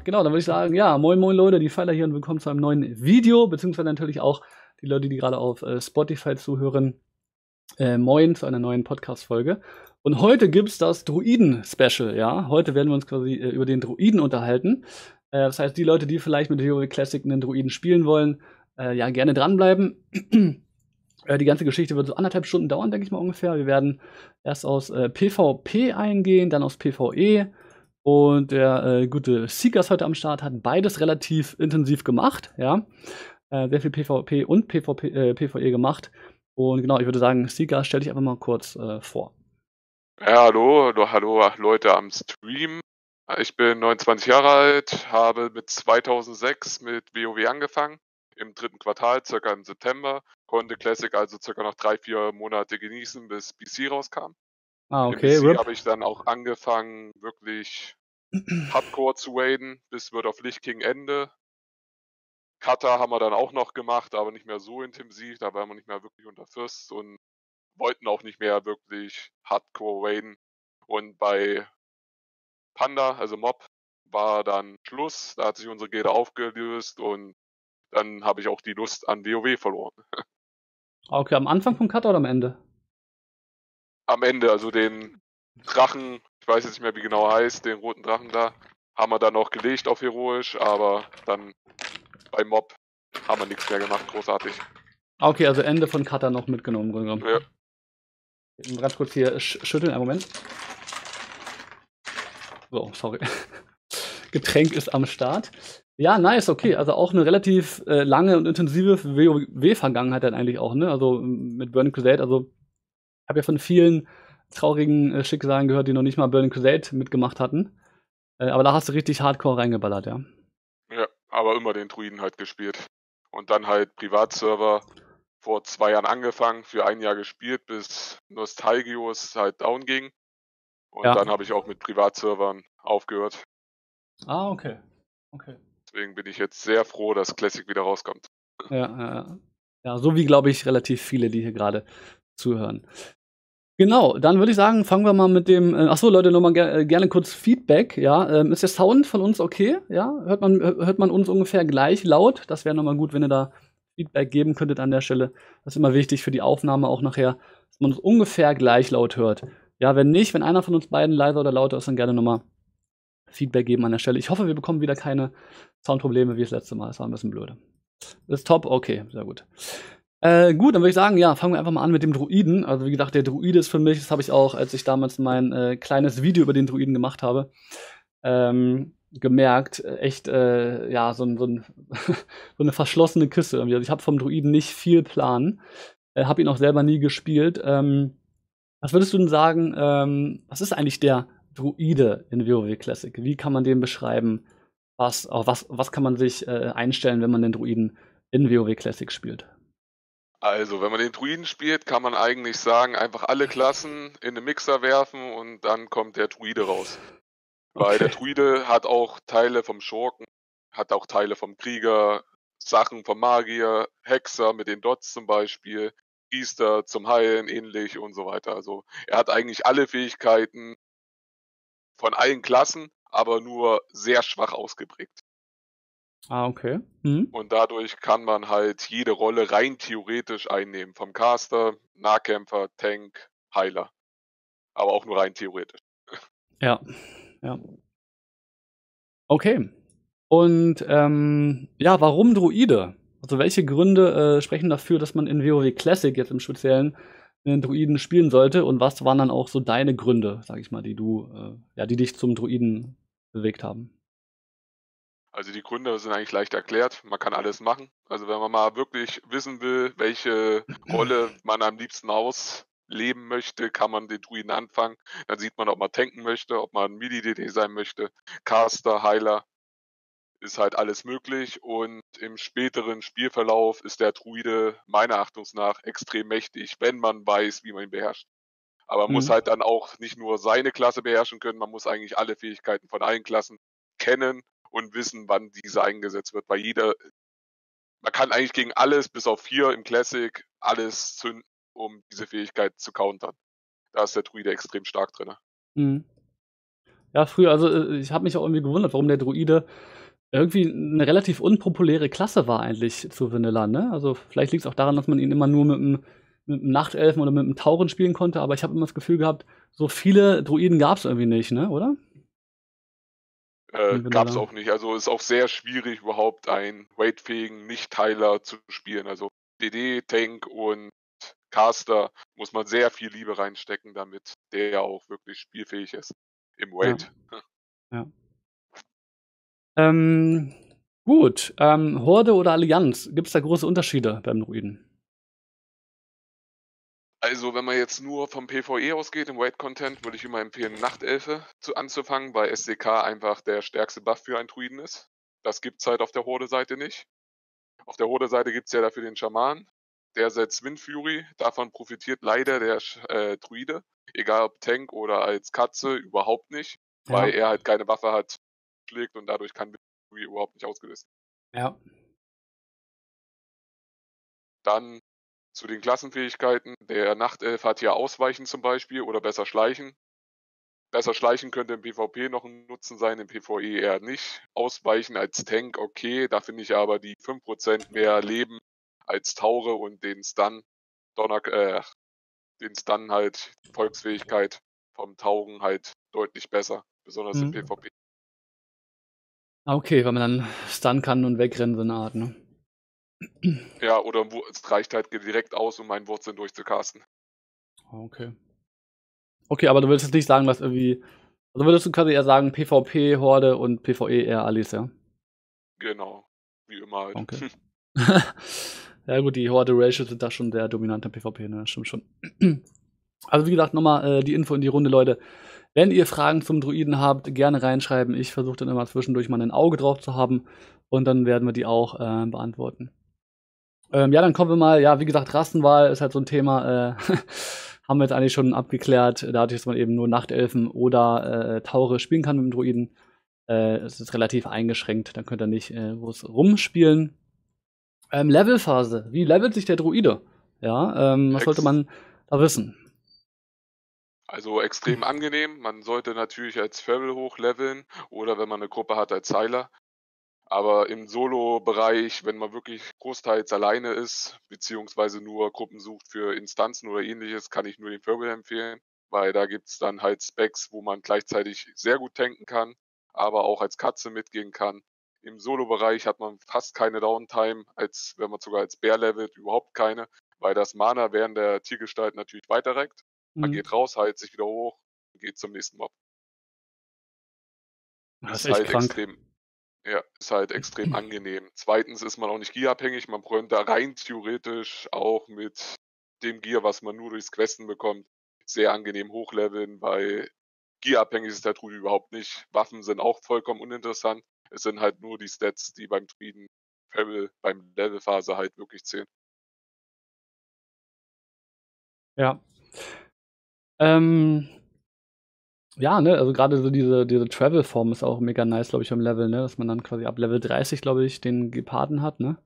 Ja, genau, dann würde ich sagen, ja, moin moin Leute, die Pfeiler hier und willkommen zu einem neuen Video, beziehungsweise natürlich auch die Leute, die gerade auf Spotify zuhören, moin zu einer neuen Podcast-Folge. Und heute gibt es das Druiden-Special, ja, heute werden wir uns quasi über den Druiden unterhalten. Das heißt, die Leute, die vielleicht mit Heroic Classic einen Druiden spielen wollen, ja, gerne dranbleiben. Die ganze Geschichte wird so 1,5 Stunden dauern, denke ich mal ungefähr. Wir werden erst aus PvP eingehen, dann aus PvE. Und der gute Seekers heute am Start hat beides relativ intensiv gemacht, ja. Sehr viel PvP und PvE gemacht. Und genau, ich würde sagen, Seekers, stell dich einfach mal kurz vor. Ja, hallo Leute am Stream. Ich bin 29 Jahre alt, habe mit 2006 mit WoW angefangen, im dritten Quartal, circa im September. Konnte Classic also circa noch 3-4 Monate genießen, bis BC rauskam. Ah, okay. Im BC habe ich dann auch angefangen, wirklich Hardcore zu raiden, bis World of Lich King Ende. Kata haben wir dann auch noch gemacht, aber nicht mehr so intensiv, da waren wir nicht mehr wirklich unter Fürst und wollten auch nicht mehr wirklich Hardcore raiden. Und bei Panda, also Mob, war dann Schluss, da hat sich unsere Gilde aufgelöst und dann habe ich auch die Lust an WoW verloren. Okay, am Anfang von Kata oder am Ende? Am Ende, also den Drachen, ich weiß jetzt nicht mehr, wie genau er heißt, den roten Drachen da, haben wir dann noch gelegt auf Heroisch, aber dann bei Mob haben wir nichts mehr gemacht, großartig. Okay, also Ende von Kata noch mitgenommen. Ja. Ganz kurz hier schütteln, einen Moment. So, sorry. Getränk ist am Start. Ja, nice, okay. Also auch eine relativ lange und intensive WoW-Vergangenheit dann eigentlich auch, ne? Also mit Burning Crusade. Also ich habe ja von vielen traurigen Schicksalen gehört, die noch nicht mal Burning Crusade mitgemacht hatten. Aber da hast du richtig Hardcore reingeballert, ja. Ja, aber immer den Druiden halt gespielt. Und dann halt Privatserver vor 2 Jahren angefangen, für 1 Jahr gespielt, bis Nostalgios halt down ging. Und ja, dann habe ich auch mit Privatservern aufgehört. Ah, okay. Deswegen bin ich jetzt sehr froh, dass Classic wieder rauskommt. Ja, so wie, glaube ich, relativ viele, die hier gerade zuhören. Genau, dann würde ich sagen, fangen wir mal mit dem... Achso, Leute, nochmal gerne kurz Feedback. Ja, ist der Sound von uns okay? Ja, hört man uns ungefähr gleich laut? Das wäre nochmal gut, wenn ihr da Feedback geben könntet an der Stelle. Das ist immer wichtig für die Aufnahme auch nachher, dass man uns ungefähr gleich laut hört. Ja, wenn nicht, wenn einer von uns beiden leiser oder lauter ist, dann gerne nochmal Feedback geben an der Stelle. Ich hoffe, wir bekommen wieder keine Soundprobleme wie das letzte Mal. Das war ein bisschen blöde. Ist top? Okay, sehr gut. Gut, dann würde ich sagen, ja, fangen wir einfach mal an mit dem Druiden. Also wie gesagt, der Druide ist für mich, das habe ich auch, als ich damals mein kleines Video über den Druiden gemacht habe, gemerkt, echt, ja, so eine verschlossene Kiste irgendwie. Also ich habe vom Druiden nicht viel Plan. Habe ihn auch selber nie gespielt. Was würdest du denn sagen, was ist eigentlich der Druide in WoW Classic? Wie kann man den beschreiben? Was kann man sich einstellen, wenn man den Druiden in WoW Classic spielt? Also, wenn man den Druiden spielt, kann man eigentlich sagen, einfach alle Klassen in den Mixer werfen und dann kommt der Druide raus. Okay. Weil der Druide hat auch Teile vom Schurken, hat auch Teile vom Krieger, Sachen vom Magier, Hexer mit den Dots zum Beispiel, Priester zum Heilen, ähnlich und so weiter. Also er hat eigentlich alle Fähigkeiten von allen Klassen, aber nur sehr schwach ausgeprägt. Ah, okay. Mhm. Und dadurch kann man halt jede Rolle rein theoretisch einnehmen. Vom Caster, Nahkämpfer, Tank, Heiler. Aber auch nur rein theoretisch. Ja. Okay. Und ja, warum Druide? Also welche Gründe sprechen dafür, dass man in WoW Classic jetzt im Speziellen einen Druiden spielen sollte? Und was waren dann auch so deine Gründe, sag ich mal, die dich zum Druiden bewegt haben? Also die Gründe sind eigentlich leicht erklärt. Man kann alles machen. Also wenn man mal wirklich wissen will, welche Rolle man am liebsten ausleben möchte, kann man den Druiden anfangen. Dann sieht man, ob man tanken möchte, ob man Midi-DD sein möchte, Caster, Heiler. Ist halt alles möglich und im späteren Spielverlauf ist der Druide meiner Achtung nach extrem mächtig, wenn man weiß, wie man ihn beherrscht. Aber man muss halt dann auch nicht nur seine Klasse beherrschen können, man muss eigentlich alle Fähigkeiten von allen Klassen kennen und wissen, wann diese eingesetzt wird. Weil man kann eigentlich gegen alles, bis auf 4 im Classic, alles zünden, um diese Fähigkeit zu countern. Da ist der Druide extrem stark drin. Mhm. Ja, früher, also ich habe mich auch irgendwie gewundert, warum der Druide irgendwie eine relativ unpopuläre Klasse war eigentlich zu Vanilla, ne? Also vielleicht liegt es auch daran, dass man ihn immer nur mit einem Nachtelfen oder mit einem Tauren spielen konnte, aber ich habe immer das Gefühl gehabt, so viele Druiden gab es irgendwie nicht, ne, oder? Gab es auch nicht. Also ist auch sehr schwierig, überhaupt einen weightfähigen Nicht-Heiler zu spielen. Also DD, Tank und Caster muss man sehr viel Liebe reinstecken, damit der ja auch wirklich spielfähig ist im Weight. Ja. Ja. Gut. Horde oder Allianz? Gibt es da große Unterschiede beim Druiden? Also wenn man jetzt nur vom PvE ausgeht, im Weight-Content, würde ich immer empfehlen, Nachtelfe anzufangen, weil SDK einfach der stärkste Buff für einen Druiden ist. Das gibt es halt auf der Horde-Seite nicht. Auf der Horde-Seite gibt es ja dafür den Schaman, der setzt Windfury, davon profitiert leider der Druide, egal ob Tank oder als Katze, überhaupt nicht, ja, weil er halt keine Waffe hat, schlägt und dadurch kann Windfury überhaupt nicht ausgelöst werden. Ja. Dann zu den Klassenfähigkeiten. Der Nachtelf hat hier Ausweichen zum Beispiel oder besser Schleichen. Besser Schleichen könnte im PvP noch ein Nutzen sein, im PvE eher nicht. Ausweichen als Tank, okay, da finde ich aber die 5% mehr Leben als Taure und den Stun, den Stun halt, die Volksfähigkeit vom Tauren halt deutlich besser, besonders im PvP. Okay, weil man dann Stun kann und wegrennen, so eine Art, ne? Ja, oder es reicht halt direkt aus, um einen Wurzeln durchzucasten. Okay. Okay, aber du würdest jetzt nicht sagen, was irgendwie... Also würdest du quasi eher sagen, PvP, Horde und PvE eher Allies, ja? Genau. Wie immer halt. Okay. Ja gut, die Horde-Ratios sind da schon sehr dominant im PvP, ne? Das stimmt schon. Also wie gesagt, nochmal die Info in die Runde, Leute. Wenn ihr Fragen zum Druiden habt, gerne reinschreiben. Ich versuche dann immer zwischendurch mal ein Auge drauf zu haben und dann werden wir die auch beantworten. Ja, dann kommen wir mal, ja, wie gesagt, Rassenwahl ist halt so ein Thema, haben wir jetzt eigentlich schon abgeklärt, dadurch, dass man eben nur Nachtelfen oder Taure spielen kann mit dem Druiden. Es ist relativ eingeschränkt, dann könnt ihr nicht groß rumspielen. Levelphase, wie levelt sich der Druide? Ja, was sollte man da wissen? Also extrem angenehm, man sollte natürlich als Feral hochleveln oder wenn man eine Gruppe hat als Heiler. Aber im Solo-Bereich, wenn man wirklich großteils alleine ist, beziehungsweise nur Gruppen sucht für Instanzen oder ähnliches, kann ich nur den Feral empfehlen, weil da gibt es dann halt Specs, wo man gleichzeitig sehr gut tanken kann, aber auch als Katze mitgehen kann. Im Solo-Bereich hat man fast keine Downtime, als wenn man sogar als Bär levelt, überhaupt keine, weil das Mana während der Tiergestalt natürlich weiterreckt. Man geht raus, heilt sich wieder hoch und geht zum nächsten Mob. Das ist echt halt krank. Ja, ist halt extrem angenehm. Zweitens ist man auch nicht gearabhängig, man könnte rein theoretisch auch mit dem Gear, was man nur durchs Questen bekommt, sehr angenehm hochleveln, weil gearabhängig ist der Druide überhaupt nicht. Waffen sind auch vollkommen uninteressant. Es sind halt nur die Stats, die beim Druiden beim Levelphase halt wirklich zählen. Ja. Ja, ne, also gerade so diese Travel-Form ist auch mega nice, glaube ich, am Level, ne, dass man dann quasi ab Level 30, glaube ich, den Geparden hat, ne?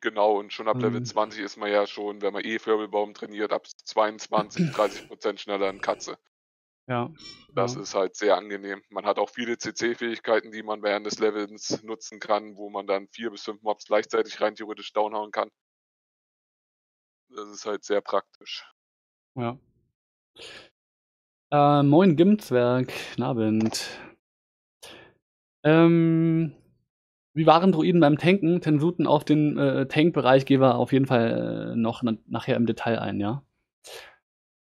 Genau, und schon ab Level 20 ist man ja schon, wenn man Färbelbaum trainiert, ab 22, 30% schneller in Katze. Ja. Das ist halt sehr angenehm. Man hat auch viele CC-Fähigkeiten, die man während des Levels nutzen kann, wo man dann 4 bis 5 Mobs gleichzeitig rein theoretisch downhauen kann. Das ist halt sehr praktisch. Ja. Moin Gimzwerg, guten Abend. Wie waren Druiden beim Tanken? Tensuten auf den Tank-Bereich gehen wir auf jeden Fall noch nachher im Detail ein, ja?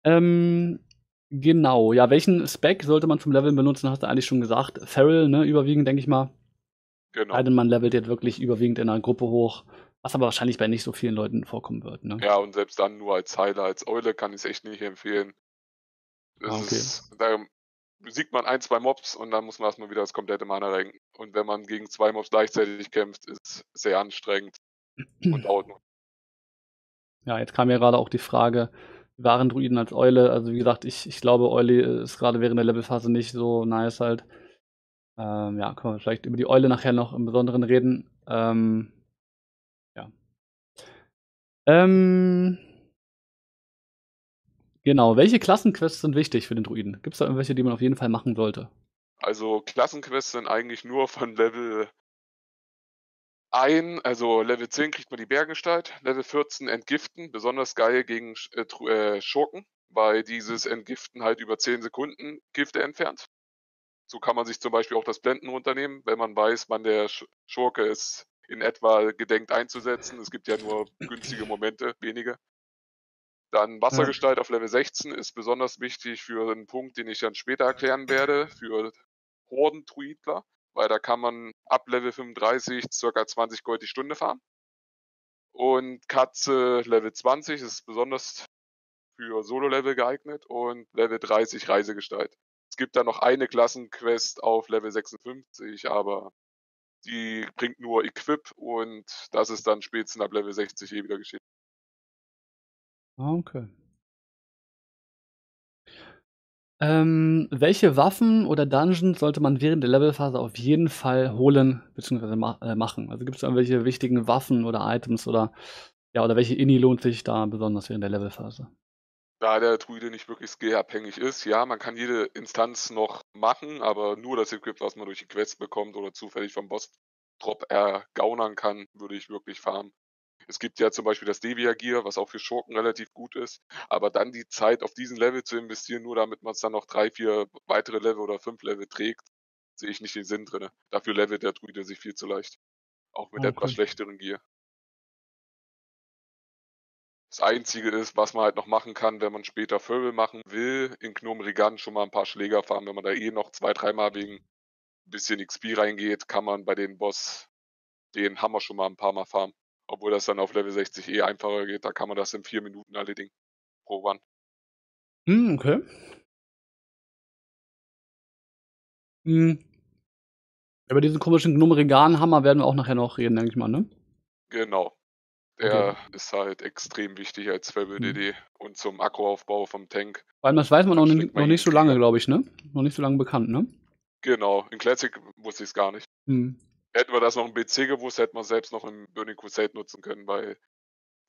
Genau, ja, welchen Spec sollte man zum Leveln benutzen? Hast du eigentlich schon gesagt. Feral, ne, überwiegend, denke ich mal. Genau. Also man levelt jetzt wirklich überwiegend in einer Gruppe hoch, was aber wahrscheinlich bei nicht so vielen Leuten vorkommen wird, ne? Ja, und selbst dann nur als Heiler, als Eule kann ich es echt nicht empfehlen. Da besiegt man 1, 2 Mobs und dann muss man erstmal wieder das komplette Mana renken. Und wenn man gegen 2 Mobs gleichzeitig kämpft, ist es sehr anstrengend und dauert noch. Ja, jetzt kam ja gerade auch die Frage, waren Druiden als Eule? Also wie gesagt, ich glaube, Eule ist gerade während der Levelphase nicht so nice halt. Ja, können wir vielleicht über die Eule nachher noch im Besonderen reden. Ja. Genau, welche Klassenquests sind wichtig für den Druiden? Gibt es da irgendwelche, die man auf jeden Fall machen sollte? Also Klassenquests sind eigentlich nur von Level 1, also Level 10 kriegt man die Bärgestalt, Level 14 Entgiften, besonders geil gegen Schurken, weil dieses Entgiften halt über 10 Sekunden Gifte entfernt. So kann man sich zum Beispiel auch das Blenden runternehmen, wenn man weiß, wann der Schurke es in etwa gedenkt einzusetzen. Es gibt ja nur günstige Momente, wenige. Dann Wassergestalt auf Level 16 ist besonders wichtig für einen Punkt, den ich dann später erklären werde, für Hordentruidler, weil da kann man ab Level 35 ca. 20 Gold die Stunde farmen. Und Katze Level 20 ist besonders für Solo-Level geeignet und Level 30 Reisegestalt. Es gibt da noch eine Klassenquest auf Level 56, aber die bringt nur Equip und das ist dann spätestens ab Level 60 eh wieder geschehen. Okay. Welche Waffen oder Dungeons sollte man während der Levelphase auf jeden Fall holen bzw. machen? Also gibt es da irgendwelche wichtigen Waffen oder Items oder ja, oder welche Inni lohnt sich da besonders während der Levelphase? Da der Druide nicht wirklich skillabhängig ist, ja, man kann jede Instanz noch machen, aber nur das Equip, was man durch die Quest bekommt oder zufällig vom Boss-Drop ergaunern kann, würde ich wirklich farmen. Es gibt ja zum Beispiel das Devia-Gear, was auch für Schurken relativ gut ist, aber dann die Zeit auf diesen Level zu investieren, nur damit man es dann noch 3, 4 weitere Level oder 5 Level trägt, sehe ich nicht den Sinn drin. Dafür levelt der Druide sich viel zu leicht. Auch mit etwas schlechteren Gear. Das Einzige ist, was man halt noch machen kann, wenn man später Feral machen will, in Gnomeregan schon mal ein paar Schläger farmen. Wenn man da eh noch 2, 3 Mal wegen ein bisschen XP reingeht, kann man bei den Boss den Hammer schon mal ein paar Mal farmen. Obwohl das dann auf Level 60 eh einfacher geht, da kann man das in 4 Minuten erledigen. Pro Run. Okay. Über diesen komischen Gnomeregan-Hammer werden wir auch nachher noch reden, denke ich mal, ne? Genau. Der ist halt extrem wichtig als Feral DD und zum Akkuaufbau vom Tank. Weil das weiß man noch nicht so lange, glaube ich, ne? Noch nicht so lange bekannt, ne? Genau. In Classic wusste ich es gar nicht. Hätten wir das noch im BC gewusst, hätten wir es selbst noch im Burning Crusade nutzen können, weil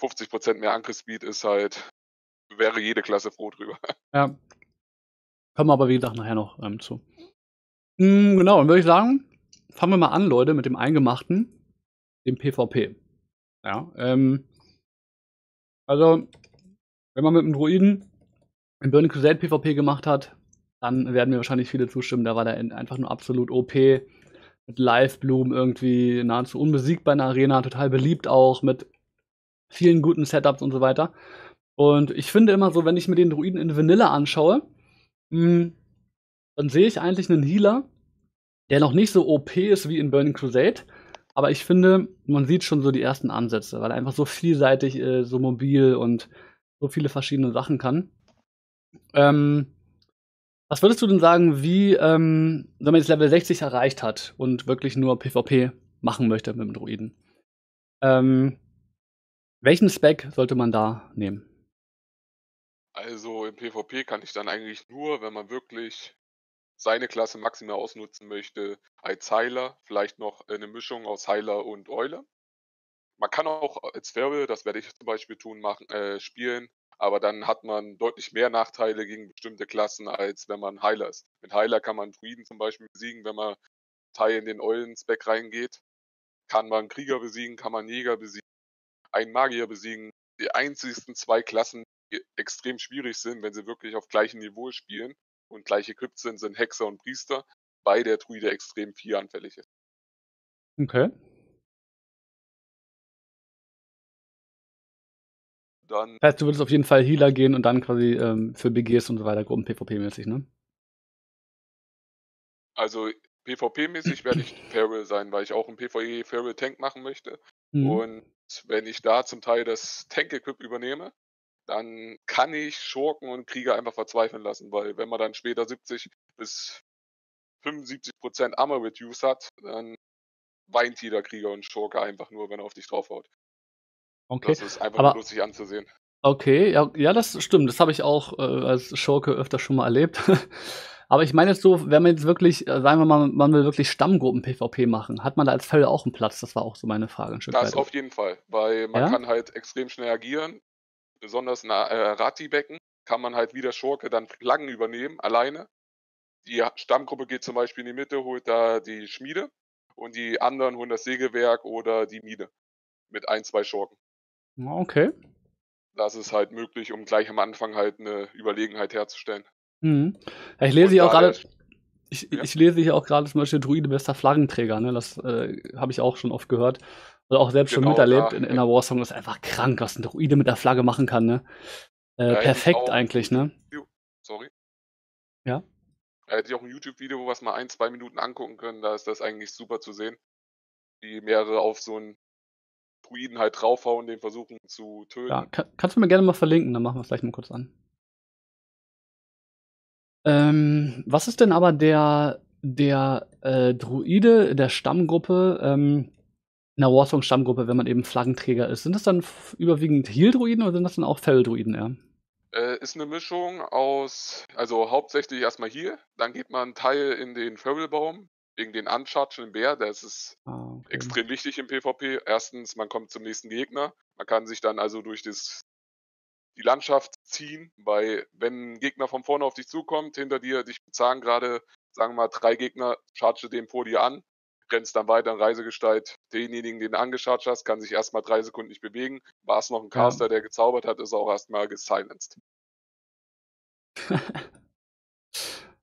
50% mehr Angriffsspeed ist halt, wäre jede Klasse froh drüber. Ja. Kommen wir aber, wie gesagt, nachher noch zu. Genau, und würde ich sagen, fangen wir mal an, Leute, mit dem Eingemachten, dem PvP. Ja, also, wenn man mit dem Druiden im Burning Crusade PvP gemacht hat, dann werden mir wahrscheinlich viele zustimmen, da war der einfach nur absolut OP. Mit Liveblumen irgendwie nahezu unbesiegt bei einer Arena, total beliebt auch, mit vielen guten Setups und so weiter. Und ich finde immer so, wenn ich mir den Druiden in Vanilla anschaue, dann sehe ich eigentlich einen Healer, der noch nicht so OP ist wie in Burning Crusade, aber ich finde, man sieht schon so die ersten Ansätze, weil er einfach so vielseitig, so mobil und so viele verschiedene Sachen kann. Was würdest du denn sagen, wie, wenn man jetzt Level 60 erreicht hat und wirklich nur PvP machen möchte mit dem Druiden, welchen Spec sollte man da nehmen? Also im PvP kann ich dann eigentlich nur, wenn man wirklich seine Klasse maximal ausnutzen möchte, als Heiler, vielleicht noch eine Mischung aus Heiler und Eule. Man kann auch als Feral, das werde ich zum Beispiel tun, spielen. Aber dann hat man deutlich mehr Nachteile gegen bestimmte Klassen, als wenn man Heiler ist. Mit Heiler kann man Druiden zum Beispiel besiegen, wenn man Teil in den Eulen-Spec reingeht. Kann man Krieger besiegen, kann man Jäger besiegen, einen Magier besiegen. Die einzigsten 2 Klassen, die extrem schwierig sind, wenn sie wirklich auf gleichem Niveau spielen und gleiche Krypt sind, sind Hexer und Priester, weil der Druide extrem viel anfällig ist. Okay. Dann das heißt, du würdest auf jeden Fall Healer gehen und dann quasi für BGs und so weiter Gruppen PvP-mäßig, ne? Also PvP-mäßig werde ich Feral sein, weil ich auch im PvE Feral Tank machen möchte. Und wenn ich da zum Teil das Tank-Equip übernehme, dann kann ich Schurken und Krieger einfach verzweifeln lassen, weil wenn man dann später 70 bis 75% Armor-Reduce hat, dann weint jeder Krieger und Schurke einfach nur, wenn er auf dich draufhaut. Okay. Das ist einfach lustig anzusehen. Okay, ja, das stimmt. Das habe ich auch als Schurke öfter schon mal erlebt. Aber ich meine jetzt so, wenn man jetzt wirklich, sagen wir mal, man will wirklich Stammgruppen-PvP machen, hat man da als Feral auch einen Platz? Das war auch so meine Frage. Ein Stück weit. Das auf jeden Fall, weil man kann halt extrem schnell agieren. Besonders in Arathi-Becken kann man halt wie der Schurke dann Flaggen übernehmen, alleine. Die Stammgruppe geht zum Beispiel in die Mitte, holt da die Schmiede und die anderen holen das Sägewerk oder die Mine mit 1, 2 Schurken. Okay. Das ist halt möglich, um gleich am Anfang halt eine Überlegenheit herzustellen. Mhm. Ich lese hier auch gerade... Ich lese hier auch gerade zum Beispiel Druide bester Flaggenträger, ne? Das habe ich auch schon oft gehört. Oder auch selbst schon miterlebt in der Warsong. Das ist einfach krank, was ein Druide mit der Flagge machen kann, ne? Perfekt eigentlich, ne? Sorry. Ja? Da hätte ich auch ein YouTube-Video, wo wir es mal 1, 2 Minuten angucken können. Da ist das eigentlich super zu sehen. Wie mehrere auf so einen Druiden halt draufhauen, den versuchen zu töten. Ja, kannst du mir gerne mal verlinken, dann machen wir es gleich mal kurz an. Was ist denn aber der Druide der Stammgruppe, in der Warsong-Stammgruppe, wenn man eben Flaggenträger ist? Sind das dann überwiegend Heal-Druiden oder sind das dann auch Feral-Druiden eher? Ist eine Mischung aus, also hauptsächlich erstmal Heal, dann geht man einen Teil in den Feral-Baum, wegen den unchargenden Bär, das ist extrem wichtig im PvP. Erstens, man kommt zum nächsten Gegner, man kann sich dann also durch die Landschaft ziehen, weil wenn ein Gegner von vorne auf dich zukommt, hinter dir, dich bezahlen gerade, sagen wir mal, 3 Gegner, charge den vor dir an, rennst dann weiter in Reisegestalt. Denjenigen, den du angecharged hast, kann sich erstmal 3 Sekunden nicht bewegen. War es noch ein Caster, der gezaubert hat, ist auch erstmal gesilenced.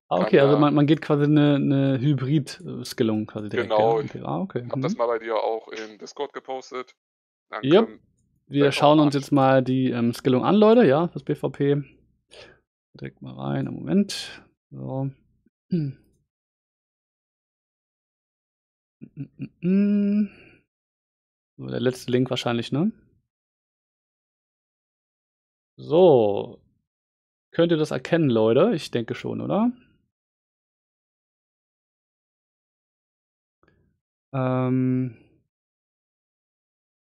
Okay, also man geht quasi eine Hybrid-Skillung quasi direkt. Genau. Ja. Okay. Ich habe das mal bei dir auch in Discord gepostet. Danke. Yep. Wir schauen uns jetzt mal die Skillung an, Leute, ja, das PvP. Direkt mal rein, einen Moment. So. So, der letzte Link wahrscheinlich, ne? So. Könnt ihr das erkennen, Leute? Ich denke schon, oder?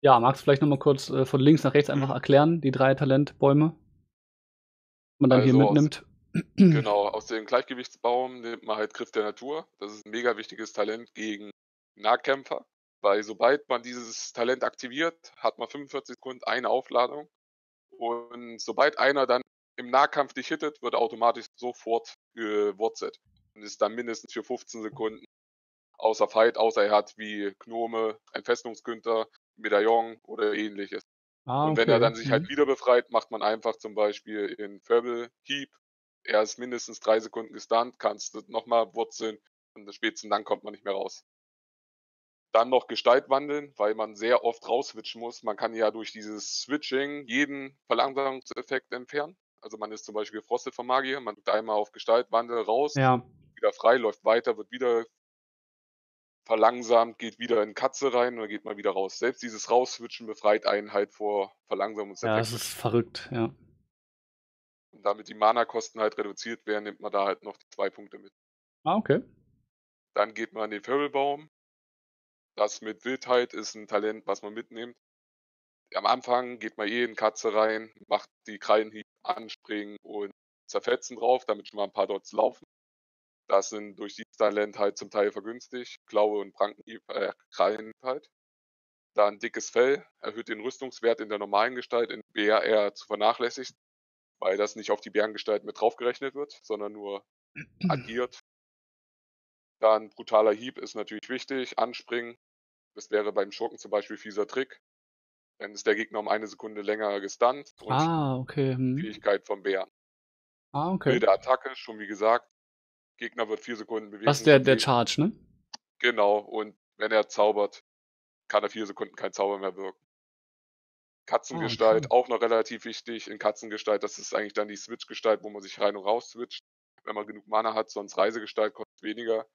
Ja, magst du vielleicht nochmal kurz von links nach rechts einfach erklären, die 3 Talentbäume, die man dann also hier mitnimmt? Aus dem Gleichgewichtsbaum nimmt man halt Griff der Natur. Das ist ein mega wichtiges Talent gegen Nahkämpfer, weil sobald man dieses Talent aktiviert, hat man 45 Sekunden eine Aufladung. Und sobald einer dann im Nahkampf dich hittet, wird er automatisch sofort gewurzelt und ist dann mindestens für 15 Sekunden außer Fight, außer er hat wie Gnome, ein Festungsgünter, Medaillon oder ähnliches. Und wenn er dann sich halt wieder befreit, macht man einfach zum Beispiel in Verbal Heap, er ist mindestens 3 Sekunden gestunt, kannst du nochmal wurzeln und spätestens dann kommt man nicht mehr raus. Dann noch Gestaltwandeln, weil man sehr oft rausswitchen muss. Man kann ja durch dieses Switching jeden Verlangsamungseffekt entfernen. Also man ist zum Beispiel gefrostet vom Magier, man drückt einmal auf Gestaltwandel raus, wieder frei, läuft weiter, wird wieder verlangsamt, geht wieder in Katze rein und dann geht man wieder raus. Selbst dieses Rausswitchen befreit einen halt vor Verlangsamungseffekten. Ja, das ist verrückt, ja. Und damit die Mana-Kosten halt reduziert werden, nimmt man da halt noch die 2 Punkte mit. Okay. Dann geht man an den Färbelbaum. Das mit Wildheit ist ein Talent, was man mitnimmt. Am Anfang geht man in Katze rein, macht die Krallenhiebe, anspringen und zerfetzen drauf, damit schon mal ein paar Dots laufen. Das sind durch dieses Talent halt zum Teil vergünstigt. Klaue und Krallen halt. Dann dickes Fell erhöht den Rüstungswert in der normalen Gestalt, in Bär eher zu vernachlässigen, weil das nicht auf die Bärengestalt mit draufgerechnet wird, sondern nur addiert. Dann brutaler Hieb ist natürlich wichtig. Anspringen, das wäre beim Schurken zum Beispiel fieser Trick. Dann ist der Gegner um 1 Sekunde länger gestunt und Fähigkeit vom Bären. Wilde Attacke, schon wie gesagt. Gegner wird 4 Sekunden bewegen. Das ist der Charge, ne? Genau, und wenn er zaubert, kann er 4 Sekunden kein Zauber mehr wirken. Katzengestalt, auch noch relativ wichtig. In Katzengestalt, das ist eigentlich dann die Switch-Gestalt, wo man sich rein und raus switcht, wenn man genug Mana hat, sonst Reisegestalt kostet weniger,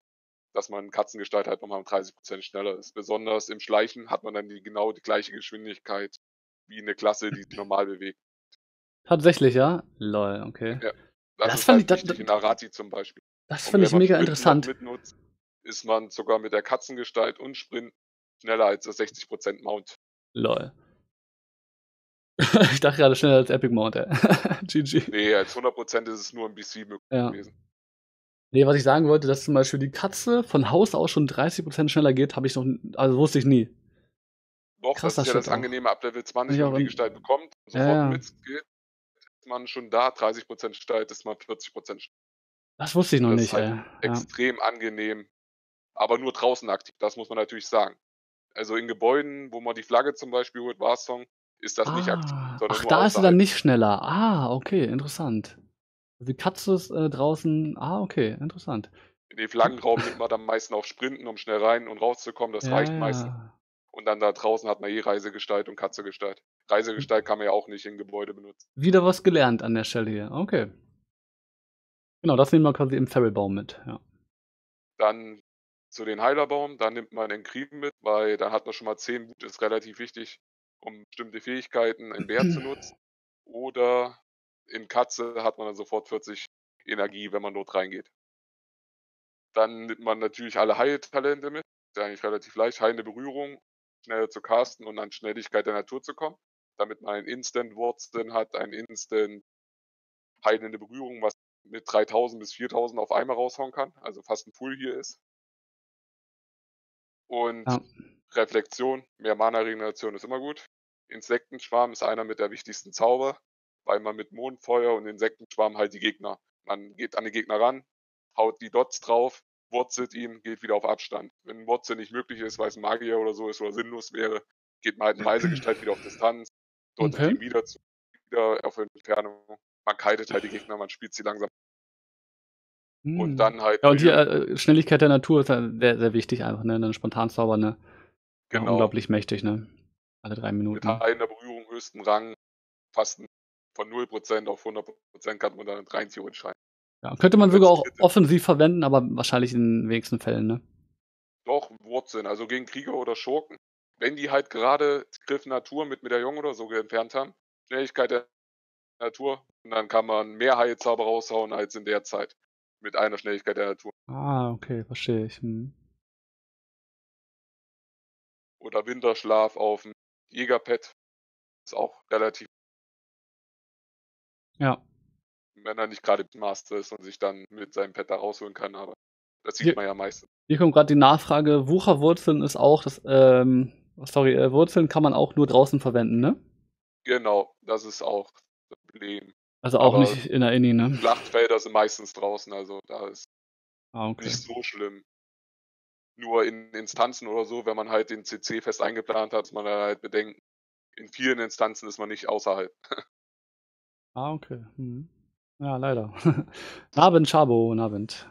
dass man in Katzengestalt halt nochmal um 30% schneller ist. Besonders im Schleichen hat man dann genau die gleiche Geschwindigkeit wie eine Klasse, die sich normal bewegt. Tatsächlich, ja? Lol, okay. Ja, das ist fand halt ich wichtig in Arathi zum Beispiel. Das finde ich mega interessant. Mitnutzt, ist man sogar mit der Katzengestalt und Sprint schneller als das 60% Mount. Lol. Ich dachte gerade schneller als Epic Mount, ey. GG. Nee, als 100% ist es nur im BC möglich gewesen. Nee, was ich sagen wollte, dass zum Beispiel die Katze von Haus aus schon 30% schneller geht, habe ich noch, also wusste ich nie. Doch, krass, das ist ja das Angenehme ab Level 20, wenn man die Gestalt bekommt und sofort mitgeht, ist man schon da 30% Gestalt, ist man 40% Das wusste ich noch nicht. Das ist halt extrem angenehm, aber nur draußen aktiv, das muss man natürlich sagen. Also in Gebäuden, wo man die Flagge zum Beispiel holt, Warsong, ist das nicht aktiv. Sondern nur da außerhalb. Ist er dann nicht schneller. Ah, okay, interessant. Die Katze ist draußen. Ah, okay, interessant. In den Flaggenraum nimmt man dann meistens auf Sprinten, um schnell rein und rauszukommen. Das reicht meistens. Und dann da draußen hat man je Reisegestalt und Katzegestalt. Reisegestalt kann man ja auch nicht im Gebäude benutzen. Wieder was gelernt an der Stelle hier. Okay. Genau, das nehmen wir quasi im Feralbaum mit. Ja. Dann zu den Heilerbaum. Da nimmt man den Krieben mit, weil da hat man schon mal 10 Wut. Ist relativ wichtig, um bestimmte Fähigkeiten im Wert zu nutzen. Oder in Katze hat man dann sofort 40 Energie, wenn man dort reingeht. Dann nimmt man natürlich alle Heiltalente mit. Ist ja eigentlich relativ leicht. Heilende Berührung, schneller zu casten und an Schnelligkeit der Natur zu kommen. Damit man einen Instant-Wurzeln hat, einen Instant-heilende Berührung, was mit 3000 bis 4000 auf einmal raushauen kann. Also fast ein Full hier ist. Und Reflexion, mehr Mana-Regeneration ist immer gut. Insektenschwarm ist einer mit der wichtigsten Zauber, weil man mit Mondfeuer und Insektenschwarm halt die Gegner. Man geht an den Gegner ran, haut die Dots drauf, wurzelt ihn, geht wieder auf Abstand. Wenn Wurzel nicht möglich ist, weil es ein Magier oder so ist oder sinnlos wäre, geht man halt in Reisegestalt wieder auf Distanz, dort okay. wieder auf Entfernung. Man kitet halt die Gegner, man spielt sie langsam. Und dann halt. Ja, und die Schnelligkeit der Natur ist halt sehr, sehr wichtig, einfach, ne? Dann Spontanzauber, ne? Genau. Unglaublich mächtig, ne? Alle 3 Minuten. Mit einer Berührung höchsten Rang, fast von 0% auf 100% kann man dann rein theoretisch rein. Ja, könnte man sogar auch offensiv verwenden, aber wahrscheinlich in den wenigsten Fällen, ne? Doch, Wurzeln, also gegen Krieger oder Schurken. Wenn die halt gerade Griff Natur mit Medaillon oder so entfernt haben, Schnelligkeit der Natur, und dann kann man mehr Heilzauber raushauen als in der Zeit. Mit einer Schnelligkeit der Natur. Ah, okay, verstehe ich. Oder Winterschlaf auf dem Jägerpad. Ist auch relativ. Ja. Wenn er nicht gerade Master ist und sich dann mit seinem Pad da rausholen kann, aber das sieht man ja meistens. Hier kommt gerade die Nachfrage: Wucherwurzeln ist auch das. Wurzeln kann man auch nur draußen verwenden, ne? Genau, das ist auch das Problem. Also auch aber nicht in der Inni, ne? Schlachtfelder sind meistens draußen, also da ist nicht so schlimm. Nur in Instanzen oder so, wenn man halt den CC fest eingeplant hat, muss man da halt bedenken, in vielen Instanzen ist man nicht außerhalb. Okay. Ja, leider. Nabend, Schabo, Nabend.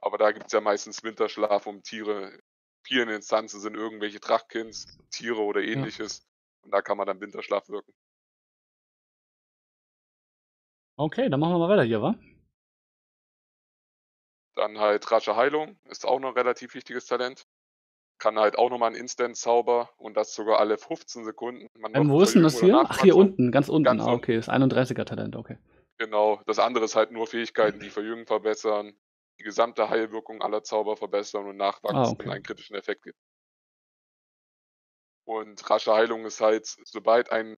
Aber da gibt es ja meistens Winterschlaf um Tiere. In vielen Instanzen sind irgendwelche Drachkins, Tiere oder ähnliches. Ja. Und da kann man dann Winterschlaf wirken. Okay, dann machen wir mal weiter hier, wa? Dann halt rasche Heilung, ist auch noch ein relativ wichtiges Talent. Kann halt auch nochmal einen Instant-Zauber und das sogar alle 15 Sekunden. Wo ist denn das hier? Ach, hier unten, ganz unten. Okay, das 31er-Talent, okay. Genau, das andere ist halt nur Fähigkeiten, die Verjüngen verbessern, die gesamte Heilwirkung aller Zauber verbessern und nachwachsen und einen kritischen Effekt gibt. Und rasche Heilung ist halt, sobald ein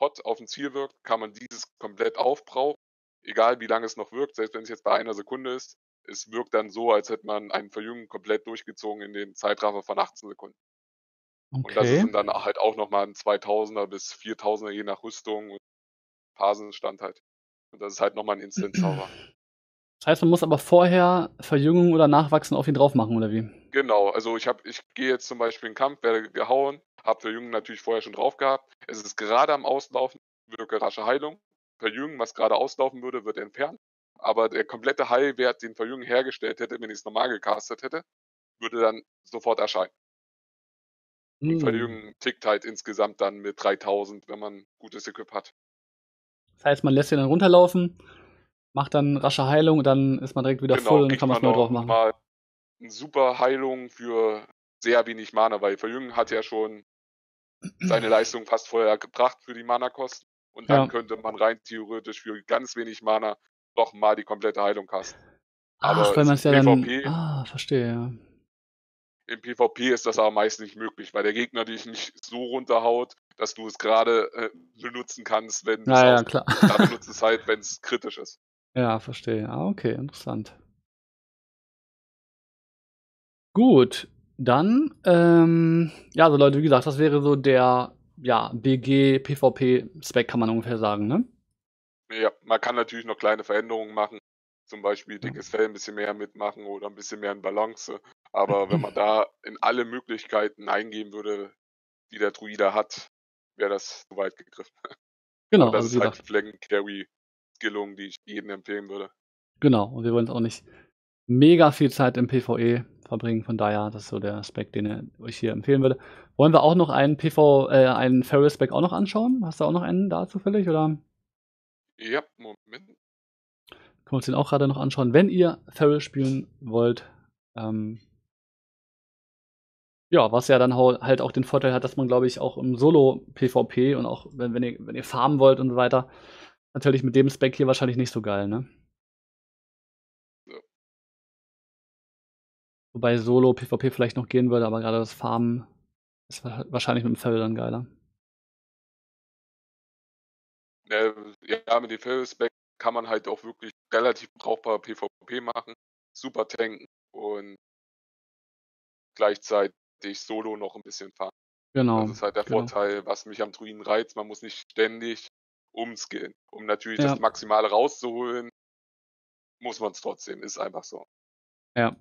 Hot auf ein Ziel wirkt, kann man dieses komplett aufbrauchen, egal wie lange es noch wirkt, selbst wenn es jetzt bei 1 Sekunde ist, es wirkt dann so, als hätte man einen Verjüngen komplett durchgezogen in den Zeitraffer von 18 Sekunden. Okay. Und das sind dann halt auch nochmal ein 2000er bis 4000er, je nach Rüstung und Phasenstand halt. Und das ist halt nochmal ein Instant-Zauber. Das heißt, man muss aber vorher Verjüngung oder Nachwachsen auf ihn drauf machen, oder wie? Genau, also ich gehe jetzt zum Beispiel in den Kampf, werde gehauen, habe Verjüngung natürlich vorher schon drauf gehabt. Es ist gerade am Auslaufen, wirke rasche Heilung. Verjüngung, was gerade auslaufen würde, wird entfernt. Aber der komplette Heilwert, den Verjüngung hergestellt hätte, wenn ich es normal gecastet hätte, würde dann sofort erscheinen. Und Verjüngung tickt halt insgesamt dann mit 3000, wenn man gutes Equip hat. Das heißt, man lässt ihn dann runterlaufen, macht dann rasche Heilung, dann ist man direkt wieder voll und dann kann man es neu drauf machen. Mal eine super Heilung für sehr wenig Mana, weil Verjüngung hat ja schon seine Leistung fast vorher gebracht für die Mana-Kosten. Und dann könnte man rein theoretisch für ganz wenig Mana doch mal die komplette Heilung casten. Aber wenn man es ja PvP, dann... verstehe, ja. Im PvP ist das aber meist nicht möglich, weil der Gegner dich nicht so runterhaut, dass du es gerade benutzen kannst, wenn klar. Da benutzt es halt, wenn es kritisch ist. Ja, verstehe. Okay, interessant. Gut, dann, also Leute, wie gesagt, das wäre so der, BG-PvP-Spec, kann man ungefähr sagen, ne? Ja, man kann natürlich noch kleine Veränderungen machen, zum Beispiel dickes Fell ein bisschen mehr mitmachen oder ein bisschen mehr in Balance. Aber wenn man da in alle Möglichkeiten eingehen würde, die der Druide hat, wäre das zu weit gegriffen. Genau. Das also ist halt die Flanken-Carry-Skillung, die ich jedem empfehlen würde. Genau, und wir wollen jetzt auch nicht mega viel Zeit im PvE verbringen, von daher, das ist so der Spec, den ich hier empfehlen würde. Wollen wir auch noch einen einen Feral-Spec auch noch anschauen? Hast du auch noch einen da zufällig, oder? Ja, Moment. Können wir uns den auch gerade noch anschauen, wenn ihr Feral spielen wollt. Ja, was ja dann halt auch den Vorteil hat, dass man, glaube ich, auch im Solo-PvP und auch, wenn ihr farmen wollt und so weiter, natürlich mit dem Spec hier wahrscheinlich nicht so geil, ne? Wobei Solo-PvP vielleicht noch gehen würde, aber gerade das Farmen ist wahrscheinlich mit dem Feral dann geiler. Ja, mit dem Feral-Spec kann man halt auch wirklich relativ brauchbar PvP machen, super tanken und gleichzeitig Solo noch ein bisschen fahren. Genau. Das ist halt der Vorteil, was mich am Druiden reizt. Man muss nicht ständig umskillen. Um natürlich das Maximale rauszuholen, muss man es trotzdem. Ist einfach so. Ja.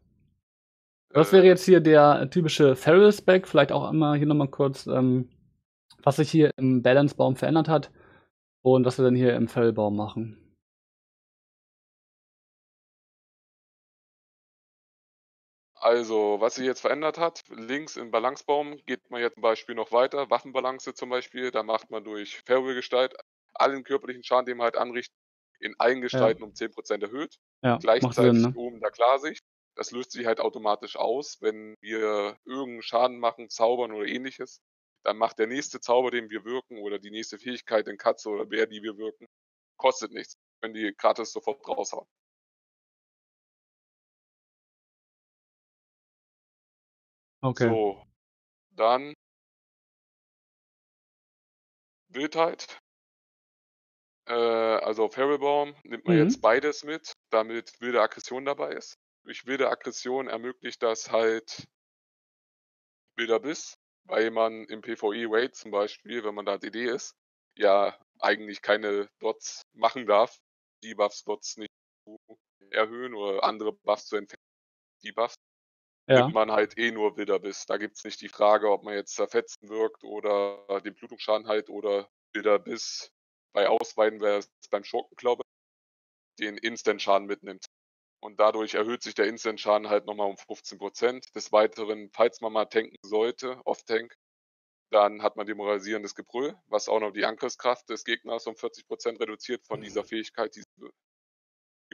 Das wäre jetzt hier der typische Feral-Spec. Vielleicht auch einmal hier nochmal kurz, was sich hier im Balance-Baum verändert hat und was wir dann hier im Feral-Baum machen. Also, was sich jetzt verändert hat, links im Balancebaum geht man jetzt zum Beispiel noch weiter, Waffenbalance zum Beispiel, da macht man durch Feral-Gestalt allen körperlichen Schaden, den man halt anrichtet, in allen Gestalten um 10% erhöht. Ja, gleichzeitig Sinn, ne? Oben der Klarsicht. Das löst sich halt automatisch aus, wenn wir irgendeinen Schaden machen, zaubern oder ähnliches, dann macht der nächste Zauber, den wir wirken, oder die nächste Fähigkeit in Katze oder Bär, die wir wirken, kostet nichts, wenn die gratis sofort raushauen. Okay. So, dann Wildheit. Also auf Feralbaum nimmt man jetzt beides mit, damit wilde Aggression dabei ist. Durch wilde Aggression ermöglicht das halt wilder Biss, weil man im PvE Raid zum Beispiel, wenn man da DD ist, ja eigentlich keine Dots machen darf, die Buffs Dots nicht zu erhöhen oder andere Buffs zu entfernen, die Buffs. Ja. Nimmt man halt eh nur wilder Biss. Da gibt es nicht die Frage, ob man jetzt zerfetzen wirkt oder den Blutungsschaden halt oder wilder Biss. Bei Ausweiden wäre es beim Schurkenklaube, den Instant-Schaden mitnimmt. Und dadurch erhöht sich der Instant-Schaden halt nochmal um 15%. Des Weiteren, falls man mal tanken sollte, off-tank, dann hat man demoralisierendes Gebrüll, was auch noch die Angriffskraft des Gegners um 40% reduziert von dieser Fähigkeit, die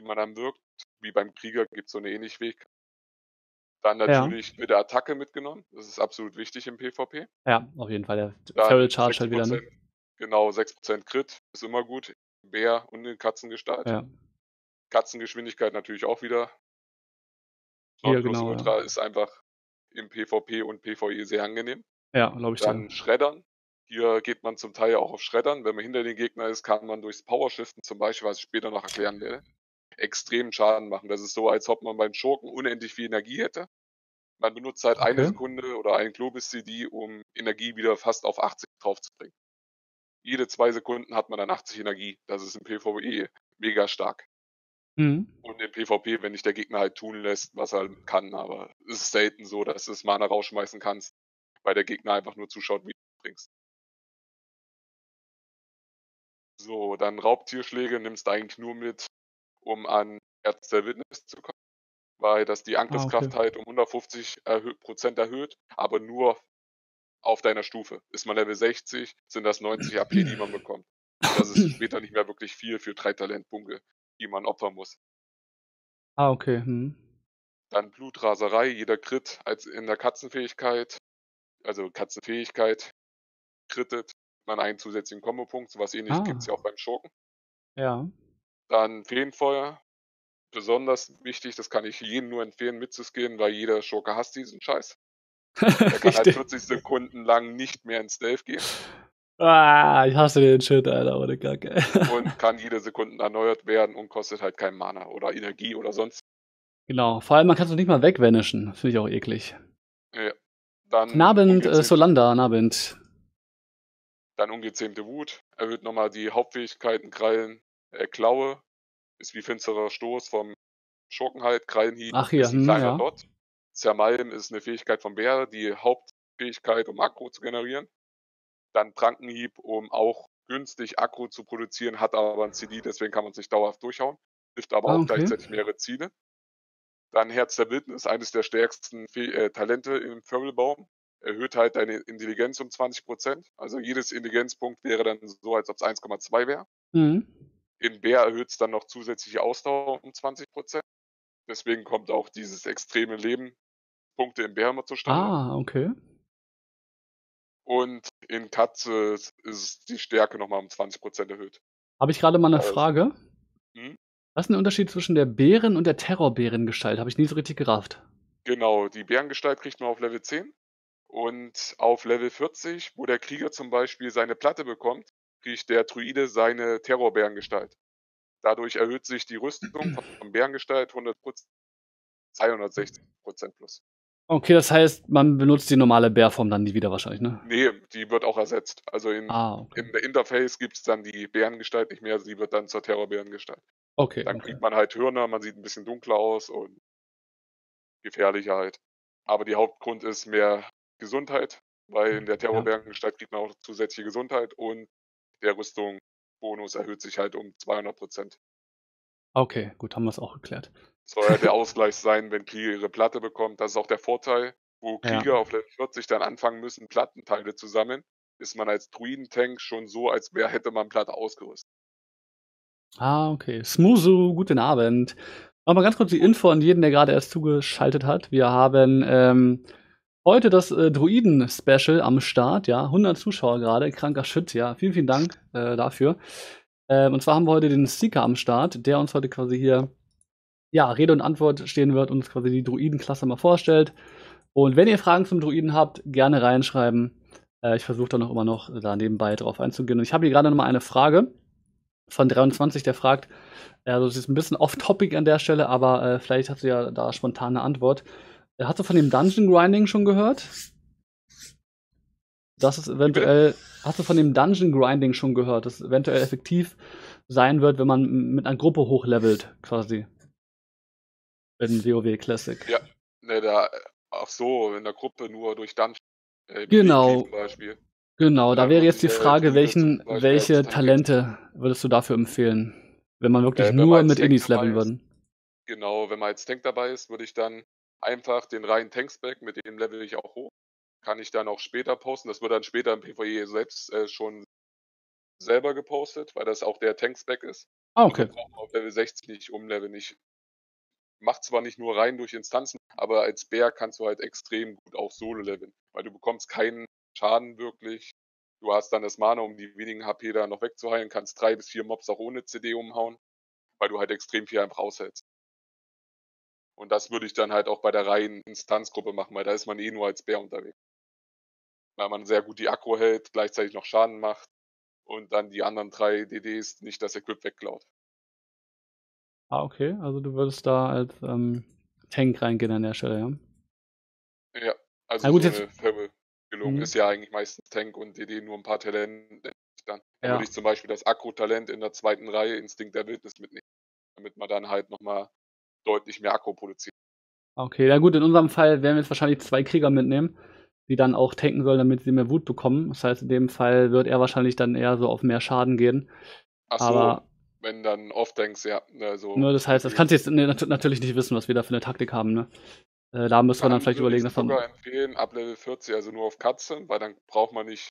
man dann wirkt. Wie beim Krieger gibt es so eine ähnliche Fähigkeit. Dann natürlich mit der Attacke mitgenommen. Das ist absolut wichtig im PvP. Ja, auf jeden Fall. Der Feral Charge halt wieder. Ne? Genau, 6% Crit ist immer gut. Bär und in Katzengestalt. Ja. Katzengeschwindigkeit natürlich auch wieder. Nonplusultra ist einfach im PvP und PvE sehr angenehm. Ja, glaube ich. Dann Schreddern. Hier geht man zum Teil auch auf Schreddern. Wenn man hinter den Gegner ist, kann man durchs Powershiften zum Beispiel, was ich später noch erklären werde, extremen Schaden machen. Das ist so, als ob man beim Schurken unendlich viel Energie hätte. Man benutzt halt eine Sekunde oder einen Globis-CD, um Energie wieder fast auf 80 draufzubringen. Jede 2 Sekunden hat man dann 80 Energie. Das ist im PvE mega stark. Mhm. Und im PvP, wenn dich der Gegner halt tun lässt, was er kann, aber es ist selten so, dass du das Mana rausschmeißen kannst, weil der Gegner einfach nur zuschaut, wie du bringst. So, dann Raubtierschläge nimmst du eigentlich nur mit, um an Erz der Witness zu kommen, weil das die Angriffskraft halt um 150% erhöht, aber nur auf deiner Stufe. Ist man Level 60, sind das 90 AP, die man bekommt. Und das ist später nicht mehr wirklich viel für 3 Talentpunkte, die man opfern muss. Ah, okay. Hm. Dann Blutraserei, jeder Crit als in der Katzenfähigkeit, also Katzenfähigkeit, crittet man einen zusätzlichen Kombopunkt, sowas ähnliches gibt es ja auch beim Schurken. Ja. Dann Feenfeuer, besonders wichtig, das kann ich jedem nur empfehlen mitzuskillen, weil jeder Schurke hasst diesen Scheiß. Der kann halt 40 Sekunden lang nicht mehr in Stealth gehen. Ah, ich hasse den Shit, Alter, ohne Kacke. Und kann jede Sekunde erneuert werden und kostet halt kein Mana oder Energie oder sonst. Genau, vor allem man kann es nicht mal wegvanischen, finde ich auch eklig. Ja. Nabend, Solanda, Nabend. Dann ungezähmte Wut, erhöht nochmal die Hauptfähigkeiten, Krallen, Klaue, ist wie finsterer Stoß vom Schurkenhalt, Krallenhieb ist ein kleiner Dot. Zermalm ist eine Fähigkeit von Bär, die Hauptfähigkeit, um Aggro zu generieren. Dann Prankenhieb, um auch günstig Aggro zu produzieren, hat aber ein CD, deswegen kann man sich dauerhaft durchhauen. Hilft aber auch gleichzeitig mehrere Ziele. Dann Herz der Wildnis, eines der stärksten Talente im Firmelbaum. Erhöht halt deine Intelligenz um 20%. Also jedes Intelligenzpunkt wäre dann so, als ob es 1,2 wäre. Mhm. In Bär erhöht es dann noch zusätzliche Ausdauer um 20%. Deswegen kommt auch dieses extreme Leben Punkte im Bär immer zustande. Ah, okay. Und in Katze ist die Stärke nochmal um 20% erhöht. Habe ich gerade mal eine Frage. Hm? Was ist der Unterschied zwischen der Bären- und der Terrorbärengestalt? Habe ich nie so richtig gerafft. Genau, die Bärengestalt kriegt man auf Level 10. Und auf Level 40, wo der Krieger zum Beispiel seine Platte bekommt, kriegt der Druide seine Terrorbärengestalt. Dadurch erhöht sich die Rüstung von Bärengestalt 100%, 260% plus. Okay, das heißt, man benutzt die normale Bärform dann nie wieder wahrscheinlich, ne? Nee, die wird auch ersetzt. Also in der Interface gibt es dann die Bärengestalt nicht mehr, sie wird dann zur Terrorbärengestalt. Okay. Dann kriegt man halt Hörner, man sieht ein bisschen dunkler aus und gefährlicher halt. Aber der Hauptgrund ist mehr Gesundheit, weil in der Terrorbärengestalt kriegt man auch zusätzliche Gesundheit und der Rüstung Bonus erhöht sich halt um 200%. Okay, gut, haben wir es auch geklärt. Soll ja der Ausgleich sein, wenn Krieger ihre Platte bekommt. Das ist auch der Vorteil, wo Krieger auf Level 40 dann anfangen müssen, Plattenteile zu sammeln, ist man als Druidentank schon so, als wäre hätte man Platte ausgerüstet. Ah, okay. Smuzu, guten Abend. Nochmal ganz kurz die Info an jeden, der gerade erst zugeschaltet hat. Wir haben heute das Druiden-Special am Start, ja, 100 Zuschauer gerade, kranker Shit, ja, vielen, vielen Dank dafür. Und zwar haben wir heute den Seeker am Start, der uns heute quasi hier, ja, Rede und Antwort stehen wird und uns quasi die Druiden-Klasse mal vorstellt. Und wenn ihr Fragen zum Druiden habt, gerne reinschreiben. Ich versuche da noch immer da nebenbei drauf einzugehen. Und ich habe hier gerade nochmal eine Frage von 23, der fragt, also es ist ein bisschen off-topic an der Stelle, aber vielleicht hast du ja da spontane Antwort. Hast du von dem Dungeon Grinding schon gehört? Dass es eventuell, dass es eventuell effektiv sein wird, wenn man mit einer Gruppe hochlevelt, quasi. In WoW Classic. Ja, ne, in der Gruppe nur durch Dungeon. Genau. Zum Beispiel. Genau, da wäre jetzt die Frage, welche Talente würdest du dafür empfehlen, wenn man wirklich nur mit Indies leveln würde? Genau, wenn man als Tank dabei ist, würde ich dann einfach den reinen Tank-Spec, mit dem level ich auch hoch, kann ich dann auch später posten. Das wird dann später im PvE selbst schon selber gepostet, weil das auch der Tank-Spec ist. Ah, okay. Und braucht man auf Level 60 nicht umleveln. Ich mache zwar nicht nur rein durch Instanzen, aber als Bär kannst du halt extrem gut auch solo leveln, weil du bekommst keinen Schaden wirklich. Du hast dann das Mana, um die wenigen HP da noch wegzuheilen, kannst 3 bis 4 Mobs auch ohne CD umhauen, weil du halt extrem viel einfach aushältst. Und das würde ich dann halt auch bei der reinen Instanzgruppe machen, weil da ist man eh nur als Bär unterwegs. Weil man sehr gut die Aggro hält, gleichzeitig noch Schaden macht und dann die anderen 3 DDs nicht das Equip wegklaut. Ah, okay. Also du würdest da als Tank reingehen an der Stelle, ja? Ja, also gut, so eine Firma gelungen ist ja eigentlich meistens Tank und DD nur ein paar Talente. Dann würde ich zum Beispiel das Aggro-Talent in der 2. Reihe Instinkt der Wildnis mitnehmen, damit man dann halt nochmal deutlich mehr Aggro produzieren. Okay, na gut, in unserem Fall werden wir jetzt wahrscheinlich 2 Krieger mitnehmen, die dann auch tanken sollen, damit sie mehr Wut bekommen. Das heißt, in dem Fall wird er wahrscheinlich dann eher so auf mehr Schaden gehen. Achso, wenn dann off-tankst, ja. Also ne, das heißt, das kannst du jetzt natürlich nicht wissen, was wir da für eine Taktik haben, ne? Da müssen wir dann vielleicht überlegen, dass man... Ich würde empfehlen, ab Level 40, also nur auf Katzen, weil dann braucht man nicht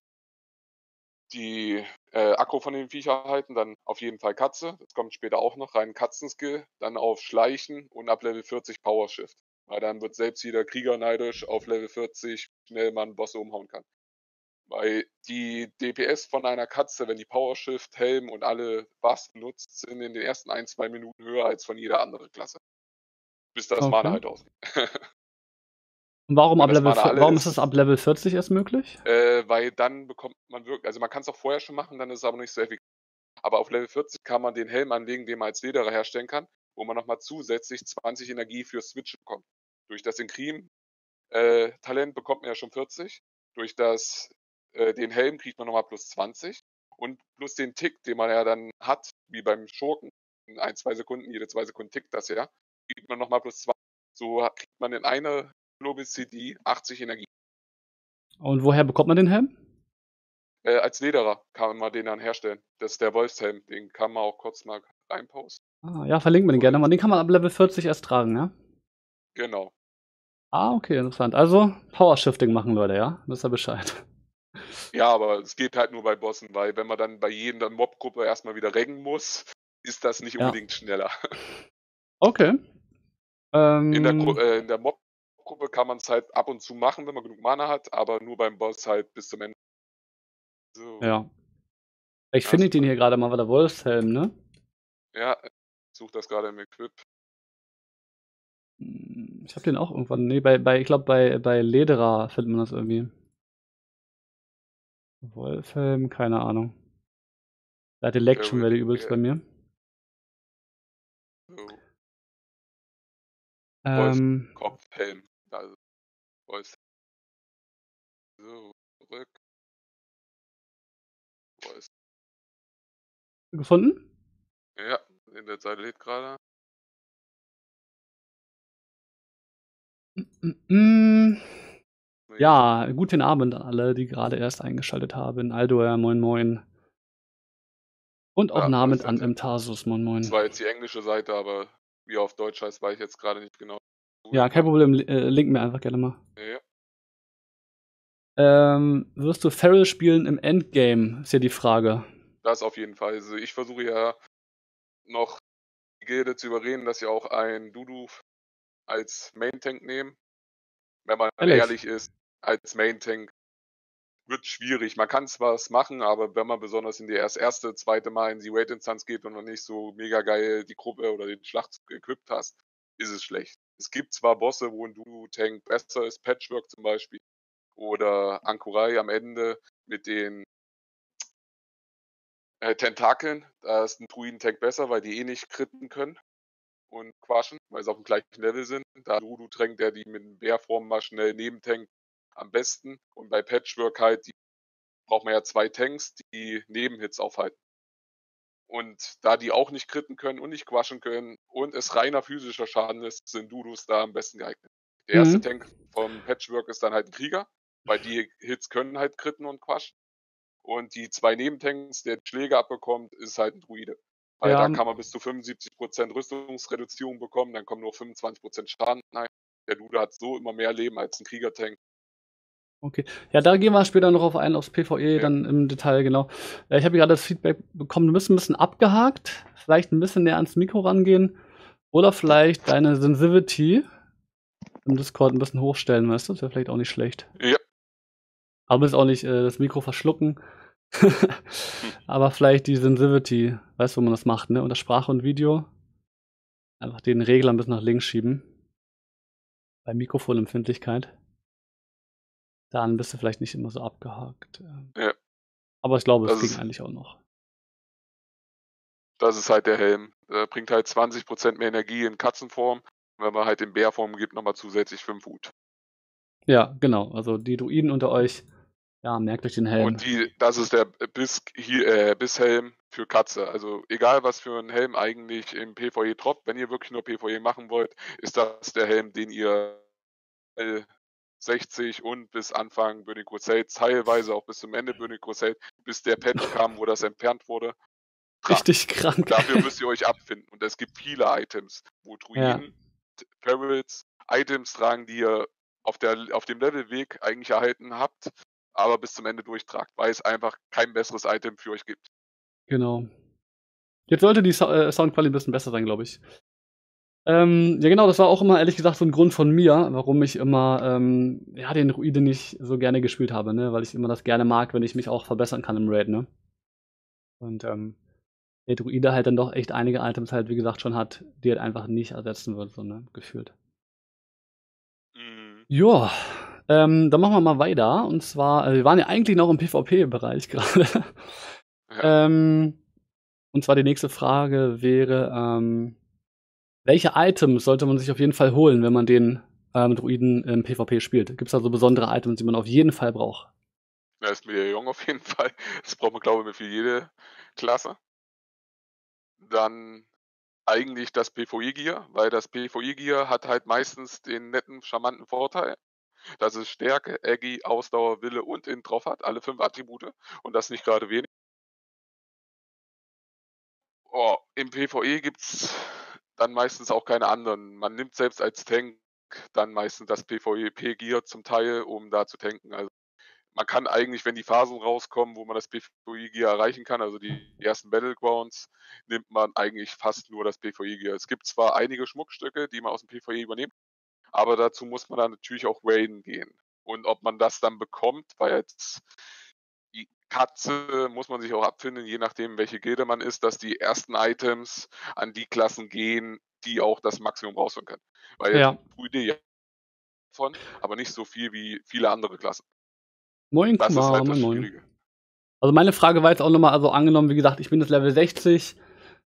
die Aggro von den Viecher halten, dann auf jeden Fall Katze, das kommt später auch noch, rein Katzenskill, dann auf Schleichen und ab Level 40 Powershift, weil dann wird selbst jeder Krieger neidisch auf Level 40, schnell man Bosse umhauen kann. Weil die DPS von einer Katze, wenn die Powershift, Helm und alle Buffs nutzt, sind in den ersten 1-2 Minuten höher als von jeder anderen Klasse. Bis das Mana halt ausgeht. Warum, warum ist das ab Level 40 erst möglich? Weil dann bekommt man wirklich, also man kann es auch vorher schon machen, dann ist es aber nicht so effektiv. Aber auf Level 40 kann man den Helm anlegen, den man als Lederer herstellen kann, wo man nochmal zusätzlich 20 Energie für Switch bekommt. Durch das Inkrim-Talent bekommt man ja schon 40, durch das den Helm kriegt man nochmal plus 20 und plus den Tick, den man ja dann hat, wie beim Schurken, in 1-2 Sekunden, jede 2 Sekunden tickt das ja, kriegt man nochmal +2. So kriegt man in einer Globis CD 80 Energie. Und woher bekommt man den Helm? Als Lederer kann man den dann herstellen. Das ist der Wolfshelm, den kann man auch kurz mal reinposten. Ah, ja, verlinken wir den gerne mal. Den kann man ab Level 40 erst tragen, ja? Genau. Ah, okay, interessant. Also Powershifting machen, Leute, ja? Wisst ihr Bescheid. Ja, aber es geht halt nur bei Bossen, weil wenn man dann bei jedem dann Mobgruppe erstmal wieder reggen muss, ist das nicht unbedingt schneller. Okay. In der Mob-Gruppe kann man es halt ab und zu machen, wenn man genug Mana hat, aber nur beim Boss halt bis zum Ende. So. Ja. Ich finde den hier gerade mal, war der Wolfshelm, ne? Ja, ich suche das gerade im Equip. Ich habe den auch irgendwann, ne, ich glaube bei Lederer findet man das irgendwie. Wolfhelm, keine Ahnung. Da hat die Lag schon wieder übelst bei mir. So. Kopfhelm. Also, Wolfshelm. So, zurück. Wolfshelm. Gefunden? Ja, in der Seite lädt gerade. Ja, guten Abend an alle, die gerade erst eingeschaltet haben. Aldoer, moin moin. Und auch Namen an Imtasus, moin moin. Das war jetzt die englische Seite, aber wie auf Deutsch heißt, weiß ich jetzt gerade nicht genau. Ja, kein Problem, link mir einfach gerne mal. Ja. Wirst du Feral spielen im Endgame, ist ja die Frage. Das auf jeden Fall. Also ich versuche ja noch die Gilde zu überreden, dass sie auch ein Dudu als Main-Tank nehmen. Wenn man ehrlich ist, als Main-Tank wird schwierig. Man kann zwar was machen, aber wenn man besonders in die zweite Mal in die Raid-Instanz geht und noch nicht so mega geil die Gruppe oder den Schlachtzug equipped hast, ist es schlecht. Es gibt zwar Bosse, wo ein Duo-Tank besser ist, Patchwerk zum Beispiel, oder Ankurai am Ende mit den Tentakeln, da ist ein Druiden-Tank besser, weil die eh nicht kritten können und quatschen, weil sie auf dem gleichen Level sind. Da Dudu tränkt, der die mit dem Bärform mal schnell nebentankt, am besten. Und bei Patchwerk halt, die braucht man ja 2 Tanks, die Nebenhits aufhalten. Und da die auch nicht kritten können und nicht quatschen können und es reiner physischer Schaden ist, sind Dudus da am besten geeignet. Der erste Tank vom Patchwerk ist dann halt ein Krieger, weil die Hits können halt kritten und quatschen. Und die 2 Nebentanks, der Schläger abbekommt, ist halt ein Druide. Weil da kann man bis zu 75% Rüstungsreduzierung bekommen, dann kommen nur 25% Schaden. Nein, der Dude hat so immer mehr Leben als ein Kriegertank. Okay, ja, da gehen wir später noch auf ein, aufs PvE dann im Detail, genau. Ich habe gerade das Feedback bekommen, du bist ein bisschen abgehakt, vielleicht ein bisschen näher ans Mikro rangehen oder vielleicht deine Sensitivity im Discord ein bisschen hochstellen, weißt du, das wäre vielleicht auch nicht schlecht. Ja. Aber ist auch nicht das Mikro verschlucken. Aber vielleicht die Sensitivity, weißt du, wo man das macht, ne? Unter Sprache und Video. Einfach den Regler ein bisschen nach links schieben. Bei Mikrofonempfindlichkeit. Dann bist du vielleicht nicht immer so abgehakt. Ja. Aber ich glaube, es ging eigentlich auch noch. Das ist halt der Helm. Der bringt halt 20% mehr Energie in Katzenform. Und wenn man halt in Bärform gibt, nochmal zusätzlich 5 Wut. Ja, genau. Also die Druiden unter euch. Ja, merkt euch den Helm. Und das ist der Bisshelm für Katze. Also egal, was für ein Helm eigentlich im PvE droppt, wenn ihr wirklich nur PvE machen wollt, ist das der Helm, den ihr 60 und bis Anfang Burning Crusade, teilweise auch bis zum Ende Burning Crusade, bis der Patch kam, wo das entfernt wurde. Richtig krank. Und dafür müsst ihr euch abfinden. Und es gibt viele Items, wo Druiden, Perils, Items tragen, die ihr auf dem Levelweg eigentlich erhalten habt, aber bis zum Ende durchtragt, weil es einfach kein besseres Item für euch gibt. Genau. Jetzt sollte die Soundqualität ein bisschen besser sein, glaube ich. Ja genau, das war auch immer, ehrlich gesagt, so ein Grund von mir, warum ich immer den Druide nicht so gerne gespielt habe, ne? Weil ich immer das gerne mag, wenn ich mich auch verbessern kann im Raid, ne? Und der Druide halt dann doch echt einige Items halt, wie gesagt, schon hat, die halt einfach nicht ersetzen wird, so, ne? Gefühlt. Mhm. Joa. Dann machen wir mal weiter. Und zwar, wir waren ja eigentlich noch im PvP-Bereich gerade. Ja. Und zwar die nächste Frage wäre, welche Items sollte man sich auf jeden Fall holen, wenn man den Druiden im PvP spielt? Gibt es da so besondere Items, die man auf jeden Fall braucht? Das ist Medaillon auf jeden Fall. Das braucht man, glaube ich, für jede Klasse. Dann eigentlich das PvE-Gear, weil das PvE-Gear hat halt meistens den netten, charmanten Vorteil, dass es Stärke, Aggie, Ausdauer, Wille und Int drauf hat, alle 5 Attribute und das nicht gerade wenig. Oh, im PvE gibt es dann meistens auch keine anderen. Man nimmt selbst als Tank dann meistens das PvP-Gear zum Teil, um da zu tanken. Also man kann eigentlich, wenn die Phasen rauskommen, wo man das PvE-Gear erreichen kann, also die ersten Battlegrounds, nimmt man eigentlich fast nur das PvE-Gear. Es gibt zwar einige Schmuckstücke, die man aus dem PvE übernimmt, aber dazu muss man dann natürlich auch raiden gehen. Und ob man das dann bekommt, weil jetzt die Katze muss man sich auch abfinden, je nachdem, welche Gilde man ist, dass die ersten Items an die Klassen gehen, die auch das Maximum rausholen können. Weil ja, Druide ja davon, aber nicht so viel wie viele andere Klassen. Moin, das ist halt das Schwierige. Also meine Frage war jetzt auch nochmal, also angenommen, wie gesagt, ich bin jetzt Level 60,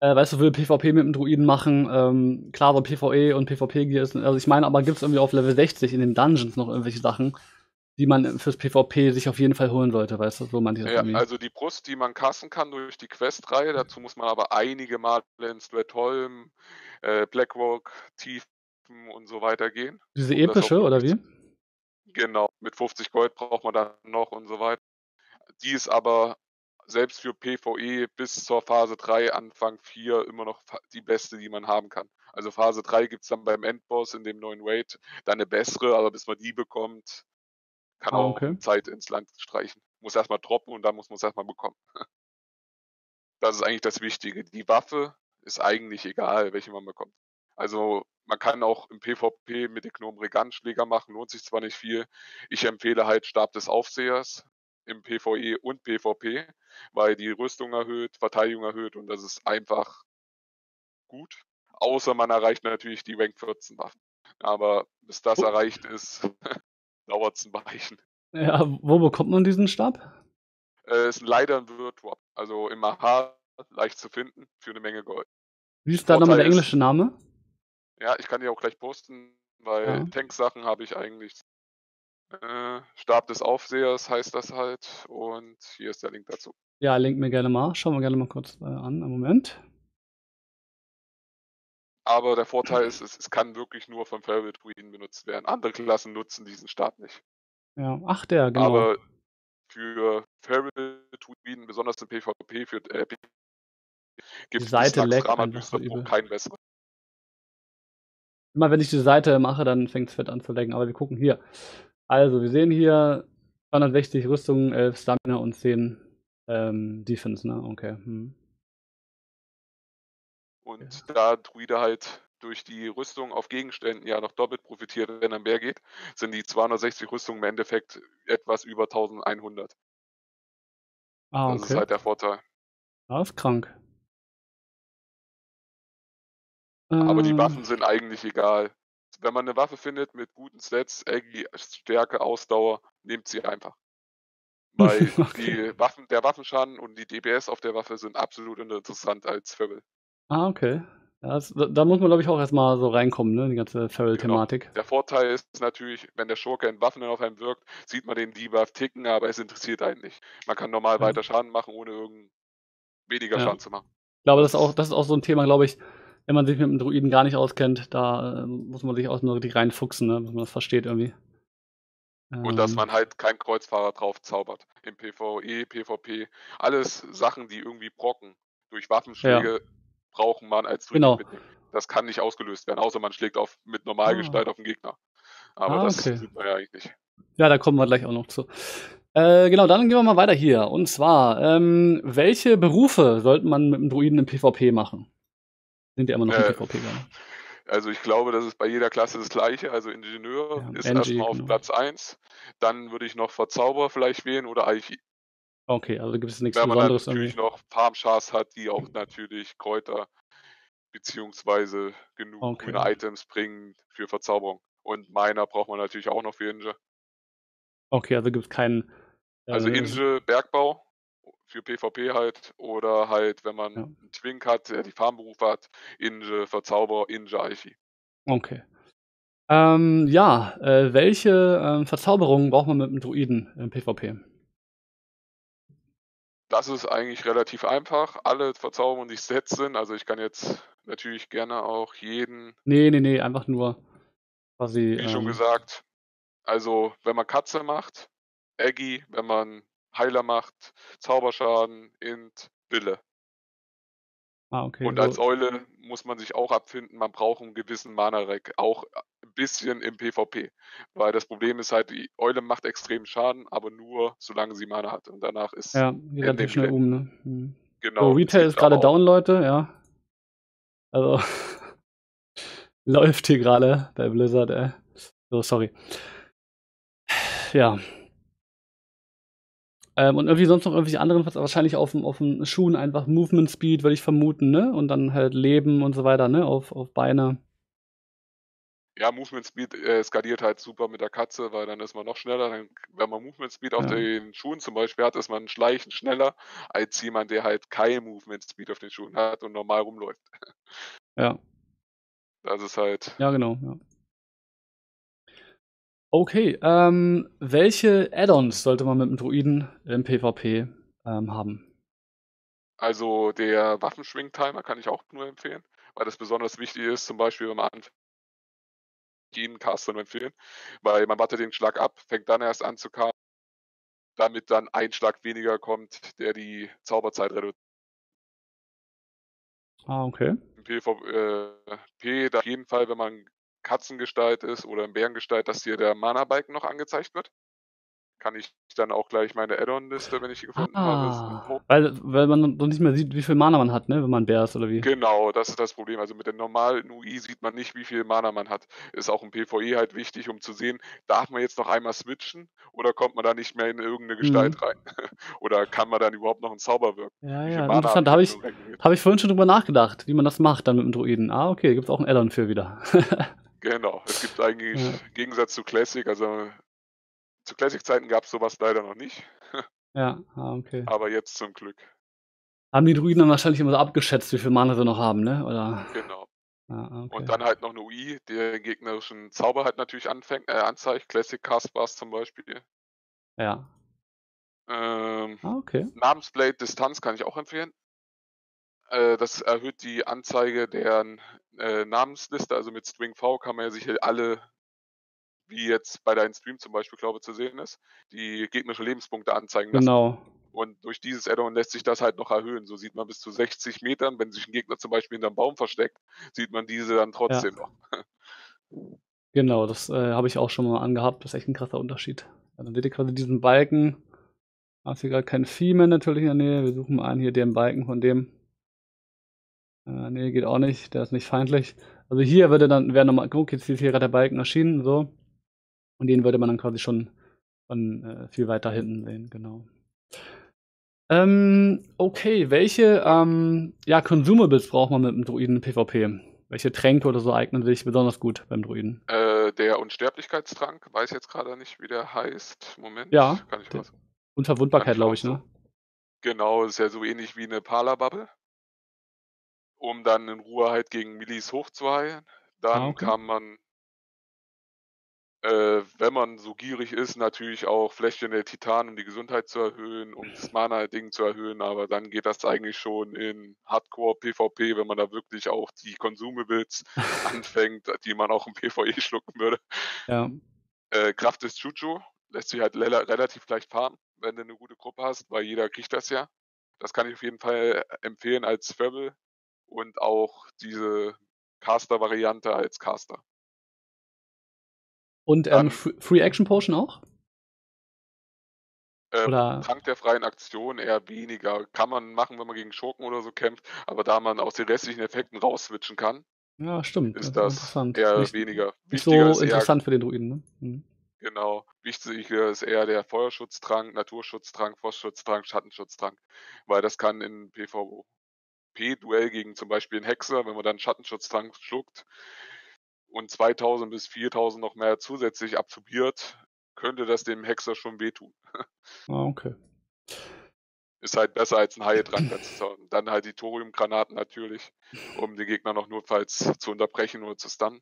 weißt du, will PvP mit dem Druiden machen, klar, so PvE und PvP-Gear ist, also ich meine, aber gibt es irgendwie auf Level 60 in den Dungeons noch irgendwelche Sachen, die man fürs PvP sich auf jeden Fall holen sollte, weißt du, so man diese. Ja, also die Brust, die man casten kann durch die Questreihe, dazu muss man aber einige Mal in Stratholme, Blackrock, Tiefen und so weiter gehen. Diese epische, oder wie? Genau, mit 50 Gold braucht man dann noch und so weiter. Die ist aber selbst für PvE bis zur Phase 3, Anfang 4 immer noch die beste, die man haben kann. Also Phase 3 gibt es dann beim Endboss in dem neuen Raid dann eine bessere, aber bis man die bekommt, kann auch Zeit ins Land streichen. Muss erstmal droppen und dann muss man es erstmal bekommen. Das ist eigentlich das Wichtige. Die Waffe ist eigentlich egal, welche man bekommt. Also man kann auch im PvP mit dem Gnomeregan Schläger machen, lohnt sich zwar nicht viel. Ich empfehle halt Stab des Aufsehers im PvE und PvP, weil die Rüstung erhöht, Verteidigung erhöht und das ist einfach gut. Außer man erreicht natürlich die Rank 14 Waffen. Aber bis das erreicht ist, dauert es ein Weichen. Ja, wo bekommt man diesen Stab? Ist leider ein Word-Drop. Also im AHA leicht zu finden für eine Menge Gold. Wie ist da nochmal der englische Name? Ja, ich kann die auch gleich posten, weil Tank-Sachen habe ich eigentlich. Stab des Aufsehers heißt das halt und hier ist der Link dazu. Ja, Link mir gerne mal. Schauen wir gerne mal kurz an. Im Moment. Aber der Vorteil ist, es kann wirklich nur von Feral Druiden benutzt werden. Andere Klassen nutzen diesen Stab nicht. Ja, ach der, genau. Aber für Feral Druiden, besonders im PvP, für gibt es Naxxramas-Düster Pro keinen besseren. Immer wenn ich die Seite mache, dann fängt es fett an zu laggen. Aber wir gucken hier. Also, wir sehen hier 260 Rüstung, 11 Stamina und 10 Defense, ne? Okay. Hm. Und da Druide halt durch die Rüstung auf Gegenständen ja noch doppelt profitiert, wenn er mehr geht, sind die 260 Rüstungen im Endeffekt etwas über 1100. Ah, okay. Das ist halt der Vorteil. Das ist krank. Aber die Waffen sind eigentlich egal. Wenn man eine Waffe findet mit guten Stats, Aggie, Stärke, Ausdauer, nehmt sie einfach. Weil die Waffen, der Waffenschaden und die DPS auf der Waffe sind absolut interessant als Feral. Ah, okay. Das, da muss man, glaube ich, auch erstmal so reinkommen, ne? Die ganze Feral-Thematik. Genau. Der Vorteil ist natürlich, wenn der Schurke in Waffen auf einem wirkt, sieht man den Debuff ticken, aber es interessiert einen nicht. Man kann normal weiter Schaden machen, ohne weniger Schaden zu machen. Ich glaube, das ist auch so ein Thema, glaube ich, wenn man sich mit dem Druiden gar nicht auskennt, da muss man sich auch nur richtig reinfuchsen, ne? Dass man das versteht irgendwie. Und dass man halt keinen Kreuzfahrer drauf zaubert. Im PvE, PvP, alles Sachen, die irgendwie brocken. Durch Waffenschläge brauchen man als Druiden mitnehmen. Das kann nicht ausgelöst werden, außer man schlägt mit Normalgestalt auf den Gegner. Aber das sieht man ja eigentlich nicht. Ja, da kommen wir gleich auch noch zu. Genau, dann gehen wir mal weiter hier. Und zwar, welche Berufe sollte man mit dem Druiden im PvP machen? Sind ja immer noch ein PvP. Also ich glaube, das ist bei jeder Klasse das gleiche. Also Ingenieur ist erstmal auf Platz 1. Dann würde ich noch Verzauberer vielleicht wählen oder Archie. Okay, also gibt es nichts Besonderes. Wenn man natürlich noch Farmschars hat, die auch natürlich Kräuter beziehungsweise genug grüne Items bringen für Verzauberung. Und Miner braucht man natürlich auch noch für Inge. Okay, also gibt es keinen... also Inge, Bergbau. Für PvP halt, oder halt, wenn man einen Twink hat, der die Farmberufe hat, Inge, Verzauberer, Inge, Aichi. Okay. Welche Verzauberungen braucht man mit dem Druiden im PvP? Das ist eigentlich relativ einfach. Alle Verzauberungen, die Sets sind, also ich kann jetzt natürlich gerne auch jeden... Nee, einfach nur quasi... Wie schon gesagt, also wenn man Katze macht, Aggie, wenn man Heiler macht, Zauberschaden, Int, Bille. Ah, okay. Und so. Als Eule muss man sich auch abfinden, man braucht einen gewissen Mana-Rack, auch ein bisschen im PvP. Weil das Problem ist halt, die Eule macht extrem Schaden, aber nur solange sie Mana hat. Und danach ist... Ja, die relativ schnell um, ne? Mhm. Genau. So, Retail ist gerade down, Leute, ja. Also, läuft hier gerade bei Blizzard, ey. So, sorry. Ja. Und irgendwie sonst noch irgendwelche anderen, was wahrscheinlich auf den Schuhen einfach Movement Speed, würde ich vermuten, ne? Und dann halt Leben und so weiter, ne? Auf Beine. Ja, Movement Speed skaliert halt super mit der Katze, weil dann ist man noch schneller. Dann, wenn man Movement Speed auf den Schuhen zum Beispiel hat, ist man schleichend schneller als jemand, der halt kein Movement Speed auf den Schuhen hat und normal rumläuft. Ja. Das ist halt... Ja, genau, ja. Okay, welche Add-ons sollte man mit dem Druiden im PvP haben? Also der Waffenschwing-Timer kann ich auch nur empfehlen, weil das besonders wichtig ist, zum Beispiel wenn man anfängt, jeden Castern empfehlen, weil man wartet den Schlag ab, fängt dann erst an zu casten, damit dann ein Schlag weniger kommt, der die Zauberzeit reduziert. Ah, okay. Im PvP, da auf jeden Fall, wenn man Katzengestalt ist oder in Bärengestalt, dass hier der Mana-Balken noch angezeigt wird. Kann ich dann auch gleich meine Add-on-Liste, wenn ich die gefunden habe. Weil man sonst nicht mehr sieht, wie viel Mana man hat, ne? Wenn man Bär ist oder wie. Genau, das ist das Problem. Also mit der normalen UI sieht man nicht, wie viel Mana man hat. Ist auch im PvE halt wichtig, um zu sehen, darf man jetzt noch einmal switchen oder kommt man da nicht mehr in irgendeine Gestalt rein? Oder kann man dann überhaupt noch einen Zauber wirken? Ja, interessant. Da habe ich vorhin schon drüber nachgedacht, wie man das macht dann mit dem Druiden. Ah, okay, gibt es auch ein Add-on für wieder. Genau, es gibt eigentlich im Gegensatz zu Classic, also zu Classic-Zeiten gab es sowas leider noch nicht. Ja, okay. Aber jetzt zum Glück. Haben die Druiden dann wahrscheinlich immer so abgeschätzt, wie viel Mana sie noch haben, ne? Oder? Genau. Ah, okay. Und dann halt noch eine UI, der gegnerischen Zauber halt natürlich anzeigt. Classic Cast Bars zum Beispiel. Ja. Okay. Namensblade Distanz kann ich auch empfehlen. Das erhöht die Anzeige der Namensliste, also mit String V kann man ja sicher alle, wie jetzt bei deinem Stream zum Beispiel, glaube ich, zu sehen ist, die gegnerischen Lebenspunkte anzeigen lassen. Genau. Und durch dieses Add-on lässt sich das halt noch erhöhen. So sieht man bis zu 60 Metern, wenn sich ein Gegner zum Beispiel hinterm Baum versteckt, sieht man diese dann trotzdem noch. Genau, das habe ich auch schon mal angehabt. Das ist echt ein krasser Unterschied. Ja, dann seht ihr quasi diesen Balken. Da ist hier gerade kein Vieh mehr natürlich in der Nähe. Wir suchen mal an hier den Balken von dem. Nee, geht auch nicht. Der ist nicht feindlich. Also hier würde dann, wäre nochmal, guck, jetzt ist hier gerade der Balken erschienen, so. Und den würde man dann quasi schon von viel weiter hinten sehen, genau. Okay, welche Consumables braucht man mit dem Druiden PvP? Welche Tränke oder so eignen sich besonders gut beim Druiden? Der Unsterblichkeitstrank, weiß jetzt gerade nicht, wie der heißt. Moment, ja, kann ich was? Unverwundbarkeit, glaube ich, ne? Genau, ist ja so ähnlich wie eine Pala-Bubble, um dann in Ruhe halt gegen Milis hochzuheilen. Dann kann man, wenn man so gierig ist, natürlich auch Fläschchen der Titan, um die Gesundheit zu erhöhen, um das Mana-Ding zu erhöhen, aber dann geht das eigentlich schon in Hardcore-PvP, wenn man da wirklich auch die Consumables anfängt, die man auch im PvE schlucken würde. Ja. Kraft des Chucho lässt sich halt relativ leicht farmen, wenn du eine gute Gruppe hast, weil jeder kriegt das ja. Das kann ich auf jeden Fall empfehlen als Feral. Und auch diese Caster-Variante als Caster. Und Free Action Potion auch? Trank der freien Aktion eher weniger. Kann man machen, wenn man gegen Schurken oder so kämpft. Aber da man aus den restlichen Effekten rausswitchen kann, ja, stimmt. Ist das eher weniger. Nicht so interessant für den Druiden, ne? Mhm. Genau. Wichtiger ist eher der Feuerschutztrank, Naturschutztrank, Frostschutztrank, Schattenschutztrank. Weil das kann in PvO. Duell gegen zum Beispiel einen Hexer, wenn man dann Schattenschutztrank schluckt und 2000 bis 4000 noch mehr zusätzlich absorbiert, könnte das dem Hexer schon wehtun. Ah, okay. Ist halt besser als ein Haie-Trank dazu. Und dann halt die Thoriumgranaten natürlich, um den Gegner noch notfalls zu unterbrechen oder zu stunnen.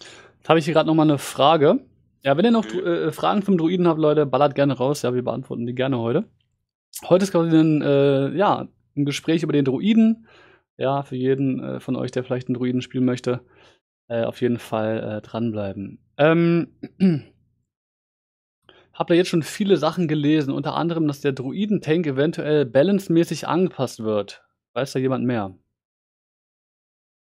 Jetzt habe ich hier gerade nochmal eine Frage. Ja, wenn ihr noch Fragen zum Druiden habt, Leute, ballert gerne raus. Ja, wir beantworten die gerne heute. Heute ist quasi ein ein Gespräch über den Druiden. Ja, für jeden von euch, der vielleicht einen Druiden spielen möchte, auf jeden Fall dranbleiben. Hab da jetzt schon viele Sachen gelesen, unter anderem, dass der Druiden-Tank eventuell balancemäßig angepasst wird. Weiß da jemand mehr?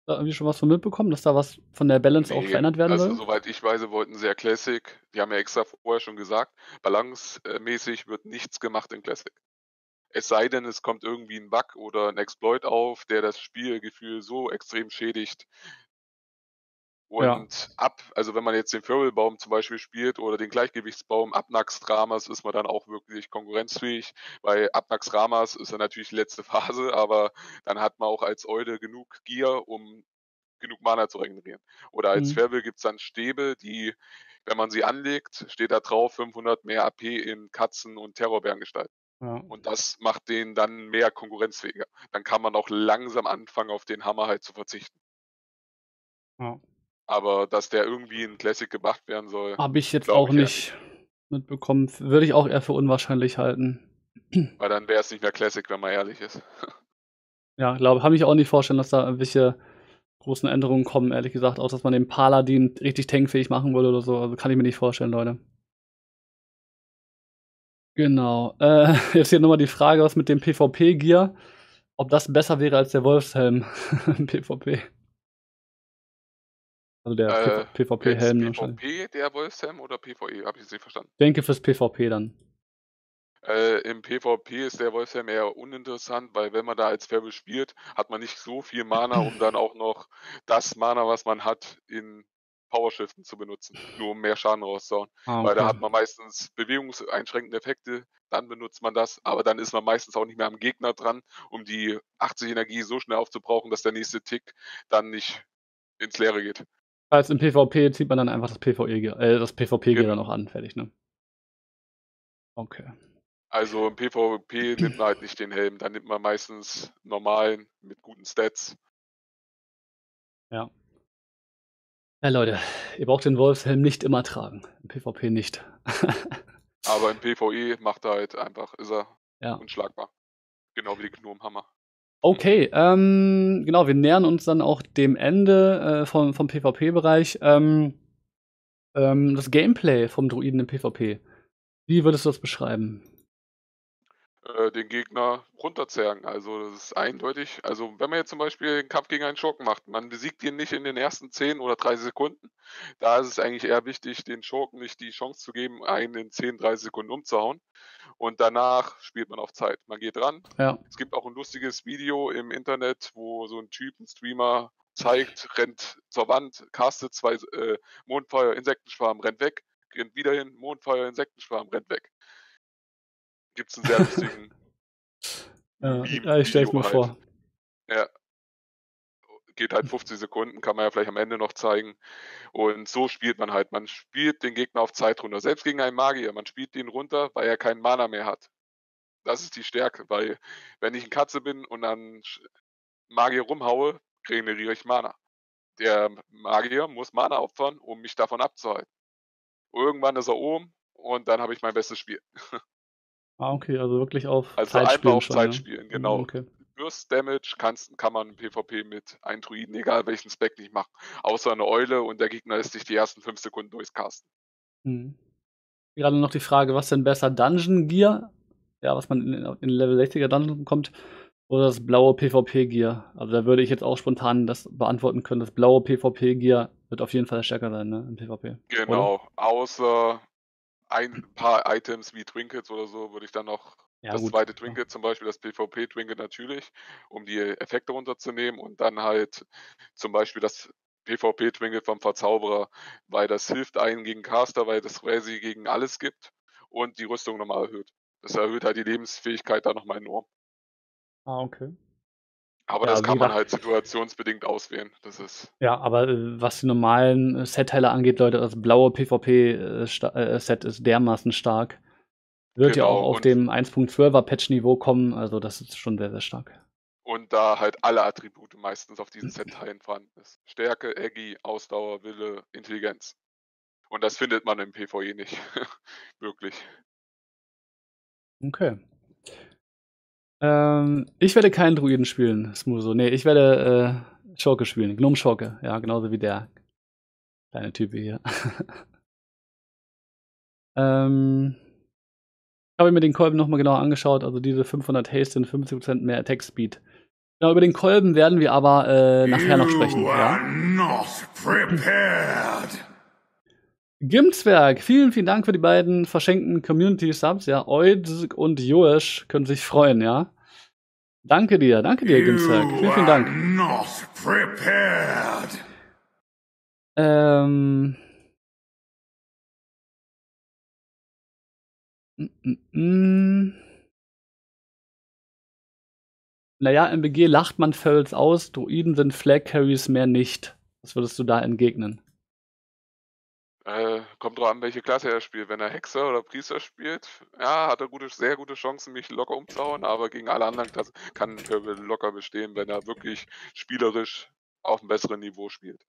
Da irgendwie schon was von mitbekommen, dass da was von der Balance auch verändert werden soll? Also soweit ich weiß, wollten sie ja Classic, die haben ja extra vorher schon gesagt, balancemäßig wird nichts gemacht in Classic. Es sei denn, es kommt irgendwie ein Bug oder ein Exploit auf, der das Spielgefühl so extrem schädigt. Und also wenn man jetzt den Feralbaum zum Beispiel spielt oder den Gleichgewichtsbaum, ab Naxxramas ist man dann auch wirklich konkurrenzfähig, weil ab Naxxramas ist dann natürlich die letzte Phase, aber dann hat man auch als Eude genug Gier, um genug Mana zu regenerieren. Oder als Feral gibt es dann Stäbe, die, wenn man sie anlegt, steht da drauf 500 mehr AP in Katzen- und Terrorbärengestalt. Ja. Und das macht den dann mehr konkurrenzfähiger. Dann kann man auch langsam anfangen, auf den Hammer halt zu verzichten. Ja. Aber dass der irgendwie in Classic gemacht werden soll, habe ich jetzt auch nicht mitbekommen. Würde ich auch eher für unwahrscheinlich halten. Weil dann wäre es nicht mehr Classic, wenn man ehrlich ist. Ja, glaube, kann ich auch nicht vorstellen, dass da irgendwelche großen Änderungen kommen, ehrlich gesagt. Auch, dass man den Paladin richtig tankfähig machen würde oder so. Also kann ich mir nicht vorstellen, Leute. Genau. Jetzt hier nochmal die Frage, was mit dem PvP-Gear, ob das besser wäre als der Wolfshelm im PvP. Also der PvP-Helm. PvP der Wolfshelm oder PvE? Habe ich es nicht verstanden. Ich denke fürs PvP dann. Im PvP ist der Wolfshelm eher uninteressant, weil wenn man da als Feral spielt, hat man nicht so viel Mana, um dann auch noch das Mana, was man hat, in Powershiften zu benutzen, nur um mehr Schaden rauszuhauen. Ah, okay. Weil da hat man meistens bewegungseinschränkende Effekte, dann benutzt man das, aber dann ist man meistens auch nicht mehr am Gegner dran, um die 80 Energie so schnell aufzubrauchen, dass der nächste Tick dann nicht ins Leere geht. Also im PvP zieht man dann einfach das PvP-Gear dann auch an, fertig, ne? Okay. Also im PvP nimmt man halt nicht den Helm, dann nimmt man meistens normalen, mit guten Stats. Ja. Ja, Leute, ihr braucht den Wolfshelm nicht immer tragen. Im PvP nicht. Aber im PvE macht er halt einfach, ist er unschlagbar. Genau wie die Gnomenhammer. Okay, genau, wir nähern uns dann auch dem Ende vom PvP-Bereich. Das Gameplay vom Druiden im PvP, wie würdest du das beschreiben? Den Gegner runterzerren, also das ist eindeutig. Also wenn man jetzt zum Beispiel einen Kampf gegen einen Schurken macht, man besiegt ihn nicht in den ersten 10 oder 30 Sekunden, da ist es eigentlich eher wichtig, den Schurken nicht die Chance zu geben, einen in 10, 30 Sekunden umzuhauen. Und danach spielt man auf Zeit. Man geht ran. Ja. Es gibt auch ein lustiges Video im Internet, wo so ein Typ, ein Streamer, zeigt, rennt zur Wand, castet 2 Mondfeuer, Insektenschwarm, rennt weg, rennt wieder hin, Mondfeuer, Insektenschwarm, rennt weg. Gibt es einen sehr lustigen ich stelle es mir halt vor. Ja. Geht halt 50 Sekunden, kann man ja vielleicht am Ende noch zeigen. Und so spielt man halt. Man spielt den Gegner auf Zeit runter. Selbst gegen einen Magier. Man spielt den runter, weil er keinen Mana mehr hat. Das ist die Stärke, weil wenn ich ein Katze bin und dann Magier rumhaue, regeneriere ich Mana. Der Magier muss Mana opfern, um mich davon abzuhalten. Irgendwann ist er oben und dann habe ich mein bestes Spiel. Ah, okay, also wirklich auf Zeit spielen. Also einfach auf Zeit spielen, genau. Okay. Burst Damage kann man im PvP mit einem Druiden, egal welchen Spec, nicht machen. Außer eine Eule und der Gegner lässt sich die ersten 5 Sekunden durchcasten. Hm. Gerade noch die Frage, was denn besser? Dungeon Gear? Ja, was man in Level 60er Dungeon bekommt. Oder das blaue PvP Gear? Also da würde ich jetzt auch spontan das beantworten können. Das blaue PvP Gear wird auf jeden Fall stärker sein, ne? Im PvP. Genau, oder? Außer ein paar Items wie Trinkets oder so würde ich dann noch das zweite Trinket, zum Beispiel das PvP-Trinket natürlich, um die Effekte runterzunehmen und dann halt zum Beispiel das PvP-Trinket vom Verzauberer, weil das hilft einen gegen Caster, weil das quasi gegen alles gibt und die Rüstung nochmal erhöht. Das erhöht halt die Lebensfähigkeit da nochmal enorm. Ah, okay. Aber ja, das kann man halt situationsbedingt auswählen. Das ist aber was die normalen Set-Teile angeht, Leute, das blaue PvP-Set ist dermaßen stark. Wird ja auch auf dem 1.12er Patch-Niveau kommen, also das ist schon sehr, sehr stark. Und da halt alle Attribute meistens auf diesen Set-Teilen vorhanden ist. Stärke, Aggie, Ausdauer, Wille, Intelligenz. Und das findet man im PvE nicht. Wirklich. Okay. Ich werde keinen Druiden spielen, Smuso. Nee, ich werde Schurke spielen. Gnome Schurke. Ja, genauso wie der kleine Typ hier. Ich habe mir den Kolben nochmal genauer angeschaut. Also diese 500 Haste sind 50% mehr Attack Speed. Genau, über den Kolben werden wir aber nachher noch sprechen. Ja? Gimzwerg, vielen, vielen Dank für die beiden verschenkten Community-Subs. Ja, Oizg und Joesch können sich freuen, ja. Danke dir, Gimzwerg. Vielen, vielen Dank. Naja, im BG lacht man Ferals aus, Druiden sind Flag-Carries mehr nicht. Was würdest du da entgegnen? Kommt drauf an, welche Klasse er spielt. Wenn er Hexer oder Priester spielt, ja, hat er gute, sehr gute Chancen, mich locker umzuhauen, aber gegen alle anderen Klassen kann ein Feral locker bestehen, wenn er wirklich spielerisch auf einem besseren Niveau spielt.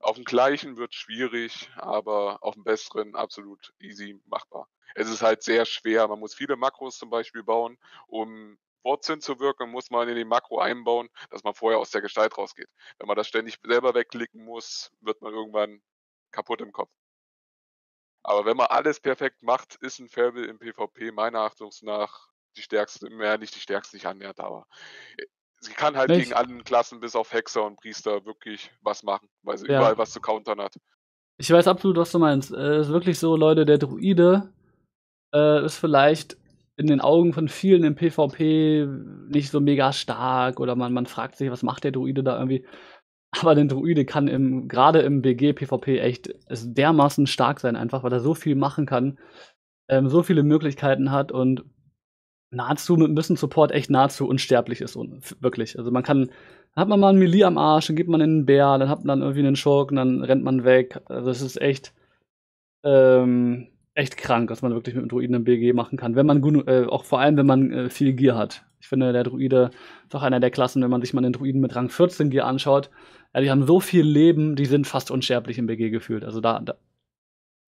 Auf dem gleichen wird schwierig, aber auf dem besseren absolut easy machbar. Es ist halt sehr schwer. Man muss viele Makros zum Beispiel bauen, um Wortsinn zu wirken, muss man in den Makro einbauen, dass man vorher aus der Gestalt rausgeht. Wenn man das ständig selber wegklicken muss, wird man irgendwann kaputt im Kopf. Aber wenn man alles perfekt macht, ist ein Feral im PvP meiner Achtung nach die stärkste, mehr nicht die stärkste, nicht annähernd, aber sie kann halt gegen alle Klassen bis auf Hexer und Priester wirklich was machen, weil sie überall was zu countern hat. Ich weiß absolut, was du meinst. Es ist wirklich so, Leute, der Druide ist vielleicht in den Augen von vielen im PvP nicht so mega stark oder man fragt sich, was macht der Druide da irgendwie. Aber der Druide kann gerade im BG-PvP echt dermaßen stark sein, einfach weil er so viel machen kann, so viele Möglichkeiten hat und nahezu mit ein bisschen Support echt nahezu unsterblich ist. Wirklich. Also hat man mal einen Melee am Arsch, dann geht man in einen Bär, dann hat man irgendwie einen Schurken, dann rennt man weg. Also es ist echt krank, was man wirklich mit einem Druiden im BG machen kann. Wenn man auch vor allem, wenn man viel Gear hat. Ich finde, der Druide ist auch einer der Klassen, wenn man sich mal den Druiden mit Rang 14 Gear anschaut. Ja, die haben so viel Leben, die sind fast unsterblich im BG gefühlt. Also da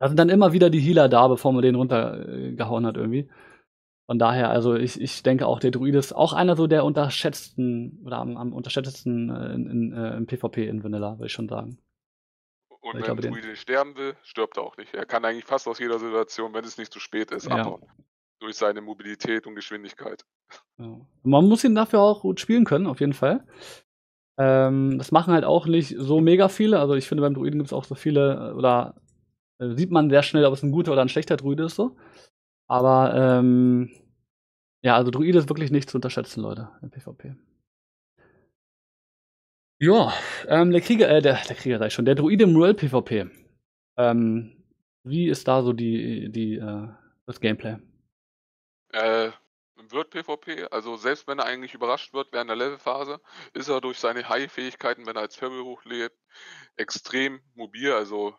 sind dann immer wieder die Healer da, bevor man den runtergehauen hat irgendwie. Von daher, also ich denke auch, der Druide ist auch einer so der unterschätzten oder am unterschätztesten im PvP in Vanilla, würde ich schon sagen. Und wenn der Druide sterben will, stirbt er auch nicht. Er kann eigentlich fast aus jeder Situation, wenn es nicht zu spät ist, abhauen. Durch seine Mobilität und Geschwindigkeit. Ja. Man muss ihn dafür auch gut spielen können, auf jeden Fall. Das machen halt auch nicht so mega viele. Also ich finde, beim Druiden gibt es auch so viele, oder sieht man sehr schnell, ob es ein guter oder ein schlechter Druide ist. So. Aber ja, also Druide ist wirklich nicht zu unterschätzen, Leute, im PvP. Ja, der Druide im Royal PvP. Wie ist da so das Gameplay? Wird PvP, also selbst wenn er eigentlich überrascht wird während der Levelphase, ist er durch seine High-Fähigkeiten, wenn er als Feral hochlebt, extrem mobil. Also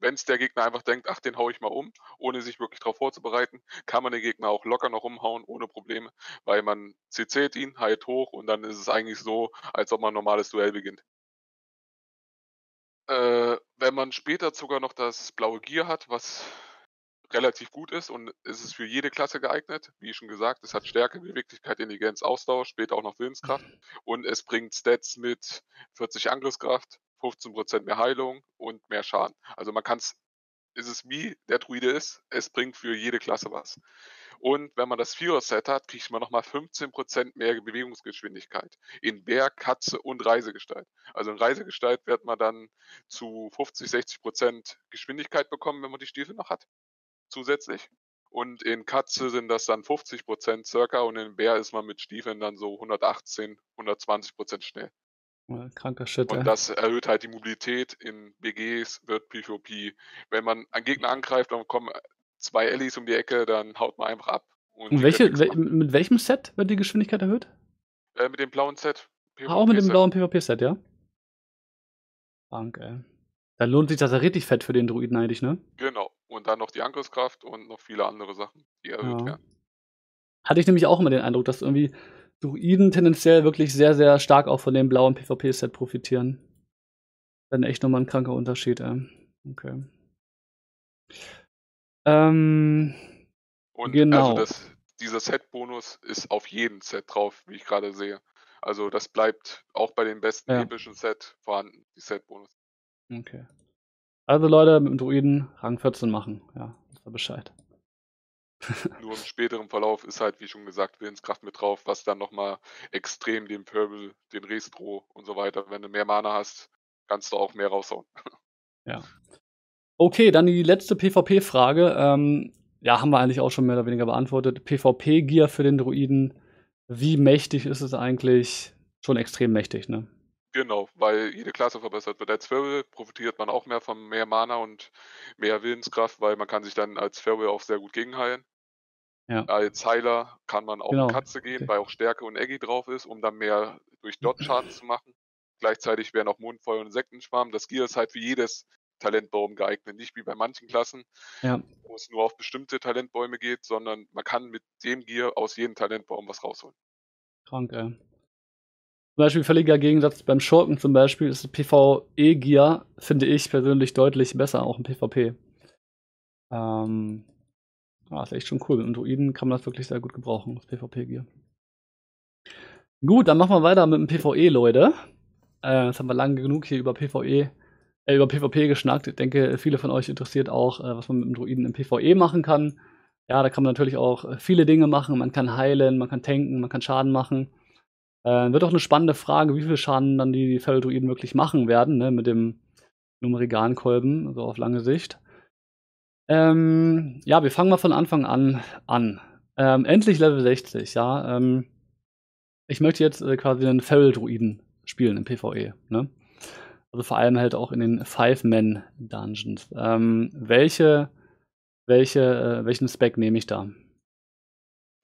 wenn es der Gegner einfach denkt, ach, den hau ich mal um, ohne sich wirklich darauf vorzubereiten, kann man den Gegner auch locker noch umhauen, ohne Probleme, weil man CC't ihn, heilt hoch und dann ist es eigentlich so, als ob man ein normales Duell beginnt. Wenn man später sogar noch das blaue Gear hat, was relativ gut ist und es ist für jede Klasse geeignet, wie schon gesagt, es hat Stärke, Beweglichkeit, Intelligenz, Ausdauer, später auch noch Willenskraft und es bringt Stats mit 40 Angriffskraft, 15% mehr Heilung und mehr Schaden. Also man kann es ist wie der Druide ist, es bringt für jede Klasse was. Und wenn man das Vierer-Set hat, kriegt man nochmal 15% mehr Bewegungsgeschwindigkeit in Bär, Katze und Reisegestalt. Also in Reisegestalt wird man dann zu 50-60% Geschwindigkeit bekommen, wenn man die Stiefel noch hat. Zusätzlich. Und in Katze sind das dann 50% circa und in Bär ist man mit Stiefeln dann so 118-120% schnell. Kranker Shit, und das erhöht halt die Mobilität. In BGs wird PvP, wenn man einen Gegner angreift, dann kommen zwei Allies um die Ecke, dann haut man einfach ab. Und mit welchem Set wird die Geschwindigkeit erhöht? Mit dem blauen Set. Auch mit dem blauen PvP-Set, ja? Krank, ey. Dann lohnt sich das ja richtig fett für den Druiden eigentlich, ne? Genau. Und dann noch die Angriffskraft und noch viele andere Sachen, die erhöht werden. Hatte ich nämlich auch immer den Eindruck, dass irgendwie Druiden tendenziell wirklich sehr, sehr stark auch von dem blauen PvP-Set profitieren. Dann echt nochmal ein kranker Unterschied, ey. Okay. Und genau. Also das dieser Set-Bonus ist auf jedem Set drauf, wie ich gerade sehe. Also das bleibt auch bei den besten epischen Set vorhanden, die Set-Bonus. Okay. Also Leute, mit dem Druiden Rang 14 machen. Ja, das war Bescheid. Nur im späteren Verlauf ist halt, wie schon gesagt, Willenskraft mit drauf, was dann nochmal extrem den Purple, den Restro und so weiter. Wenn du mehr Mana hast, kannst du auch mehr raushauen. Ja. Okay, dann die letzte PvP-Frage. Ja, haben wir eigentlich auch schon mehr oder weniger beantwortet. PvP-Gear für den Druiden. Wie mächtig ist es eigentlich? Schon extrem mächtig, ne? Genau, weil jede Klasse verbessert wird. Als Feral profitiert man auch mehr von mehr Mana und mehr Willenskraft, weil man kann sich dann als Feral auch sehr gut gegenheilen. Ja. Als Heiler kann man auch in Katze gehen, weil auch Stärke und Eggy drauf ist, um dann mehr durch Dodge-Schaden zu machen. Gleichzeitig wären auch Mondfeuer und Insektenschwarm. Das Gear ist halt für jedes Talentbaum geeignet, nicht wie bei manchen Klassen, wo es nur auf bestimmte Talentbäume geht, sondern man kann mit dem Gear aus jedem Talentbaum was rausholen. Krank, ey. Zum Beispiel völliger Gegensatz beim Schurken zum Beispiel ist PvE-Gear, finde ich persönlich deutlich besser, auch im PvP. Ist echt schon cool. Mit Druiden kann man das wirklich sehr gut gebrauchen, das PvP-Gear. Gut, dann machen wir weiter mit dem PvE, Leute. Jetzt haben wir lange genug hier über PvP geschnackt. Ich denke, viele von euch interessiert auch, was man mit dem Druiden im PvE machen kann. Ja, da kann man natürlich auch viele Dinge machen. Man kann heilen, man kann tanken, man kann Schaden machen. Wird auch eine spannende Frage, wie viel Schaden dann die Feral-Druiden wirklich machen werden, ne, mit dem Gnomeregan-Kolben, so auf lange Sicht. Ja, wir fangen mal von Anfang an. Endlich Level 60, ja. Ich möchte jetzt quasi einen Feral-Druiden spielen im PvE, ne? Also vor allem halt auch in den Five-Man-Dungeons. Welchen Spec nehme ich da?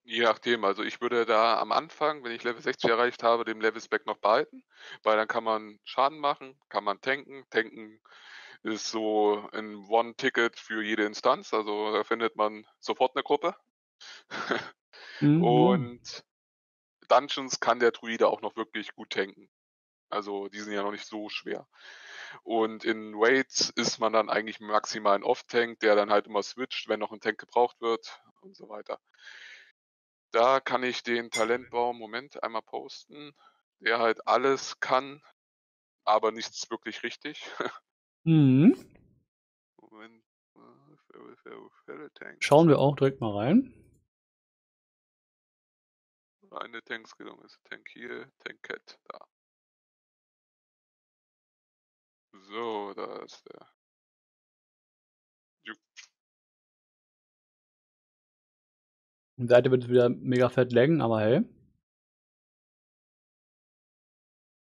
Je nachdem, also ich würde da am Anfang, wenn ich Level 60 erreicht habe, den Level-Spec noch behalten, weil dann kann man Schaden machen, kann man tanken. Tanken ist so ein One-Ticket für jede Instanz, also da findet man sofort eine Gruppe. Und Dungeons kann der Druide auch noch wirklich gut tanken. Also die sind ja noch nicht so schwer. Und in Raids ist man dann eigentlich maximal ein Off-Tank, der dann halt immer switcht, wenn noch ein Tank gebraucht wird und so weiter. Da kann ich den Talentbaum, Moment, einmal posten, der halt alles kann, aber nichts wirklich richtig. Moment. Schauen wir auch direkt mal rein. Eine Tankskillung ist Tank hier, Tank Cat, da. So, da ist der. Die Seite wird wieder mega fett laggen, aber hey.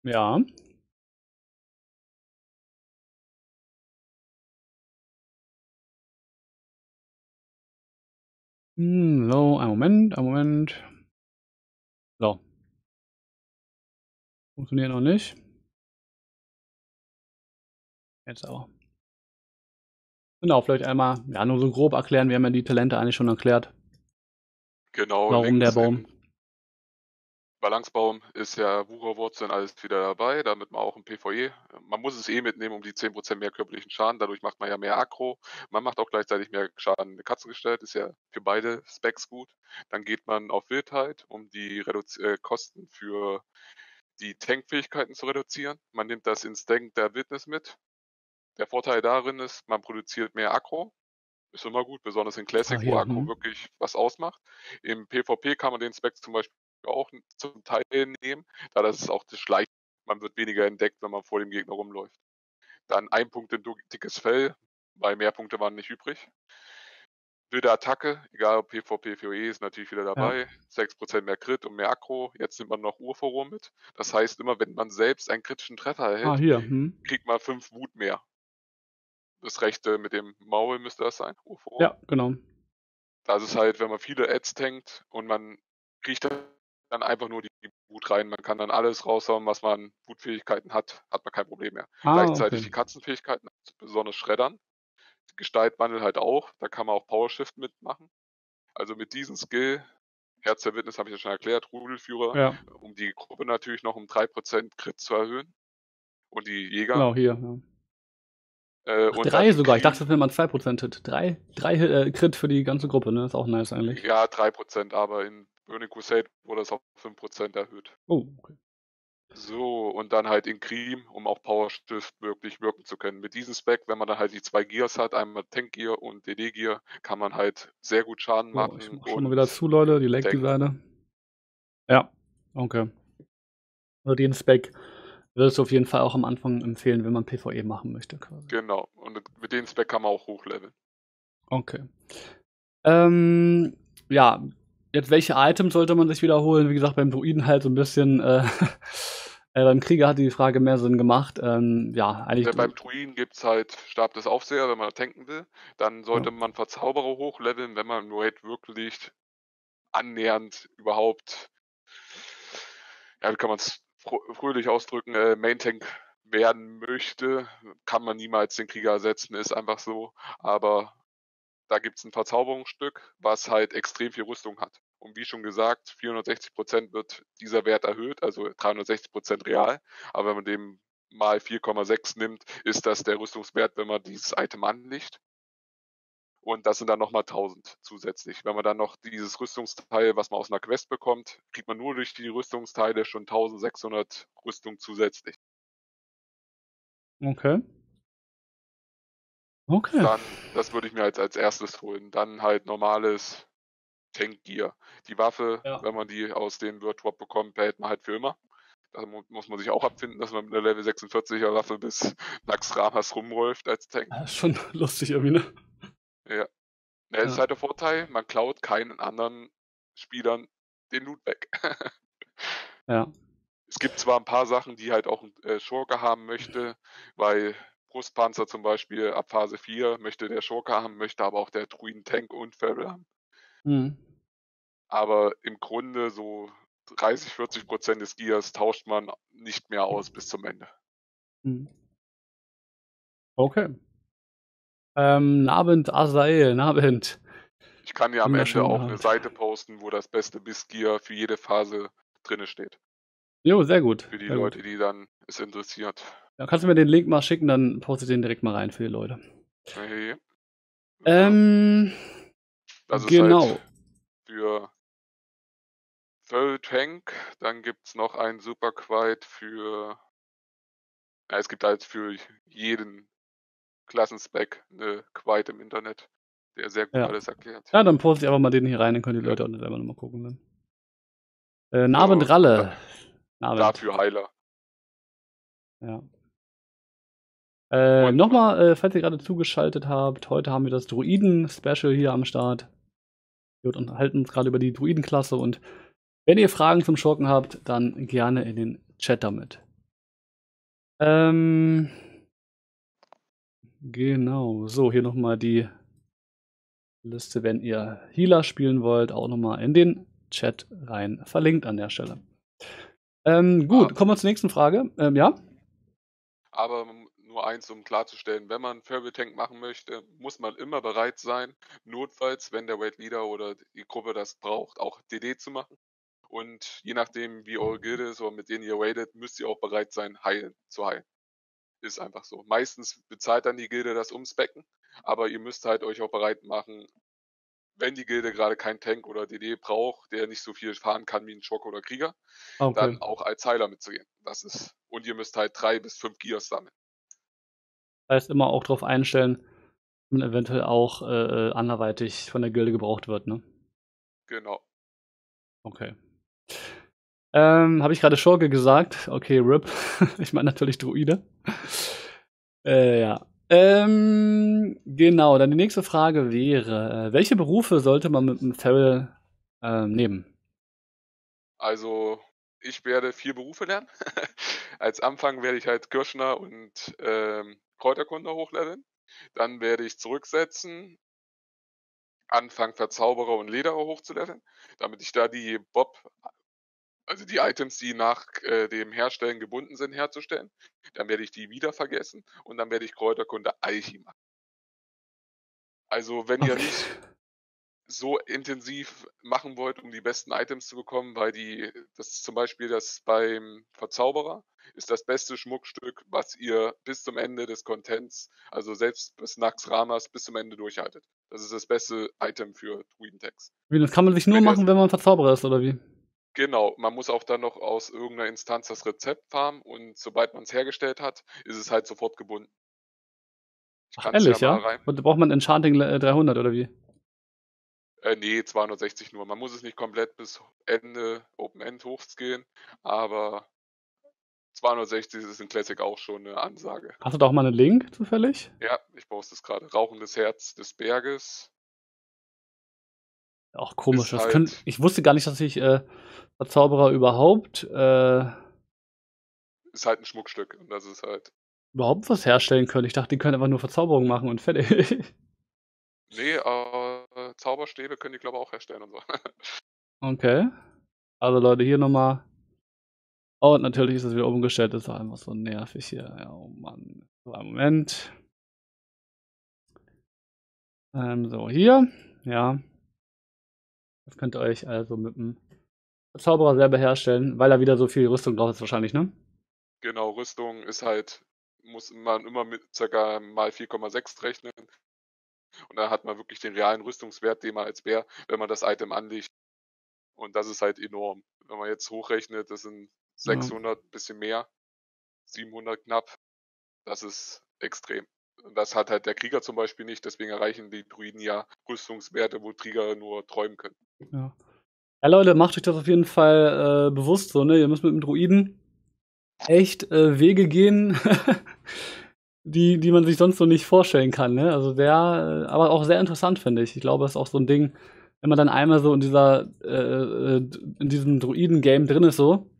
Ja. So, einen Moment. So. Funktioniert noch nicht. Jetzt aber. Genau, vielleicht einmal, ja, nur so grob erklären. Wir haben ja die Talente eigentlich schon erklärt. Genau, warum der Baum? Balancebaum ist ja Wucherwurzeln, alles wieder dabei, damit man auch im PvE, man muss es eh mitnehmen, um die 10% mehr körperlichen Schaden, dadurch macht man ja mehr Aggro, man macht auch gleichzeitig mehr Schaden. Eine Katze gestellt ist ja für beide Specs gut. Dann geht man auf Wildheit, um die Kosten für die Tankfähigkeiten zu reduzieren. Man nimmt das Instinkt der Wildnis mit. Der Vorteil darin ist, man produziert mehr Aggro. Ist immer gut, besonders in Classic, wo Akku wirklich was ausmacht. Im PvP kann man den Spec zum Beispiel auch zum Teil nehmen, da das ist auch das Schleichen. Man wird weniger entdeckt, wenn man vor dem Gegner rumläuft. Dann ein Punkt in dickes Fell, weil mehr Punkte waren nicht übrig. Wilde Attacke, egal ob PvP, PvE ist natürlich wieder dabei. Ja. 6% mehr Crit und mehr Aggro. Jetzt nimmt man noch Urvorrohr mit. Das heißt immer, wenn man selbst einen kritischen Treffer erhält, kriegt man 5 Wut mehr. Das rechte mit dem Maul müsste das sein. UFO. Ja, genau. Das ist halt, wenn man viele Ads tankt und man kriegt dann einfach nur die Wut rein. Man kann dann alles raushauen, was man Wutfähigkeiten hat, hat man kein Problem mehr. Gleichzeitig die Katzenfähigkeiten, besonders Schreddern. Gestaltwandel halt auch. Da kann man auch Power-Shift mitmachen. Also mit diesem Skill, Herz der Witness habe ich ja schon erklärt, Rudelführer, um die Gruppe natürlich noch um 3% Crit zu erhöhen. Und die Jäger. Genau, hier, Und drei sogar. Ich dachte, das wäre mal 2% Hit. Drei Crit für die ganze Gruppe, ne? Das ist auch nice eigentlich. Ja, 3%, aber in Burning Crusade wurde es auf 5% erhöht. Oh, okay. So, und dann halt in Cream, um auch Powerstift wirklich wirken zu können. Mit diesem Spec, wenn man dann halt die zwei Gears hat, einmal Tank-Gear und DD-Gear, kann man halt sehr gut Schaden machen. Ich mach schon mal wieder zu, Leute, die Lag-Designer. Ja, okay. Also den Spec würdest du auf jeden Fall auch am Anfang empfehlen, wenn man PvE machen möchte, quasi. Genau, und mit dem Spec kann man auch hochleveln. Okay. Ja, jetzt welche Items sollte man sich wiederholen? Wie gesagt, beim Druiden halt so ein bisschen... beim Krieger hat die Frage mehr Sinn gemacht. Ja, eigentlich. Beim Druiden gibt es halt Stab des Aufsehers, wenn man tanken will. Dann sollte man Verzauberer hochleveln, wenn man nur halt wirklich annähernd überhaupt, ja, wie kann man es fröhlich ausdrücken, Main-Tank werden möchte. Kann man niemals den Krieger ersetzen, ist einfach so. Aber da gibt es ein Verzauberungsstück, was halt extrem viel Rüstung hat. Und wie schon gesagt, 460% wird dieser Wert erhöht, also 360% real. Aber wenn man dem mal 4,6 nimmt, ist das der Rüstungswert, wenn man dieses Item anlegt. Und das sind dann nochmal 1000 zusätzlich. Wenn man dann noch dieses Rüstungsteil, was man aus einer Quest bekommt, kriegt man nur durch die Rüstungsteile schon 1600 Rüstung zusätzlich. Okay. Okay. Dann, das würde ich mir als erstes holen. Dann halt normales Tank-Gear. Die Waffe, wenn man die aus dem Wordwap bekommt, behält man halt für immer. Da muss man sich auch abfinden, dass man mit einer Level 46er Waffe bis Naxxramas rumläuft als Tank. Das ist schon lustig irgendwie, ne? Ja. Das ist halt der Vorteil, man klaut keinen anderen Spielern den Loot weg. Ja. Es gibt zwar ein paar Sachen, die halt auch ein Schurke haben möchte, weil Brustpanzer zum Beispiel ab Phase 4 möchte der Schurke haben, möchte aber auch der Druiden-Tank und Feral haben. Mhm. Aber im Grunde so 30-40% des Gears tauscht man nicht mehr aus bis zum Ende. Okay. Nabend, Asael, Nabend. Ich kann ja am Ende auch eine Seite posten, wo das beste Bis-Gear für jede Phase drinne steht. Jo, sehr gut. Für die Leute, die dann es interessiert. Ja, kannst du mir den Link mal schicken, dann poste den direkt mal rein für die Leute. Okay. Das ist halt für Feral Tank, dann gibt es noch einen Superquite für, ja, es gibt halt für jeden Klassenspec eine Quite im Internet, der sehr gut alles erklärt. Ja, dann poste ich einfach mal den hier rein, dann können die Leute auch selber nochmal gucken. Dann. Nabend Ralle. Nabend. Dafür Heiler. Ja. Nochmal, falls ihr gerade zugeschaltet habt, heute haben wir das Druiden-Special hier am Start. Wir unterhalten uns gerade über die Druidenklasse und wenn ihr Fragen zum Schurken habt, dann gerne in den Chat damit. Genau, so hier nochmal die Liste, wenn ihr Healer spielen wollt, auch nochmal in den Chat rein verlinkt an der Stelle. Gut, kommen wir zur nächsten Frage. Ja? Aber nur eins, um klarzustellen, wenn man einen Feral Tank machen möchte, muss man immer bereit sein, notfalls, wenn der Raid Leader oder die Gruppe das braucht, auch DD zu machen. Und je nachdem, wie eure Gilde ist oder mit denen ihr raidet, müsst ihr auch bereit sein, zu heilen. Ist einfach so. Meistens bezahlt dann die Gilde das Umspecken, aber ihr müsst halt euch auch bereit machen, wenn die Gilde gerade keinen Tank oder DD braucht, der nicht so viel fahren kann wie ein Schurke oder Krieger, dann auch als Heiler mitzugehen. Das ist, und ihr müsst halt 3 bis 5 Gears sammeln. Das heißt, immer auch darauf einstellen, wenn man eventuell auch anderweitig von der Gilde gebraucht wird, ne? Genau. Okay. Habe ich gerade Schurke gesagt? Okay, RIP. Ich meine natürlich Druide. Ja. Genau, dann die nächste Frage wäre, welche Berufe sollte man mit einem Feral nehmen? Also, ich werde 4 Berufe lernen. Als Anfang werde ich halt Kirschner und Kräuterkunde hochleveln. Dann werde ich zurücksetzen, anfangen Verzauberer und Lederer hochzuleveln, damit ich da die die Items, die nach dem Herstellen gebunden sind, herzustellen. Dann werde ich die wieder vergessen und dann werde ich Kräuterkunde Alchemie machen. Also wenn ihr nicht so intensiv machen wollt, um die besten Items zu bekommen, weil das ist zum Beispiel das beim Verzauberer, ist das beste Schmuckstück, was ihr bis zum Ende des Contents, also selbst bis Naxxramas, bis zum Ende durchhaltet. Das ist das beste Item für Druidentechs. Das kann man sich nur machen, wenn man Verzauberer ist, oder wie? Genau, man muss auch dann noch aus irgendeiner Instanz das Rezept farmen und sobald man es hergestellt hat, ist es halt sofort gebunden. Ach, ehrlich, ja? Rein. Und da braucht man Enchanting 300, oder wie? Nee, 260 nur. Man muss es nicht komplett bis Ende Open-End hochgehen, aber 260 ist in Classic auch schon eine Ansage. Hast du da auch mal einen Link, zufällig? Ja, ich poste es gerade. Rauchendes Herz des Berges. Auch komisch. Das halt ich wusste gar nicht, dass ich Verzauberer überhaupt ist halt ein Schmuckstück und das ist halt überhaupt was herstellen können. Ich dachte, die können einfach nur Verzauberung machen und fertig. Nee, Zauberstäbe können die, glaube ich, auch herstellen und so. Okay. Also Leute, hier nochmal. Oh, und natürlich ist das wieder umgestellt. Das ist auch einfach so nervig hier. Ja, oh Mann. So, einen Moment. So, hier. Ja. Das könnt ihr euch also mit dem Verzauberer selber herstellen, weil da wieder so viel Rüstung drauf ist wahrscheinlich, ne? Genau, Rüstung ist halt, muss man immer mit ca. mal 4,6 rechnen. Und da hat man wirklich den realen Rüstungswert, den man als Bär, wenn man das Item anlegt. Und das ist halt enorm. Wenn man jetzt hochrechnet, das sind 600, bisschen mehr, 700 knapp. Das ist extrem. Das hat halt der Krieger zum Beispiel nicht, deswegen erreichen die Druiden ja Rüstungswerte, wo Krieger nur träumen können. Ja, ja Leute, macht euch das auf jeden Fall bewusst so, ne? Ihr müsst mit dem Druiden echt Wege gehen, die man sich sonst so nicht vorstellen kann, ne? Also aber auch sehr interessant, finde ich. Ich glaube, das ist auch so ein Ding, wenn man dann einmal so in diesem Druiden-Game drin ist, so,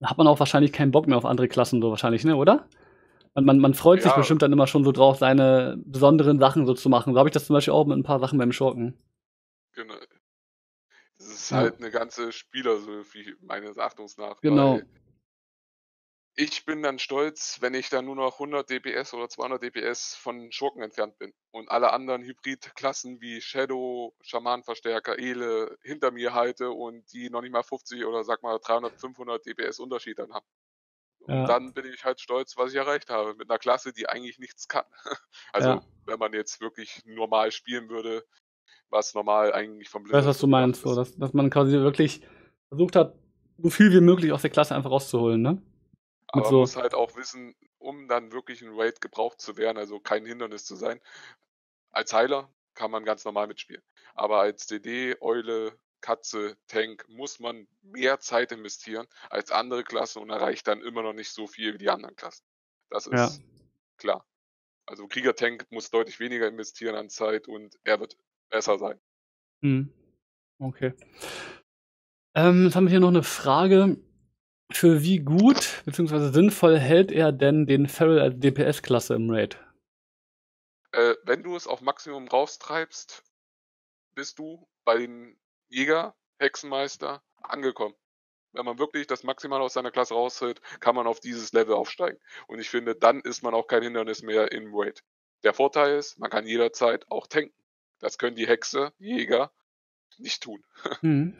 dann hat man auch wahrscheinlich keinen Bock mehr auf andere Klassen, so wahrscheinlich, ne, oder? Man freut sich bestimmt dann immer schon so drauf, seine besonderen Sachen so zu machen. So habe ich das zum Beispiel auch mit ein paar Sachen beim Schurken. Genau. Das ist halt eine ganze Spieler, so wie meines Erachtens nach. Genau. Ich bin dann stolz, wenn ich dann nur noch 100 DPS oder 200 DPS von Schurken entfernt bin. Und alle anderen Hybrid-Klassen wie Shadow, Schamanverstärker, Ele hinter mir halte und die noch nicht mal 50 oder sag mal 300, 500 DPS Unterschied dann haben. Und dann bin ich halt stolz, was ich erreicht habe. Mit einer Klasse, die eigentlich nichts kann. Also, wenn man jetzt wirklich normal spielen würde, was normal eigentlich vom Blizzard. Ich weiß, was du meinst. So, dass man quasi wirklich versucht hat, so viel wie möglich aus der Klasse einfach rauszuholen, ne? Aber man muss halt auch wissen, um dann wirklich in Raid gebraucht zu werden, also kein Hindernis zu sein. Als Heiler kann man ganz normal mitspielen. Aber als DD, Eule, Katze, Tank, muss man mehr Zeit investieren als andere Klassen und erreicht dann immer noch nicht so viel wie die anderen Klassen. Das ist klar. Also Krieger-Tank muss deutlich weniger investieren an Zeit und er wird besser sein. Hm. Okay. Jetzt haben wir hier noch eine Frage. Für wie gut bzw. sinnvoll hält er denn den Feral als DPS-Klasse im Raid? Wenn du es auf Maximum raustreibst, bist du bei den Jäger, Hexenmeister, angekommen. Wenn man wirklich das Maximale aus seiner Klasse raushält, kann man auf dieses Level aufsteigen. Und ich finde, dann ist man auch kein Hindernis mehr im Raid. Der Vorteil ist, man kann jederzeit auch tanken. Das können die Hexe, Jäger nicht tun. Mhm.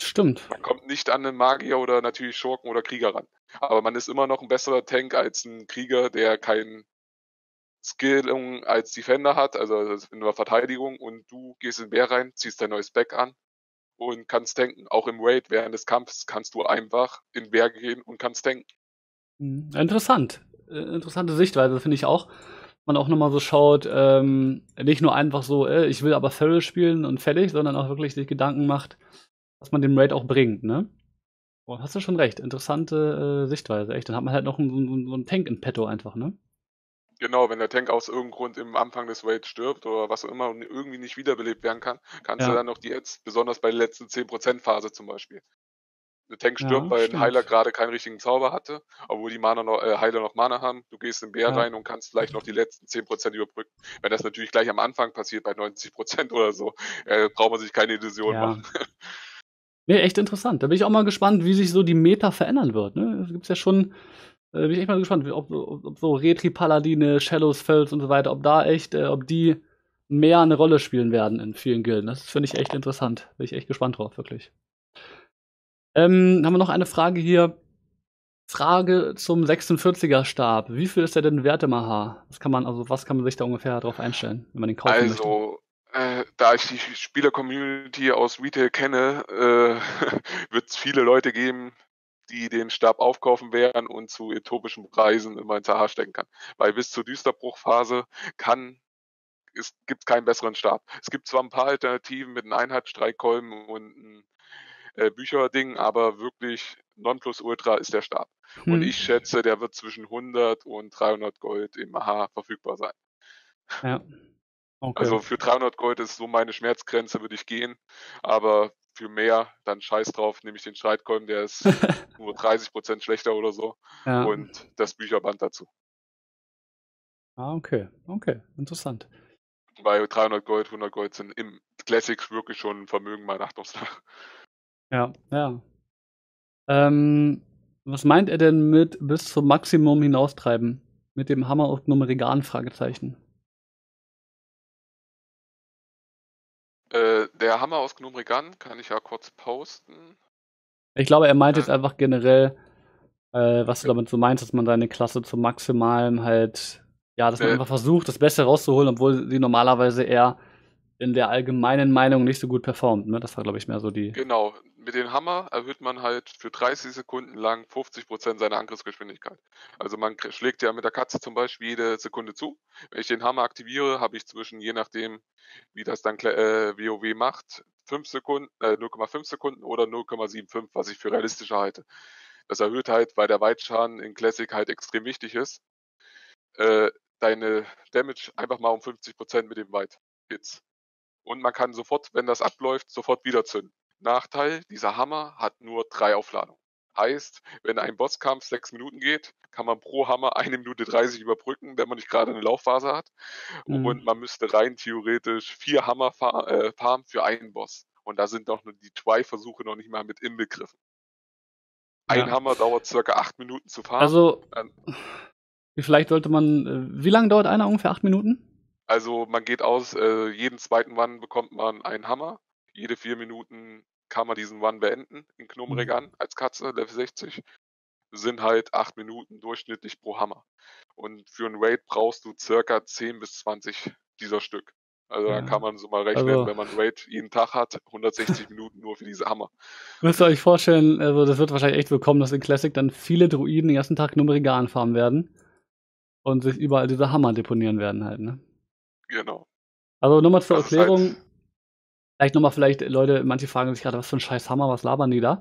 Stimmt. Man kommt nicht an einen Magier oder natürlich Schurken oder Krieger ran. Aber man ist immer noch ein besserer Tank als ein Krieger, der keinen Skill als Defender hat, also in der Verteidigung. Und du gehst in den Bär rein, ziehst dein neues Back an und kannst tanken. Auch im Raid während des Kampfs kannst du einfach in den Berg gehen und kannst tanken. Interessant. Interessante Sichtweise, finde ich auch. Man auch nochmal so schaut, nicht nur einfach so, ich will aber Feral spielen und fertig, sondern auch wirklich sich Gedanken macht, was man dem Raid auch bringt, ne? Boah, hast du schon recht. Interessante Sichtweise, echt. Dann hat man halt noch so einen Tank in petto einfach, ne? Genau, wenn der Tank aus irgendeinem Grund im Anfang des Raids stirbt oder was auch immer und irgendwie nicht wiederbelebt werden kann, kannst du dann noch die Ads, besonders bei der letzten 10% Phase zum Beispiel. Der Tank stirbt, weil ein Heiler gerade keinen richtigen Zauber hatte, obwohl die Mana noch, Heiler noch Mana haben. Du gehst in den Bär rein und kannst vielleicht noch die letzten 10% überbrücken. Wenn das natürlich gleich am Anfang passiert, bei 90% oder so, braucht man sich keine Illusion machen. Nee, echt interessant. Da bin ich auch mal gespannt, wie sich so die Meta verändern wird, ne? Es gibt ja schon. Bin ich echt mal gespannt, ob so Retri-Paladine, Shallows, Fells und so weiter, ob die mehr eine Rolle spielen werden in vielen Gilden. Das finde ich echt interessant. Bin ich echt gespannt drauf, wirklich. Haben wir noch eine Frage hier. Frage zum 46er Stab. Wie viel ist der denn wert im AH? Was kann man sich da ungefähr drauf einstellen, wenn man den kaufen möchte? Also, da ich die Spieler-Community aus Retail kenne, wird es viele Leute geben, die den Stab aufkaufen werden und zu utopischen Preisen immer ins AH stecken kann. Weil bis zur Düsterbruchphase gibt es keinen besseren Stab. Es gibt zwar ein paar Alternativen mit einem Einheit, Streikkolben und einem Bücherding, aber wirklich Nonplusultra ist der Stab. Und ich schätze, der wird zwischen 100 und 300 Gold im AH verfügbar sein. Ja. Okay. Also für 300 Gold ist so meine Schmerzgrenze, würde ich gehen, aber für mehr, dann scheiß drauf, nehme ich den Streitkolben, der ist nur 30% schlechter oder so, ja, und das Bücherband dazu. Ah, okay, okay, interessant. Bei 300 Gold, 100 Gold sind im Classics wirklich schon ein Vermögen meiner Achtungstag. Ja, ja. Was meint er denn mit bis zum Maximum hinaustreiben? Mit dem Hammer auf Gnomeregan? Fragezeichen. Der Hammer aus Gnomeregan kann ich ja kurz posten. Ich glaube, er meint jetzt einfach generell, was du damit so meinst, dass man seine Klasse zum Maximalen halt, ja, dass man einfach versucht, das Beste rauszuholen, obwohl sie normalerweise eher in der allgemeinen Meinung nicht so gut performt. Ne? Das war, glaube ich, mehr so die... Genau. Mit dem Hammer erhöht man halt für 30 Sekunden lang 50% seiner Angriffsgeschwindigkeit. Also man schlägt ja mit der Katze zum Beispiel jede Sekunde zu. Wenn ich den Hammer aktiviere, habe ich zwischen, je nachdem, wie das dann WoW macht, 0,5 Sekunden oder 0,75, was ich für realistischer halte. Das erhöht halt, weil der Weitschaden in Classic halt extrem wichtig ist, deine Damage einfach mal um 50% mit dem Weit-Hits. Und man kann sofort, wenn das abläuft, sofort wieder zünden. Nachteil, dieser Hammer hat nur 3 Aufladungen. Heißt, wenn ein Bosskampf 6 Minuten geht, kann man pro Hammer 1:30 überbrücken, wenn man nicht gerade eine Laufphase hat. Und man müsste rein theoretisch 4 Hammer farmen für einen Boss. Und da sind doch nur die 2 Versuche noch nicht mal mit inbegriffen. Ein Hammer dauert circa 8 Minuten zu farmen. Also, wie lange dauert einer? Ungefähr 8 Minuten? Also man geht aus, jeden zweiten Run bekommt man einen Hammer. Jede 4 Minuten kann man diesen Run beenden in Gnomeregan als Katze, Level 60. Sind halt 8 Minuten durchschnittlich pro Hammer. Und für einen Raid brauchst du circa 10 bis 20 dieser Stück. Also da kann man so mal rechnen, wenn man einen Raid jeden Tag hat, 160 Minuten nur für diese Hammer. Müsst ihr euch vorstellen, also das wird wahrscheinlich echt willkommen, dass in Classic dann viele Druiden den ersten Tag Gnomeregan farmen werden und sich überall diese Hammer deponieren werden halt, ne? Genau. Also nochmal zur Erklärung, vielleicht Leute, manche fragen sich gerade, was für ein scheiß Hammer, was labern die da?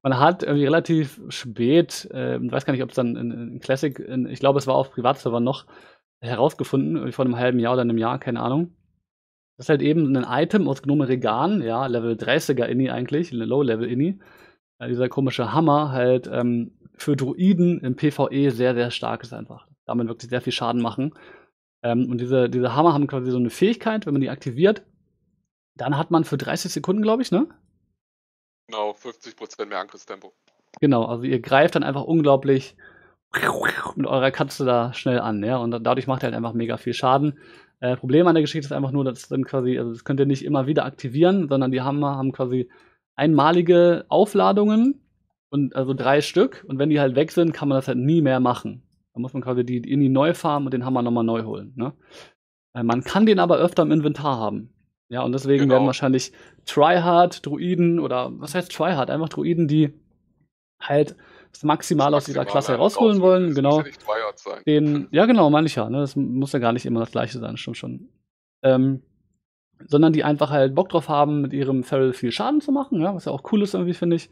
Man hat irgendwie relativ spät, ich weiß gar nicht, ob es dann in Classic, ich glaube, es war auf Privatserver noch, herausgefunden, vor einem halben Jahr oder einem Jahr, keine Ahnung. Das ist halt eben ein Item aus Gnomeregan, ja, Level 30er Inni eigentlich, Low-Level Inni, dieser komische Hammer halt für Druiden im PvE sehr, sehr stark ist einfach. Damit wirklich sehr viel Schaden machen. Und diese Hammer haben quasi so eine Fähigkeit, wenn man die aktiviert, dann hat man für 30 Sekunden, glaube ich, ne? Genau, 50% mehr Angriffstempo. Genau, also ihr greift dann einfach unglaublich mit eurer Katze da schnell an, ja? Und dadurch macht ihr halt einfach mega viel Schaden. Problem an der Geschichte ist einfach nur, dass dann quasi, also das könnt ihr nicht immer wieder aktivieren, sondern die Hammer haben quasi einmalige Aufladungen, und also 3 Stück, und wenn die halt weg sind, kann man das halt nie mehr machen. Da muss man quasi die Inni neu farmen und den Hammer nochmal neu holen. Ne? Man kann den aber öfter im Inventar haben. Ja, und deswegen werden wahrscheinlich Tryhard-Druiden oder, was heißt Tryhard? Einfach Druiden, die halt das Maximal aus dieser Klasse herausholen wollen. Das muss ja nicht Tryhard sein. Ja, genau, meine ich ja. Ne? Das muss ja gar nicht immer das Gleiche sein, stimmt schon. Sondern die einfach halt Bock drauf haben, mit ihrem Feral viel Schaden zu machen, ja? Was ja auch cool ist irgendwie, finde ich.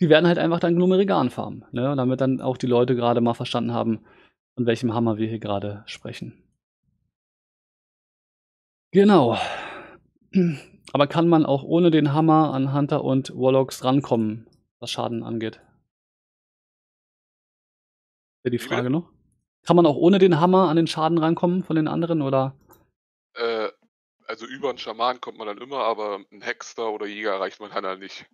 Die werden halt einfach dann Gnomeregan farmen, ne? Damit dann auch die Leute gerade mal verstanden haben, von welchem Hammer wir hier gerade sprechen. Genau. Aber kann man auch ohne den Hammer an Hunter und Warlocks rankommen, was Schaden angeht? Ist ja die Frage noch. Kann man auch ohne den Hammer an den Schaden rankommen von den anderen, oder? Also über einen Schaman kommt man dann immer, aber einen Hexer oder Jäger erreicht man dann halt nicht.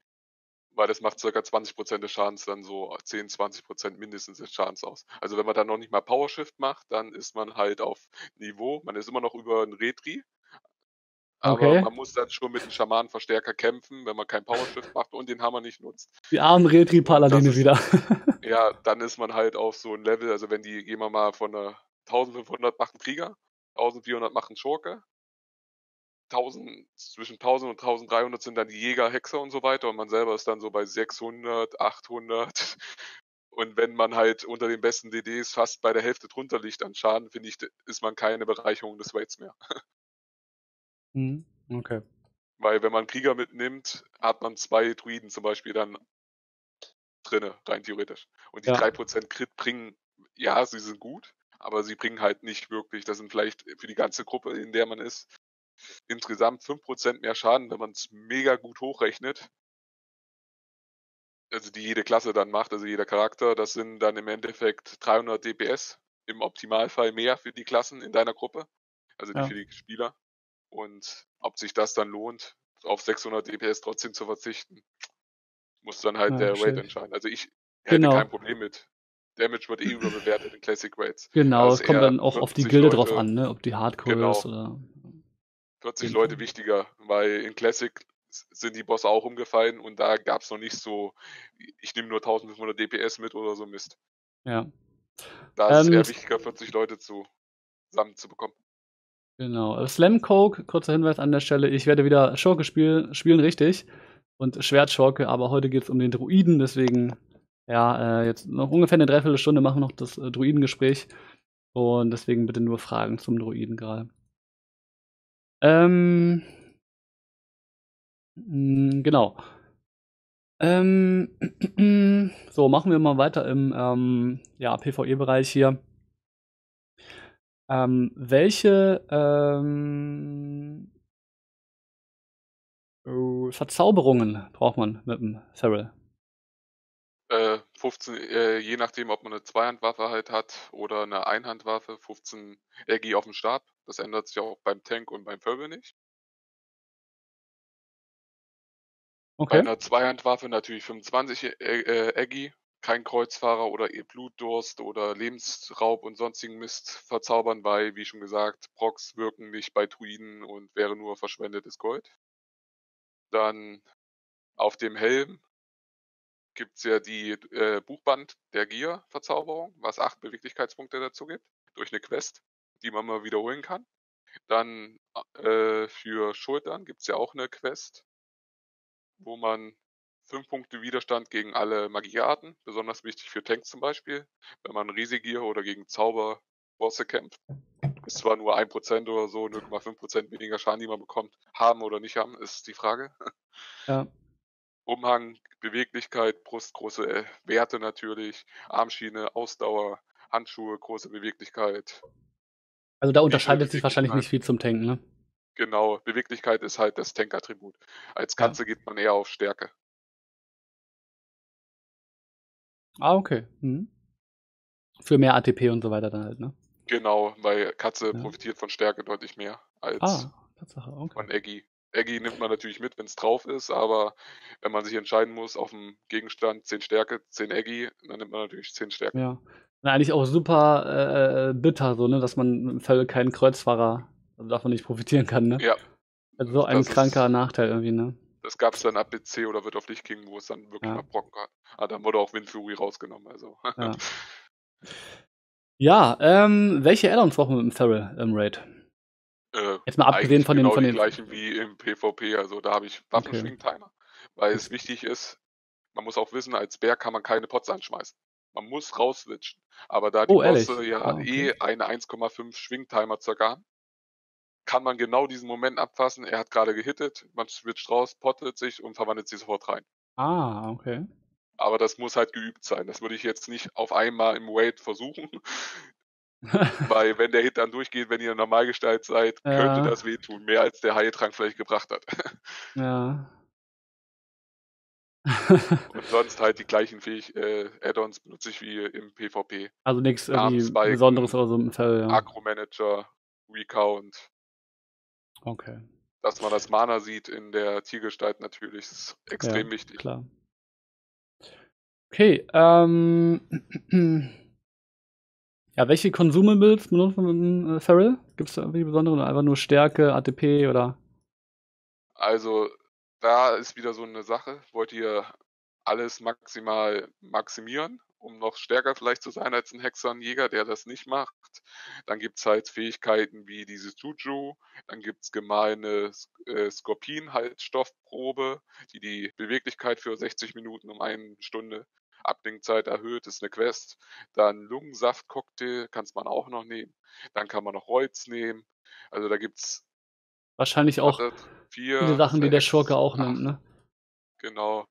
Weil das macht ca. 20% des Schadens dann so 10-20% mindestens des Schadens aus. Also wenn man dann noch nicht mal Powershift macht, dann ist man halt auf Niveau. Man ist immer noch über ein Retri, Aber man muss dann schon mit dem Schamanenverstärker kämpfen, wenn man kein Powershift macht und den Hammer nicht nutzt. Die armen Retri-Paladine wieder. Ja, dann ist man halt auf so ein Level, also wenn die, gehen wir mal von 1500 machen Krieger, 1400 machen Schurke, 1000, zwischen 1000 und 1300 sind dann die Jäger, Hexer und so weiter und man selber ist dann so bei 600, 800 und wenn man halt unter den besten DDs fast bei der Hälfte drunter liegt an Schaden, finde ich, ist man keine Bereicherung des Raids mehr. Okay. Weil wenn man Krieger mitnimmt, hat man 2 Druiden zum Beispiel dann drinne, rein theoretisch. Und die 3% Crit bringen, ja, sie sind gut, aber sie bringen halt nicht wirklich, das sind vielleicht für die ganze Gruppe, in der man ist, insgesamt 5% mehr Schaden, wenn man es mega gut hochrechnet. Also die jede Klasse dann macht, also jeder Charakter, das sind dann im Endeffekt 300 DPS, im Optimalfall mehr für die Klassen in deiner Gruppe, also die für die Spieler. Und ob sich das dann lohnt, auf 600 DPS trotzdem zu verzichten, muss dann halt der Raid entscheiden. Also ich hätte kein Problem mit. Damage wird eh überbewertet in Classic Raids. Genau, also es kommt dann auch auf die Gilde Leute, drauf an, ne? Ob die Hardcore ist oder 40 Leute wichtiger, weil in Classic sind die Bosse auch umgefallen und da gab es noch nicht so, ich nehme nur 1500 DPS mit oder so Mist. Ja. Da ist es eher wichtiger, 40 Leute zusammen zu bekommen. Genau. Slamcoke, kurzer Hinweis an der Stelle. Ich werde wieder Schurke spielen, richtig. Und Schwertschurke, aber heute geht es um den Druiden, deswegen, ja, jetzt noch ungefähr eine Dreiviertelstunde machen wir noch das Druidengespräch. Und deswegen bitte nur Fragen zum Druiden gerade. Genau. So, machen wir mal weiter im PvE-Bereich hier. Welche Verzauberungen braucht man mit dem Feral? 15, je nachdem, ob man eine Zweihandwaffe halt hat oder eine Einhandwaffe, 15 RG auf dem Stab. Das ändert sich auch beim Tank und beim Feral nicht. Okay. Bei einer Zweihandwaffe natürlich 25 RG. Kein Kreuzfahrer oder Blutdurst oder Lebensraub und sonstigen Mist verzaubern, weil, wie schon gesagt, Procs wirken nicht bei Druiden und wäre nur verschwendetes Gold. Dann auf dem Helm gibt es ja die Buchband der Gier-Verzauberung, was 8 Beweglichkeitspunkte dazu gibt, durch eine Quest, die man mal wiederholen kann. Dann für Schultern gibt es ja auch eine Quest, wo man 5 Punkte Widerstand gegen alle Magiearten, besonders wichtig für Tanks zum Beispiel, wenn man Riesegier oder gegen Zauberbosse kämpft. Ist zwar nur 1% oder so, 0,5% weniger Schaden, die man bekommt, haben oder nicht haben, ist die Frage. Ja. Umhang, Beweglichkeit, Brust, große Werte natürlich, Armschiene, Ausdauer, Handschuhe, große Beweglichkeit. Also da unterscheidet sich wahrscheinlich nicht viel zum Tanken, ne? Genau, Beweglichkeit ist halt das Tank-Attribut. Als Ganze geht man eher auf Stärke. Ah, okay. Mhm. Für mehr ATP und so weiter dann halt, ne? Genau, weil Katze profitiert von Stärke deutlich mehr als von Eggy. Eggy nimmt man natürlich mit, wenn es drauf ist, aber wenn man sich entscheiden muss, auf dem Gegenstand 10 Stärke, 10 Eggy, dann nimmt man natürlich 10 Stärke. Ja. Und eigentlich auch super bitter, so, ne, dass man im Fall keinen Kreuzfahrer davon nicht profitieren kann, ne? Ja. Also so ein kranker Nachteil irgendwie, ne? Das gab es dann ab BC oder wird auf Lich King, wo es dann wirklich mal Brocken hat. Ah, dann wurde auch Wind Fury rausgenommen, also. Ja, welche Add-ons brauchen wir mit dem Feral im Raid? Jetzt mal abgesehen von den gleichen wie im PvP, also da habe ich Waffenschwingtimer, weil es wichtig ist, man muss auch wissen, als Bär kann man keine Pots anschmeißen. Man muss rausswitchen. Aber da die Bosse eine 1,5 Schwingtimer circa haben, kann man genau diesen Moment abfassen, er hat gerade gehittet, man switcht raus, pottet sich und verwandelt sie sofort rein. Ah, okay. Aber das muss halt geübt sein. Das würde ich jetzt nicht auf einmal im Raid versuchen. Weil wenn der Hit dann durchgeht, wenn ihr Normalgestalt seid, könnte das wehtun. Mehr als der Heiltrank vielleicht gebracht hat. Ja. Und sonst halt die gleichen Add-ons benutze ich wie im PvP. Also nichts Besonderes oder so im Fall, ja. Agro-Manager, Recount. Okay. Dass man das Mana sieht in der Tiergestalt natürlich, ist extrem wichtig. Klar. Okay, ja, welche Consumables benutzt man mit dem Feral? Gibt es da irgendwie besondere oder einfach nur Stärke, ATP oder? Also da ist wieder so eine Sache, wollt ihr alles maximal maximieren, um noch stärker vielleicht zu sein als ein Hexenjäger, der das nicht macht. Dann gibt es halt Fähigkeiten wie dieses Juju, dann gibt es gemeine Skorpin-Haltstoffprobe, die Beweglichkeit für 60 Minuten um eine Stunde Abklingzeit erhöht, ist eine Quest. Dann Lungensaft-Cocktail kannst man auch noch nehmen. Dann kann man noch Reutz nehmen. Also da gibt es wahrscheinlich auch viele Sachen, die der Schurke auch nimmt, ne? Genau.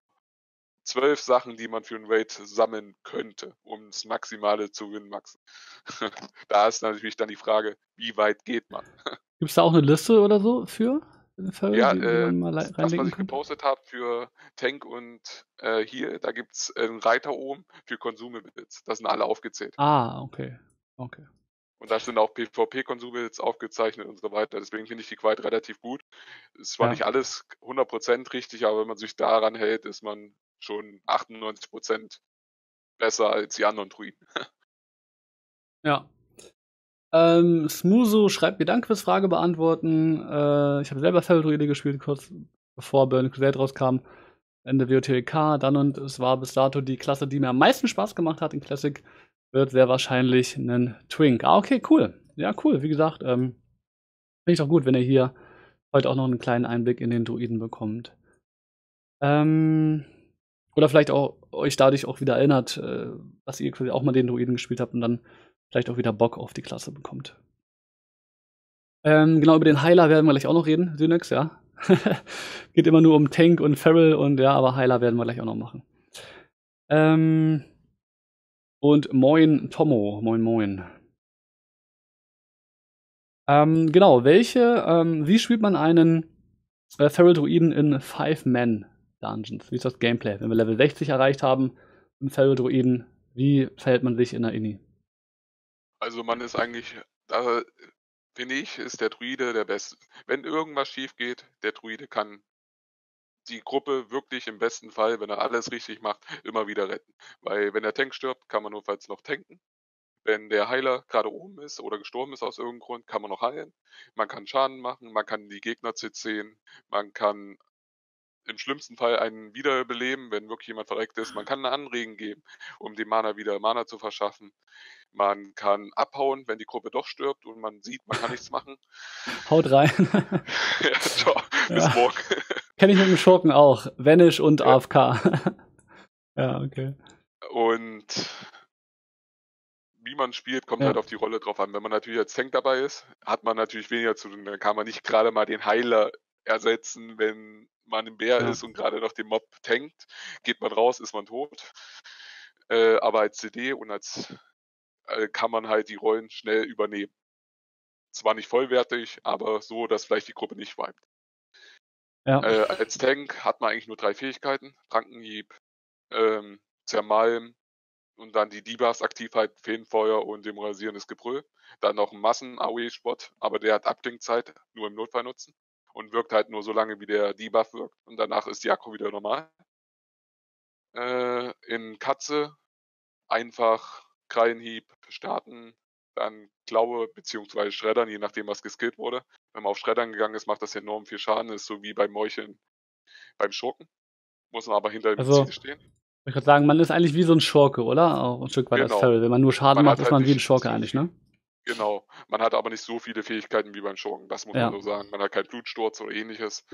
12 Sachen, die man für einen Raid sammeln könnte, um das Maximale zu winmaxen. Da ist natürlich dann die Frage, wie weit geht man? Gibt es da auch eine Liste oder so für? Ja, das, was ich gepostet habe für Tank und hier, da gibt es einen Reiter oben für Consumables. Das sind alle aufgezählt. Ah, okay. Und da sind auch PvP-Consumables aufgezeichnet und so weiter. Deswegen finde ich die Quite relativ gut. Ist zwar nicht alles 100% richtig, aber wenn man sich daran hält, ist man schon 98% besser als die anderen Druiden. Ja. Smuso schreibt mir Dankquizfrage beantworten. Ich habe selber Feral Druide gespielt, kurz bevor Burning Crusade rauskam. Ende WOTK, dann und es war bis dato die Klasse, die mir am meisten Spaß gemacht hat in Classic, wird sehr wahrscheinlich ein Twink. Ah, okay, cool. Ja, cool. Wie gesagt, finde ich auch gut, wenn ihr hier heute auch noch einen kleinen Einblick in den Druiden bekommt. Oder vielleicht auch euch dadurch auch wieder erinnert, was ihr quasi auch mal den Druiden gespielt habt und dann vielleicht auch wieder Bock auf die Klasse bekommt. Genau, über den Heiler werden wir gleich auch noch reden, Synex, ja. Geht immer nur um Tank und Feral und ja, aber Heiler werden wir gleich auch noch machen. Und moin Tommo, moin. Genau, wie spielt man einen Feral Druiden in 5-Man Dungeons? Wie ist das Gameplay? Wenn wir Level 60 erreicht haben, im Feral Druiden, wie verhält man sich in der Inni? Also man ist eigentlich, da finde ich, ist der Druide der Beste. Wenn irgendwas schief geht, der Druide kann die Gruppe wirklich im besten Fall, wenn er alles richtig macht, immer wieder retten. Weil wenn der Tank stirbt, kann man notfalls noch tanken. Wenn der Heiler gerade oben ist oder gestorben ist aus irgendeinem Grund, kann man noch heilen. Man kann Schaden machen, man kann die Gegner CCen, man kann im schlimmsten Fall einen wiederbeleben, wenn wirklich jemand verreckt ist. Man kann eine Anregen geben, um dem Mana wieder Mana zu verschaffen. Man kann abhauen, wenn die Gruppe doch stirbt und man sieht, man kann nichts machen. Haut rein. Ja, ciao. Ja. Bis morgen. Kenne ich mit dem Schurken auch. Vanish und ja. AFK. Ja, okay. Und wie man spielt, kommt halt auf die Rolle drauf an. Wenn man natürlich als Tank dabei ist, hat man natürlich weniger zu tun. Dann kann man nicht gerade mal den Heiler ersetzen, wenn man im Bär ist und gerade noch den Mob tankt. Geht man raus, ist man tot. Aber als CD und als kann man halt die Rollen schnell übernehmen. Zwar nicht vollwertig, aber so, dass vielleicht die Gruppe nicht weibt. Ja. Als Tank hat man eigentlich nur 3 Fähigkeiten. Trankenhieb, Zermalm und dann die Debuffs-Aktivheit, Feenfeuer und dem Rasieren des Gebrüll. Dann noch ein Massen-AOE-Spot, aber der hat Abklingzeit, nur im Notfall nutzen. Und wirkt halt nur so lange, wie der Debuff wirkt. Und danach ist die Akku wieder normal. In Katze einfach Krallenhieb starten, dann Klaue bzw. Schreddern, je nachdem, was geskillt wurde. Wenn man auf Schreddern gegangen ist, macht das enorm viel Schaden. Ist so wie beim Meucheln beim Schurken. Muss man aber hinter dem Ziel stehen. Ich würde sagen, man ist eigentlich wie so ein Schurke, oder? Auch ein Stück weit als Feral. Wenn man nur Schaden macht, ist man wie ein Schurke eigentlich, ne? Genau, man hat aber nicht so viele Fähigkeiten wie beim Schurken, das muss man so sagen. Man hat keinen Blutsturz oder ähnliches.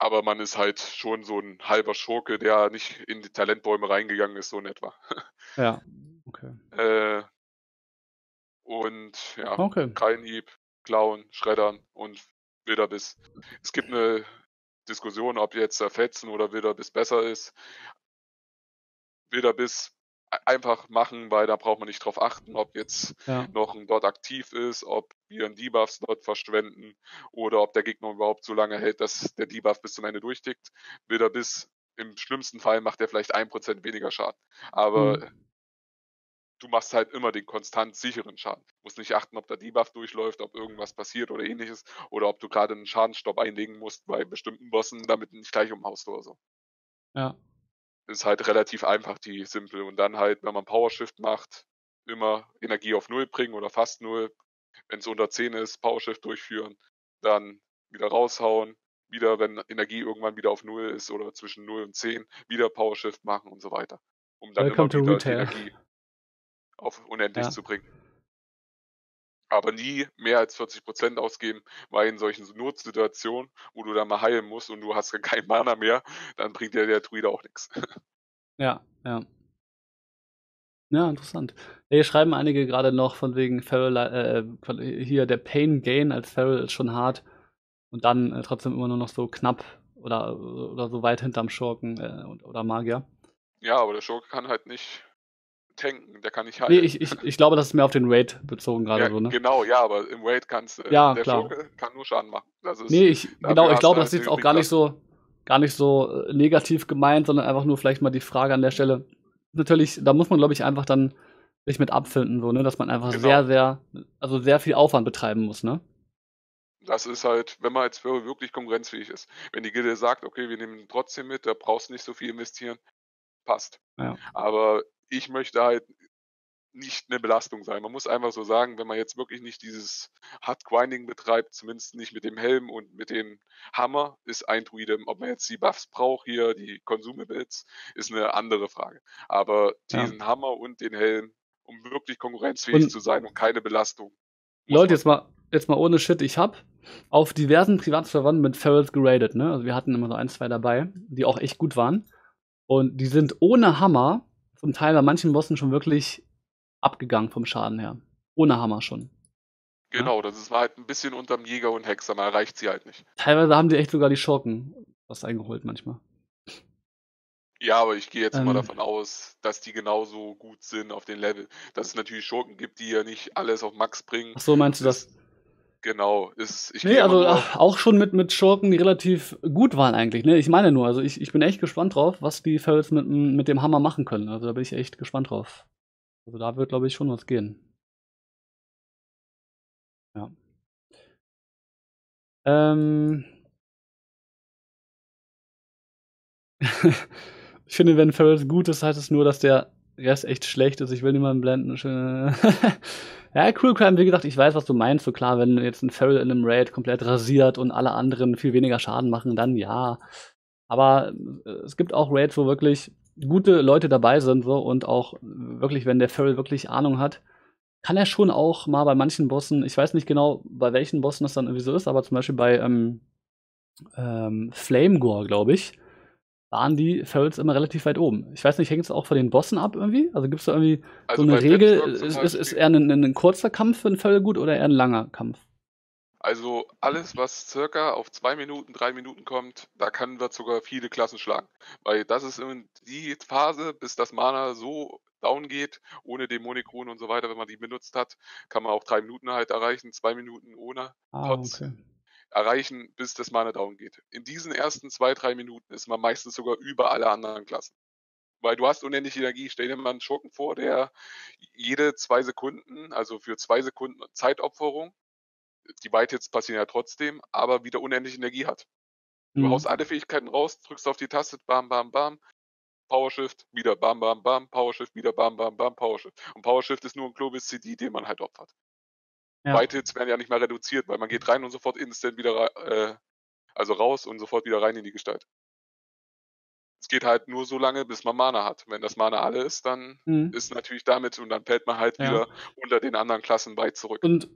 Aber man ist halt schon so ein halber Schurke, der nicht in die Talentbäume reingegangen ist, so in etwa. Ja, okay. Krallenhieb, Klauen, Schreddern und Wilderbiss. Es gibt eine Diskussion, ob jetzt Zerfetzen oder Wilderbiss besser ist. Wilderbiss einfach machen, weil da braucht man nicht drauf achten, ob jetzt noch ein Dot aktiv ist, ob wir einen Debuff-Slot verschwenden oder ob der Gegner überhaupt so lange hält, dass der Debuff bis zum Ende durchtickt. Wilderbiss, im schlimmsten Fall macht er vielleicht 1% weniger Schaden. Aber du machst halt immer den konstant sicheren Schaden. Du musst nicht achten, ob der Debuff durchläuft, ob irgendwas passiert oder ähnliches oder ob du gerade einen Schadensstopp einlegen musst bei bestimmten Bossen, damit du nicht gleich umhaust oder so. Ja. Ist halt relativ einfach, die Simple. Und dann halt, wenn man Powershift macht, immer Energie auf 0 bringen oder fast 0. Wenn es unter 10 ist, Powershift durchführen. Dann wieder raushauen, wieder, wenn Energie irgendwann wieder auf 0 ist oder zwischen 0 und 10, wieder Powershift machen und so weiter. Um dann immer wieder die Energie auf unendlich zu bringen. Aber nie mehr als 40% ausgeben, weil in solchen Notsituationen, wo du dann mal heilen musst und du hast dann kein Mana mehr, dann bringt dir der Druide auch nichts. Ja, ja. Ja, interessant. Hier schreiben einige gerade noch von wegen Feral, hier der Pain Gain als Feral ist schon hart und dann trotzdem immer nur noch so knapp oder so weit hinterm Schurken oder Magier. Ja, aber der Schurke kann halt nicht tanken, der kann nicht heilen. Nee, ich glaube, das ist mehr auf den Raid bezogen gerade ja, so, ne? Genau, ja, aber im Raid kannst der Schurke kann nur Schaden machen. Das ist, ich glaube, das ist jetzt auch gar nicht so negativ gemeint, sondern einfach nur vielleicht mal die Frage an der Stelle. Natürlich, da muss man, glaube ich, einfach dann sich mit abfinden, so, ne? Dass man einfach sehr viel Aufwand betreiben muss, ne? Das ist halt, wenn man als Feral wirklich konkurrenzfähig ist. Wenn die Gilde sagt, okay, wir nehmen ihn trotzdem mit, da brauchst du nicht so viel investieren, passt. Ja. Aber ich möchte halt nicht eine Belastung sein. Man muss einfach so sagen, wenn man jetzt wirklich nicht dieses Hard Grinding betreibt, zumindest nicht mit dem Helm und mit dem Hammer, ist ein Druide. Ob man jetzt die Buffs braucht hier, die Consumables, ist eine andere Frage. Aber diesen Hammer und den Helm, um wirklich konkurrenzfähig zu sein und keine Belastung. Leute, jetzt mal ohne Shit, ich habe auf diversen Privatservern mit Ferals geradet, ne? Also wir hatten immer so ein, zwei dabei, die auch echt gut waren. Und die sind ohne Hammer zum Teil bei manchen Bossen schon wirklich abgegangen vom Schaden her. Ohne Hammer schon. Genau, ja? Das war halt ein bisschen unterm Jäger und Hexer, man erreicht sie halt nicht. Teilweise haben die echt sogar die Schurken was eingeholt manchmal. Ja, aber ich gehe jetzt mal davon aus, dass die genauso gut sind auf den Level. Dass es natürlich Schurken gibt, die ja nicht alles auf Max bringen. Ach so, meinst du das? Genau. Auch schon mit Schurken, die relativ gut waren eigentlich. Ne? Ich meine nur, also ich bin echt gespannt drauf, was die Ferals mit dem Hammer machen können. Also da bin ich echt gespannt drauf. Also da wird, glaube ich, schon was gehen. Ja. Ich finde, wenn Ferals gut ist, heißt es nur, dass der Rest echt schlecht ist. Ich will niemanden blenden. Ja, Cruel Crime, wie gesagt, ich weiß, was du meinst. So klar, wenn jetzt ein Feral in einem Raid komplett rasiert und alle anderen viel weniger Schaden machen, dann ja. Aber es gibt auch Raids, wo wirklich gute Leute dabei sind, so, und auch wirklich, wenn der Feral wirklich Ahnung hat, kann er schon auch mal bei manchen Bossen, ich weiß nicht genau, bei welchen Bossen das dann irgendwie so ist, aber zum Beispiel bei Flamegore, glaube ich, waren die Ferals immer relativ weit oben. Ich weiß nicht, hängt es auch von den Bossen ab irgendwie? Also gibt es da irgendwie so eine Regel? Ist eher ein kurzer Kampf für einen Feral gut oder eher ein langer Kampf? Also alles, was circa auf 2 Minuten, 3 Minuten kommt, da kann das sogar viele Klassen schlagen. Weil das ist eben die Phase, bis das Mana so down geht, ohne Dämonikronen und so weiter, wenn man die benutzt hat, kann man auch 3 Minuten halt erreichen, 2 Minuten ohne Tots erreichen, bis das Mana down geht. In diesen ersten 2, 3 Minuten ist man meistens sogar über alle anderen Klassen. Weil du hast unendlich Energie. Stell dir mal einen Schurken vor, der jede 2 Sekunden, also für 2 Sekunden Zeitopferung, die Beitits passieren ja trotzdem, aber wieder unendlich Energie hat. Du haust alle Fähigkeiten raus, drückst auf die Taste, bam, bam, bam, Powershift, wieder bam, bam, bam, Powershift, wieder bam, bam, bam, Powershift. Und Powershift ist nur ein Global CD, den man halt opfert. Ja. Beitits werden ja nicht mehr reduziert, weil man geht rein und sofort instant wieder, raus und sofort wieder rein in die Gestalt. Es geht halt nur so lange, bis man Mana hat. Wenn das Mana alle ist, dann ist natürlich damit und dann fällt man halt wieder unter den anderen Klassen weit zurück. Und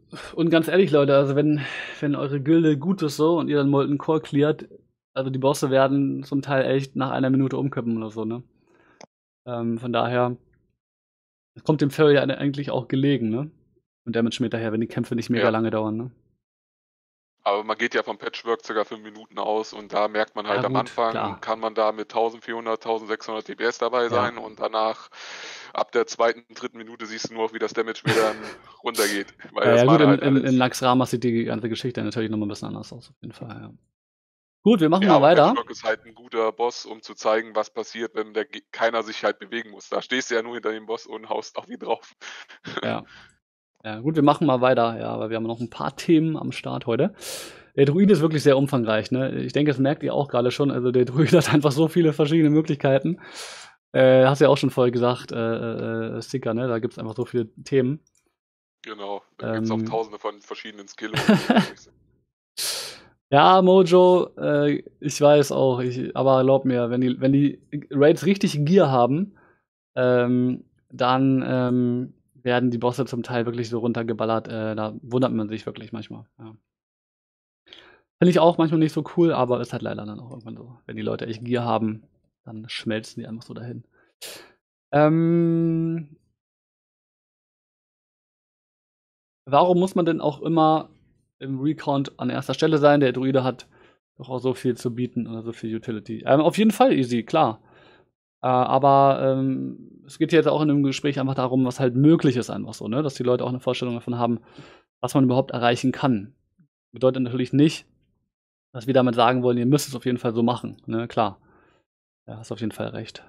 ganz ehrlich, Leute, also wenn eure Gilde gut ist so und ihr dann Molten Core cleart, also die Bosse werden zum Teil echt nach 1 Minute umkippen oder so, ne? Von daher, es kommt dem Feral ja eigentlich auch gelegen, ne? Und Damage mit daher, wenn die Kämpfe nicht mega lange dauern, ne? Aber man geht ja vom Patchwerk ca. 5 Minuten aus und da merkt man halt am Anfang, kann man da mit 1400, 1600 DPS dabei sein und danach ab der 2., 3. Minute siehst du nur auch, wie das Damage wieder runtergeht. Weil das gut, halt in Naxxramas sieht die ganze Geschichte natürlich nochmal ein bisschen anders aus, auf jeden Fall, Gut, wir machen mal weiter. Patchwerk ist halt ein guter Boss, um zu zeigen, was passiert, wenn keiner sich halt bewegen muss. Da stehst du ja nur hinter dem Boss und haust auch wie drauf. Ja. Ja, gut, wir machen mal weiter, weil wir haben noch ein paar Themen am Start heute. Der Druide ist wirklich sehr umfangreich, ne? Ich denke, das merkt ihr auch gerade schon. Also der Druide hat einfach so viele verschiedene Möglichkeiten. Hast ja auch schon vorher gesagt, Sticker, ne? Da gibt es einfach so viele Themen. Genau, da gibt es auch tausende von verschiedenen Skills. Ja, Mojo, ich weiß auch, aber glaub mir, wenn die Raids richtig Gear haben, dann werden die Bosse zum Teil wirklich so runtergeballert. Da wundert man sich wirklich manchmal. Ja. Finde ich auch manchmal nicht so cool, aber ist halt leider dann auch irgendwann so. Wenn die Leute echt Gear haben, dann schmelzen die einfach so dahin. Warum muss man denn auch immer im Recount an erster Stelle sein? Der Druide hat doch auch so viel zu bieten oder so viel Utility. Auf jeden Fall easy, klar. Aber es geht jetzt auch in dem Gespräch einfach darum, was halt möglich ist einfach so, ne? Dass die Leute auch eine Vorstellung davon haben, was man überhaupt erreichen kann. Bedeutet natürlich nicht, dass wir damit sagen wollen, ihr müsst es auf jeden Fall so machen, ne? Klar. Ja, hast auf jeden Fall recht.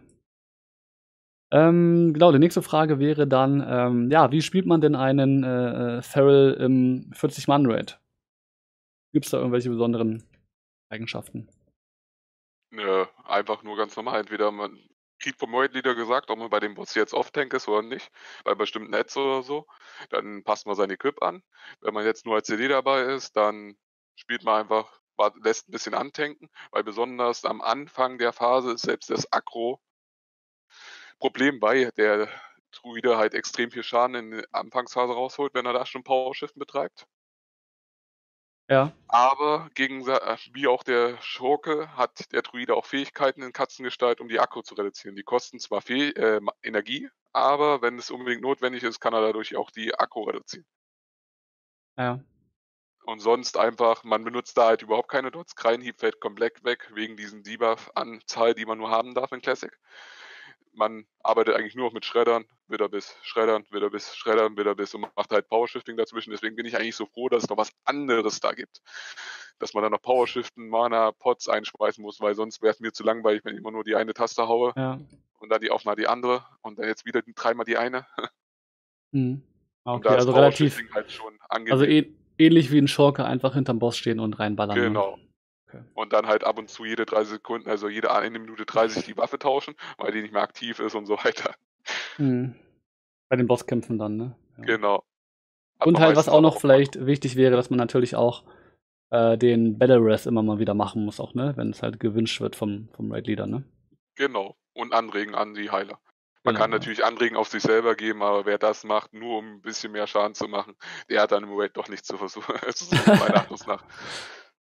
Genau, die nächste Frage wäre dann, ja, wie spielt man denn einen Feral im 40-Mann-Raid? Gibt es da irgendwelche besonderen Eigenschaften? Nö, einfach nur ganz normal. Entweder man kriegt vom Raid-Leader gesagt, ob man bei dem Boss jetzt Off-Tank ist oder nicht, bei bestimmten Heads oder so, dann passt man sein Equip an. Wenn man jetzt nur als CD dabei ist, dann spielt man einfach, lässt ein bisschen antanken, weil besonders am Anfang der Phase ist selbst das Aggro Problem, weil der Druide halt extrem viel Schaden in der Anfangsphase rausholt, wenn er da schon Power-Shiften betreibt. Ja. Aber gegen, wie auch der Schurke, hat der Druide auch Fähigkeiten in Katzengestalt, um die Akku zu reduzieren. Die kosten zwar viel Energie, aber wenn es unbedingt notwendig ist, kann er dadurch auch die Akku reduzieren. Ja. Und sonst einfach, man benutzt da halt überhaupt keine Dots. Kreinhieb fällt komplett weg, wegen diesen Debuff-Anzahl, die man nur haben darf in Classic. Man arbeitet eigentlich nur noch mit Schreddern, Witherbiss, Schreddern, Witherbiss, Schreddern, Witherbiss und macht halt Powershifting dazwischen. Deswegen bin ich eigentlich so froh, dass es noch was anderes da gibt. Dass man dann noch Powershiften, Mana, Pots einschmeißen muss, weil sonst wäre es mir zu langweilig, wenn ich immer nur die eine Taste haue, ja, und dann die auch mal die andere und dann jetzt wieder dreimal die eine. Mhm. Okay, und da also ist Powershifting relativ halt schon angenehm. Also ähnlich wie ein Schurke einfach hinterm Boss stehen und reinballern. Genau. Und dann halt ab und zu jede 30 Sekunden, also jede eine Minute 30 die Waffe tauschen, weil die nicht mehr aktiv ist und so weiter. Mhm. Bei den Bosskämpfen dann, ne? Ja. Genau. Hat und halt, was auch noch vielleicht wichtig wäre, dass man natürlich auch den Battle Rest immer mal wieder machen muss, auch, ne? Wenn es halt gewünscht wird vom Raid Leader, ne? Genau. Und anregen an die Heiler. Man kann natürlich Anregen auf sich selber geben, aber wer das macht, nur um ein bisschen mehr Schaden zu machen, der hat dann im Raid doch nichts zu versuchen. Das ist meiner Meinung nach.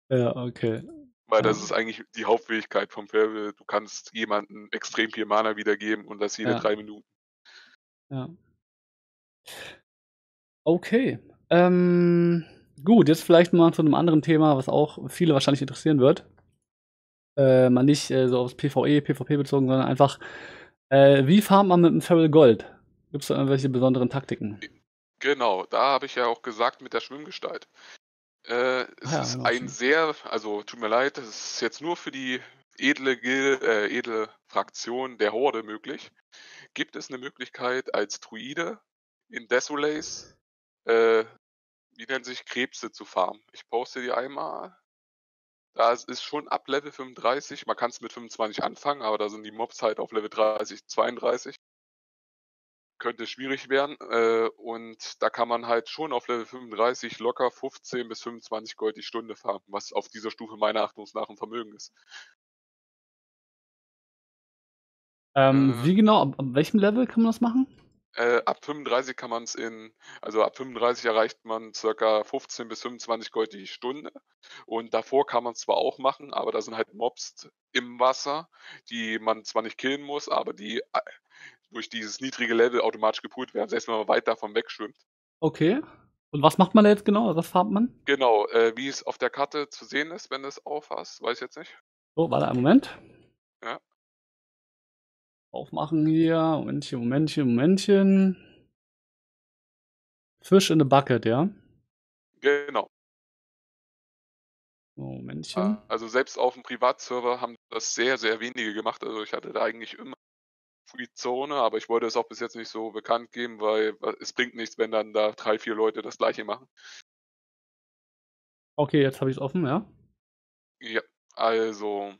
Ja, okay. Weil das ist eigentlich die Hauptfähigkeit vom Feral. Du kannst jemandem extrem viel Mana wiedergeben und das jede 3 Minuten. Ja. Okay. Gut, jetzt vielleicht mal zu einem anderen Thema, was auch viele wahrscheinlich interessieren wird. Mal nicht so aufs PvE, PvP bezogen, sondern einfach, wie farmt man mit dem Feral Gold? Gibt es da irgendwelche besonderen Taktiken? Genau, da habe ich ja auch gesagt mit der Schwimmgestalt. Es ist ein sehr, also tut mir leid, es ist jetzt nur für die edle Fraktion der Horde möglich. Gibt es eine Möglichkeit als Druide in Desolace, wie nennt sich, Krebse zu farmen? Ich poste die einmal. Das ist schon ab Level 35, man kann es mit 25 anfangen, aber da sind die Mobs halt auf Level 30, 32. Könnte schwierig werden, und da kann man halt schon auf Level 35 locker 15 bis 25 Gold die Stunde farmen, was auf dieser Stufe meiner Achtung nach ein Vermögen ist. Wie genau, ab welchem Level kann man das machen? Ab 35 kann man es ab 35 erreicht man ca. 15 bis 25 Gold die Stunde, und davor kann man es zwar auch machen, aber da sind halt Mobs im Wasser, die man zwar nicht killen muss, aber die durch dieses niedrige Level automatisch gepult werden, selbst wenn man weit davon wegschwimmt. Okay. Und was macht man da jetzt genau? Was farmt man? Genau, wie es auf der Karte zu sehen ist, wenn du es aufhast, weiß ich jetzt nicht. So, warte einen Moment. Ja. Aufmachen hier. Momentchen, Momentchen, Momentchen. Fisch in a Bucket, ja? Genau. Momentchen. Also selbst auf dem Privatserver haben das sehr, sehr wenige gemacht. Also ich hatte da eigentlich immer Zone, aber ich wollte es auch bis jetzt nicht so bekannt geben, weil es bringt nichts, wenn dann da 3, 4 Leute das gleiche machen. Okay, jetzt habe ich es offen, ja? Ja, also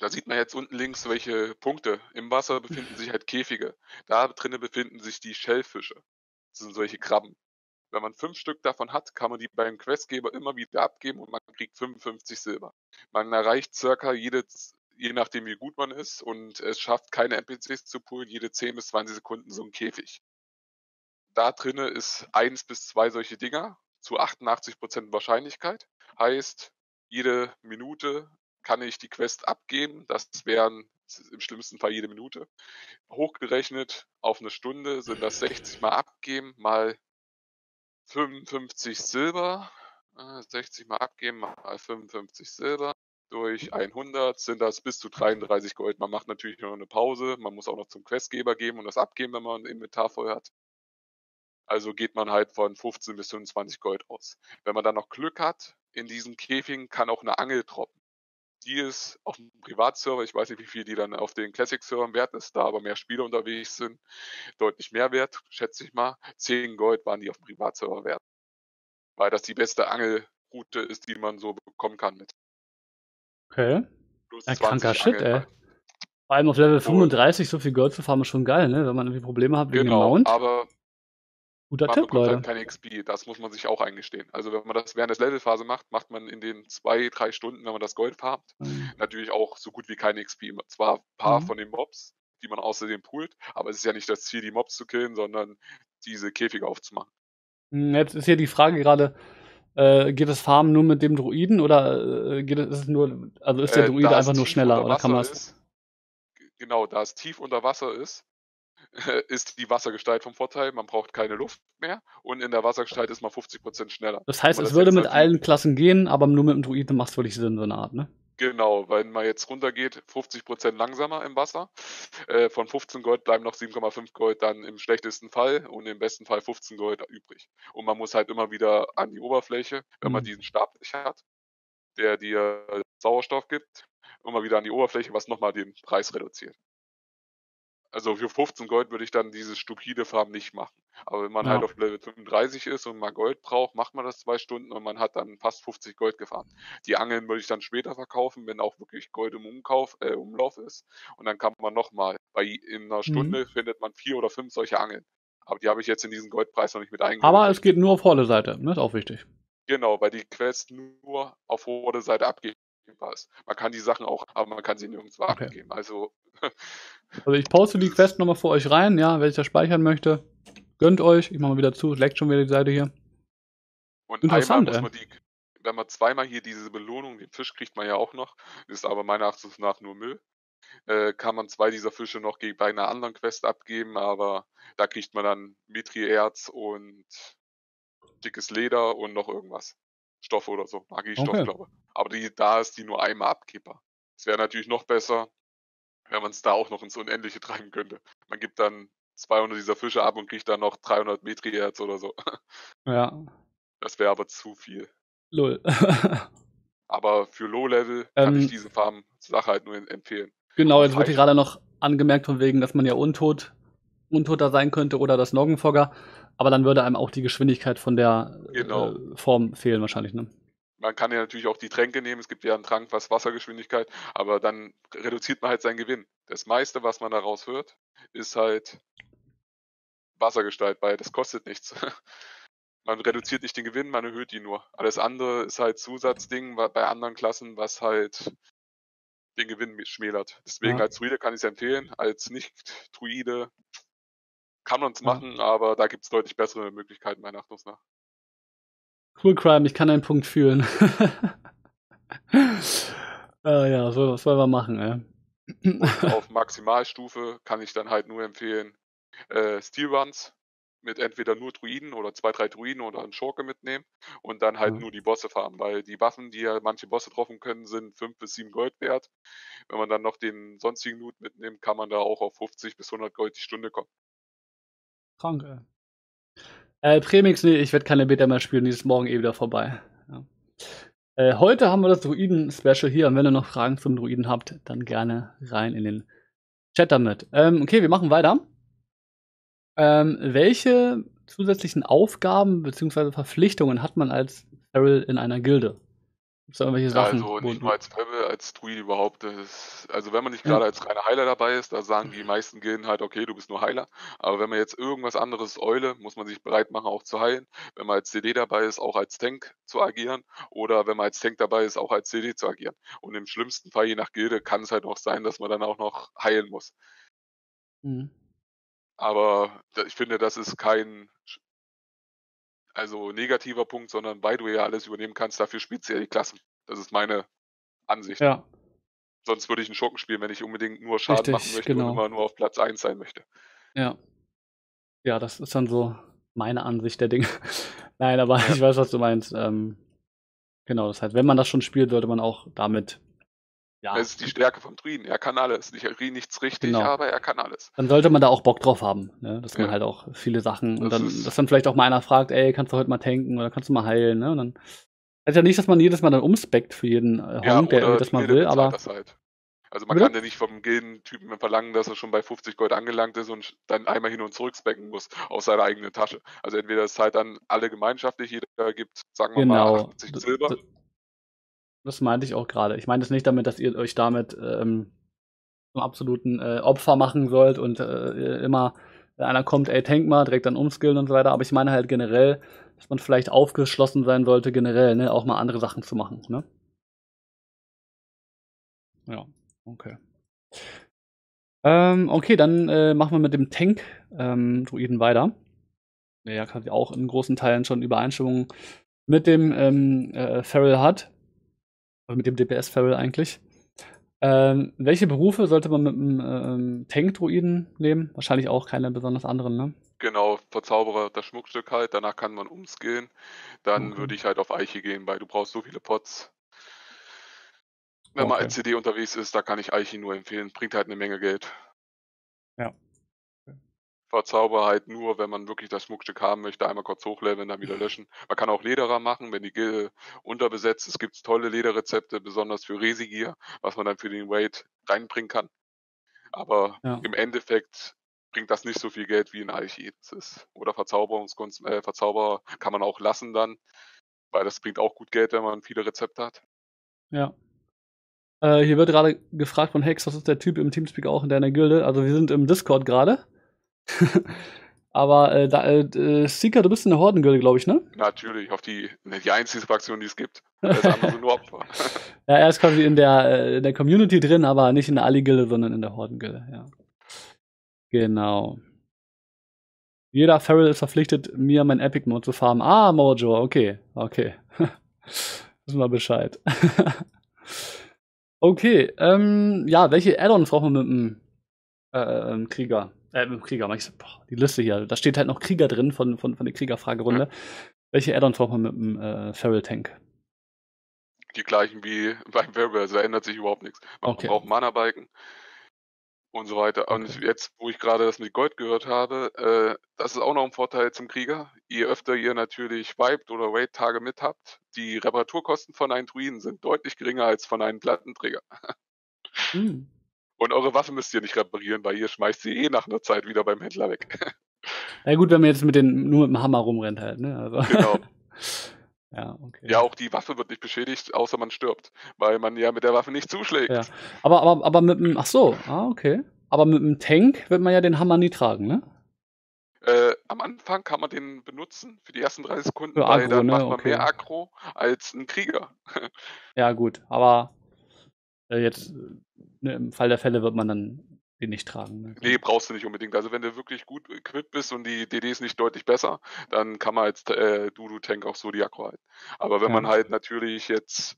da sieht man jetzt unten links welche Punkte. Im Wasser befinden sich halt Käfige. Da drinnen befinden sich die Schellfische. Das sind solche Krabben. Wenn man 5 Stück davon hat, kann man die beim Questgeber immer wieder abgeben und man kriegt 55 Silber. Man erreicht circa je nachdem wie gut man ist, und es schafft keine NPCs zu poolen, jede 10 bis 20 Sekunden so ein Käfig. Da drin ist 1 bis 2 solche Dinger zu 88% Wahrscheinlichkeit. Heißt, jede Minute kann ich die Quest abgeben. Das wären im schlimmsten Fall jede Minute. Hochgerechnet auf eine Stunde sind das 60 mal abgeben mal 55 Silber. 60 mal abgeben mal 55 Silber durch 100 sind das bis zu 33 Gold. Man macht natürlich noch eine Pause. Man muss auch noch zum Questgeber geben und das abgeben, wenn man ein Inventar voll hat. Also geht man halt von 15 bis 25 Gold aus. Wenn man dann noch Glück hat, in diesen Käfigen kann auch eine Angel droppen. Die ist auf dem Privatserver, ich weiß nicht, wie viel die dann auf den Classic-Servern wert ist, da aber mehr Spieler unterwegs sind, deutlich mehr wert, schätze ich mal. 10 Gold waren die auf dem Privatserver wert. Weil das die beste Angelroute ist, die man so bekommen kann mit. Okay. Plus ja, kranker Shit, ey. Vor allem auf Level 35 so viel Gold zu farmen ist schon geil, ne? Wenn man irgendwie Probleme hat wegen dem Mount. Aber guter Tipp, Leute. Man bekommt halt keine XP, das muss man sich auch eingestehen. Also wenn man das während der Levelphase macht, macht man in den 2-3 Stunden, wenn man das Gold farmt, natürlich auch so gut wie keine XP. Zwar ein paar von den Mobs, die man außerdem poolt, aber es ist ja nicht das Ziel, die Mobs zu killen, sondern diese Käfige aufzumachen. Jetzt ist hier die Frage gerade, geht das Farmen nur mit dem Druiden oder ist der Druide einfach nur schneller? Oder kann man das? Genau, da es tief unter Wasser ist, ist die Wassergestalt vom Vorteil, man braucht keine Luft mehr und in der Wassergestalt ist man 50% schneller. Das heißt, es würde mit allen Klassen gehen, aber nur mit dem Druiden macht es wirklich Sinn, so eine Art, ne? Genau, wenn man jetzt runtergeht, 50% langsamer im Wasser, von 15 Gold bleiben noch 7,5 Gold dann im schlechtesten Fall und im besten Fall 15 Gold übrig. Und man muss halt immer wieder an die Oberfläche, wenn man diesen Stab nicht hat, der dir Sauerstoff gibt, immer wieder an die Oberfläche, was nochmal den Preis reduziert. Also für 15 Gold würde ich dann diese stupide Farm nicht machen. Aber wenn man halt auf Level 35 ist und mal Gold braucht, macht man das 2 Stunden und man hat dann fast 50 Gold gefarmt. Die Angeln würde ich dann später verkaufen, wenn auch wirklich Gold im Umlauf ist. Und dann kann man nochmal, in einer Stunde findet man 4 oder 5 solche Angeln. Aber die habe ich jetzt in diesen Goldpreis noch nicht mit eingebaut. Aber es geht nur auf hohle Seite, das ist auch wichtig. Genau, weil die Quest nur auf hohle Seite abgeht. Ist. Man kann die Sachen auch, aber man kann sie nirgendwo abgeben. Also ich poste die Quest nochmal für euch rein, ja, wer sich das speichern möchte, gönnt euch. Ich mache mal wieder zu, leckt schon wieder die Seite hier. Und interessant, einmal muss man wenn man zweimal hier diese Belohnung, den Fisch kriegt man ja auch noch, ist aber meiner Achtung nach nur Müll, kann man 2 dieser Fische noch bei einer anderen Quest abgeben, aber da kriegt man dann Mithril-Erz und dickes Leder und noch irgendwas. Stoff oder so, Magiestoff, glaube ich. Aber da ist die nur einmal abkippbar. Es wäre natürlich noch besser, wenn man es da auch noch ins Unendliche treiben könnte. Man gibt dann 200 dieser Fische ab und kriegt dann noch 300 Metriherz oder so. Ja. Das wäre aber zu viel. Lol. Aber für Low-Level kann ich diese Farm-Sache halt nur empfehlen. Genau, jetzt wird hier gerade noch angemerkt von wegen, dass man ja Untoter sein könnte oder das Noggenfogger. Aber dann würde einem auch die Geschwindigkeit von der Form fehlen wahrscheinlich, ne? Man kann ja natürlich auch die Tränke nehmen. Es gibt ja einen Trank, was Wassergeschwindigkeit, aber dann reduziert man halt seinen Gewinn. Das meiste, was man daraus hört, ist halt Wassergestalt, weil das kostet nichts. Man reduziert nicht den Gewinn, man erhöht ihn nur. Alles andere ist halt Zusatzding bei anderen Klassen, was halt den Gewinn schmälert. Deswegen als Druide kann ich es empfehlen, als Nicht-Druide kann man es machen, aber da gibt es deutlich bessere Möglichkeiten, meiner Achtung nach. Cool Crime, ich kann einen Punkt fühlen. Ja, so, was wollen wir machen, ey? Und auf Maximalstufe kann ich dann halt nur empfehlen, Steelruns mit entweder nur Druiden oder 2-3 Druiden oder einen Schurke mitnehmen und dann halt nur die Bosse farmen, weil die Waffen, die ja manche Bosse treffen können, sind 5 bis 7 Gold wert. Wenn man dann noch den sonstigen Loot mitnimmt, kann man da auch auf 50 bis 100 Gold die Stunde kommen. Krank, ey. Premix, nee, ich werde keine Beta mehr spielen, die ist morgen eh wieder vorbei. Ja. Heute haben wir das Druiden-Special hier und wenn ihr noch Fragen zum Druiden habt, dann gerne rein in den Chat damit. Okay, wir machen weiter. Welche zusätzlichen Aufgaben bzw. Verpflichtungen hat man als Feral in einer Gilde? Sondern welche Sachen? Also nicht nur als Pebble, als Druid überhaupt. Ist, also wenn man nicht gerade als reiner Heiler dabei ist, da sagen die meisten Gilden halt, okay, du bist nur Heiler. Aber wenn man jetzt irgendwas anderes Eule, muss man sich bereit machen, auch zu heilen. Wenn man als CD dabei ist, auch als Tank zu agieren. Oder wenn man als Tank dabei ist, auch als CD zu agieren. Und im schlimmsten Fall, je nach Gilde, kann es halt auch sein, dass man dann auch noch heilen muss. Mhm. Aber ich finde, das ist kein... Also negativer Punkt, sondern weil du ja alles übernehmen kannst, dafür spielst du ja die Klassen. Das ist meine Ansicht. Ja. Sonst würde ich einen Schurken spielen, wenn ich unbedingt nur Schaden machen möchte und immer nur auf Platz 1 sein möchte. Ja. Ja, das ist dann so meine Ansicht der Dinge. Nein, aber ich weiß, was du meinst. Genau, das heißt, wenn man das schon spielt, sollte man auch damit... Ja. Das ist die Stärke vom Druiden. Er kann alles. Ich rede nichts richtig, aber er kann alles. Dann sollte man da auch Bock drauf haben, ne? Dass man halt auch viele Sachen und dass dann vielleicht auch mal einer fragt, ey, kannst du heute mal tanken oder kannst du mal heilen, ne? Und dann also ja nicht, dass man jedes Mal dann umspeckt für jeden Honk, der das mal will, aber halt. Also man kann ja nicht vom Gildentypen verlangen, dass er schon bei 50 Gold angelangt ist und dann einmal hin und zurück specken muss aus seiner eigenen Tasche. Also entweder ist es halt dann alle gemeinschaftlich, jeder gibt, sagen wir mal 80 Silber. Das meinte ich auch gerade. Ich meine das nicht damit, dass ihr euch damit zum absoluten Opfer machen sollt und immer, wenn einer kommt, ey, tank mal, direkt dann umskillen und so weiter. Aber ich meine halt generell, dass man vielleicht aufgeschlossen sein sollte, generell, ne, auch mal andere Sachen zu machen, ne? Ja, okay. Okay, dann machen wir mit dem Tank-Druiden weiter. Der quasi auch in großen Teilen schon Übereinstimmungen mit dem Feral hat. Mit dem DPS-Feral eigentlich. Welche Berufe sollte man mit einem Tank-Druiden nehmen? Wahrscheinlich auch keine besonders anderen, ne? Genau, Verzauberer, das Schmuckstück halt. Danach kann man umskillen. Dann würde ich halt auf Eiche gehen, weil du brauchst so viele Pots. Wenn man als CD unterwegs ist, da kann ich Eiche nur empfehlen. Bringt halt eine Menge Geld. Ja. Verzauberer halt nur, wenn man wirklich das Schmuckstück haben möchte, einmal kurz hochleveln, dann wieder löschen. Man kann auch Lederer machen, wenn die Gilde unterbesetzt ist, gibt es tolle Lederrezepte, besonders für Resigier, was man dann für den Raid reinbringen kann. Aber im Endeffekt bringt das nicht so viel Geld wie ein Eichi. Oder Verzauberer kann man auch lassen dann, weil das bringt auch gut Geld, wenn man viele Rezepte hat. Ja. Hier wird gerade gefragt von Hex, was ist der Typ im Teamspeak auch in deiner Gilde? Also wir sind im Discord gerade. Aber Seeker, du bist in der Hordengilde, glaube ich, ne? Natürlich, auf die einzige Fraktion, die es gibt. Das andere sind nur Opfer. Ja, er ist quasi in der Community drin, aber nicht in der Ali-Gilde, sondern in der Hordengilde, ja. Genau. Jeder Feral ist verpflichtet, mir mein Epic-Mode zu farmen. Ah, Mojo, okay. Wissen wir Bescheid. Okay, ja, welche Add-ons brauchen wir mit dem Krieger? Krieger, die Liste hier. Da steht halt noch Krieger drin von der Kriegerfragerunde. Ja. Welche Add-ons braucht man mit dem Feral Tank? Die gleichen wie beim Werber, also da ändert sich überhaupt nichts. Man braucht Mana-Balken und so weiter. Und jetzt, wo ich gerade das mit Gold gehört habe, das ist auch noch ein Vorteil zum Krieger. Je öfter ihr natürlich wiped oder Raid-Tage mit habt, die Reparaturkosten von einem Druiden sind deutlich geringer als von einem Plattenträger. Hm. Und eure Waffe müsst ihr nicht reparieren, weil ihr schmeißt sie nach einer Zeit wieder beim Händler weg. Na gut, wenn man jetzt nur mit dem Hammer rumrennt halt, ne? Also. Genau. Ja, okay. Ja, auch die Waffe wird nicht beschädigt, außer man stirbt, weil man ja mit der Waffe nicht zuschlägt. Ja. Aber mit dem, aber mit dem Tank wird man ja den Hammer nie tragen, ne? Am Anfang kann man den benutzen für die ersten 30 Sekunden, für weil Agro, dann macht man mehr Aggro als ein Krieger. Ja gut, aber jetzt im Fall der Fälle wird man dann den nicht tragen. Ne? Nee, brauchst du nicht unbedingt. Also wenn du wirklich gut equipped bist und die DD ist nicht deutlich besser, dann kann man als Dudu-Tank auch so die Aggro halten. Aber wenn man halt natürlich jetzt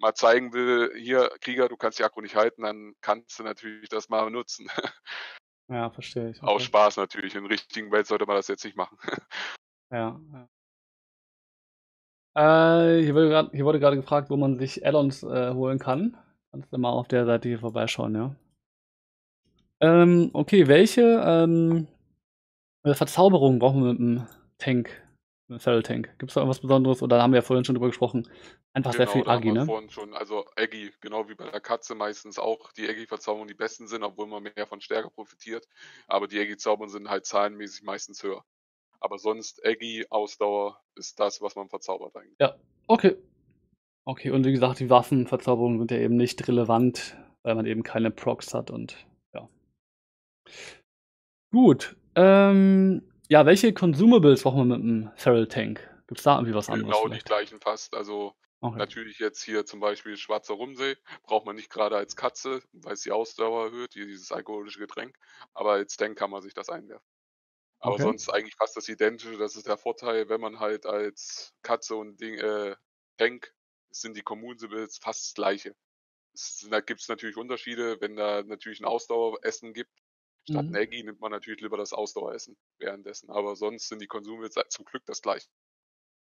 mal zeigen will, hier, Krieger, du kannst die Aggro nicht halten, dann kannst du natürlich das mal nutzen. Ja, verstehe ich. Okay. Aus Spaß natürlich. In der richtigen Welt sollte man das jetzt nicht machen. Ja. Hier wurde gerade gefragt, wo man sich Add-ons holen kann. Kannst du mal auf der Seite hier vorbeischauen, ja. Okay, welche Verzauberung brauchen wir mit einem Tank, mit einem Feral Tank? Gibt es da irgendwas Besonderes? Oder haben wir ja vorhin schon drüber gesprochen? Einfach sehr viel Agi, ne? Also Agi, genau wie bei der Katze meistens auch. Die Agi-Verzauberungen die besten sind, obwohl man mehr von Stärke profitiert. Aber die Agi-Zauberungen sind halt zahlenmäßig meistens höher. Aber sonst Agi, Ausdauer ist das, was man verzaubert eigentlich. Ja, okay. Okay, und wie gesagt, die Waffenverzauberungen sind ja eben nicht relevant, weil man eben keine Procs hat und ja. Gut. Ja, welche Consumables braucht man mit einem Feral Tank? Gibt es da irgendwie was anderes? Genau, vielleicht? Die gleichen fast. Also okay. Natürlich jetzt hier zum Beispiel Schwarzer Rumsee braucht man nicht gerade als Katze, weil es die Ausdauer erhöht, hier dieses alkoholische Getränk. Aber als Tank kann man sich das einwerfen. Aber okay. Sonst eigentlich fast das Identische. Das ist der Vorteil, wenn man halt als Katze und Tank sind die Consumables fast das Gleiche. Da gibt es natürlich Unterschiede, wenn da natürlich ein Ausdaueressen gibt. Statt ein Eggie nimmt man natürlich lieber das Ausdaueressen währenddessen. Aber sonst sind die Consumables zum Glück das Gleiche.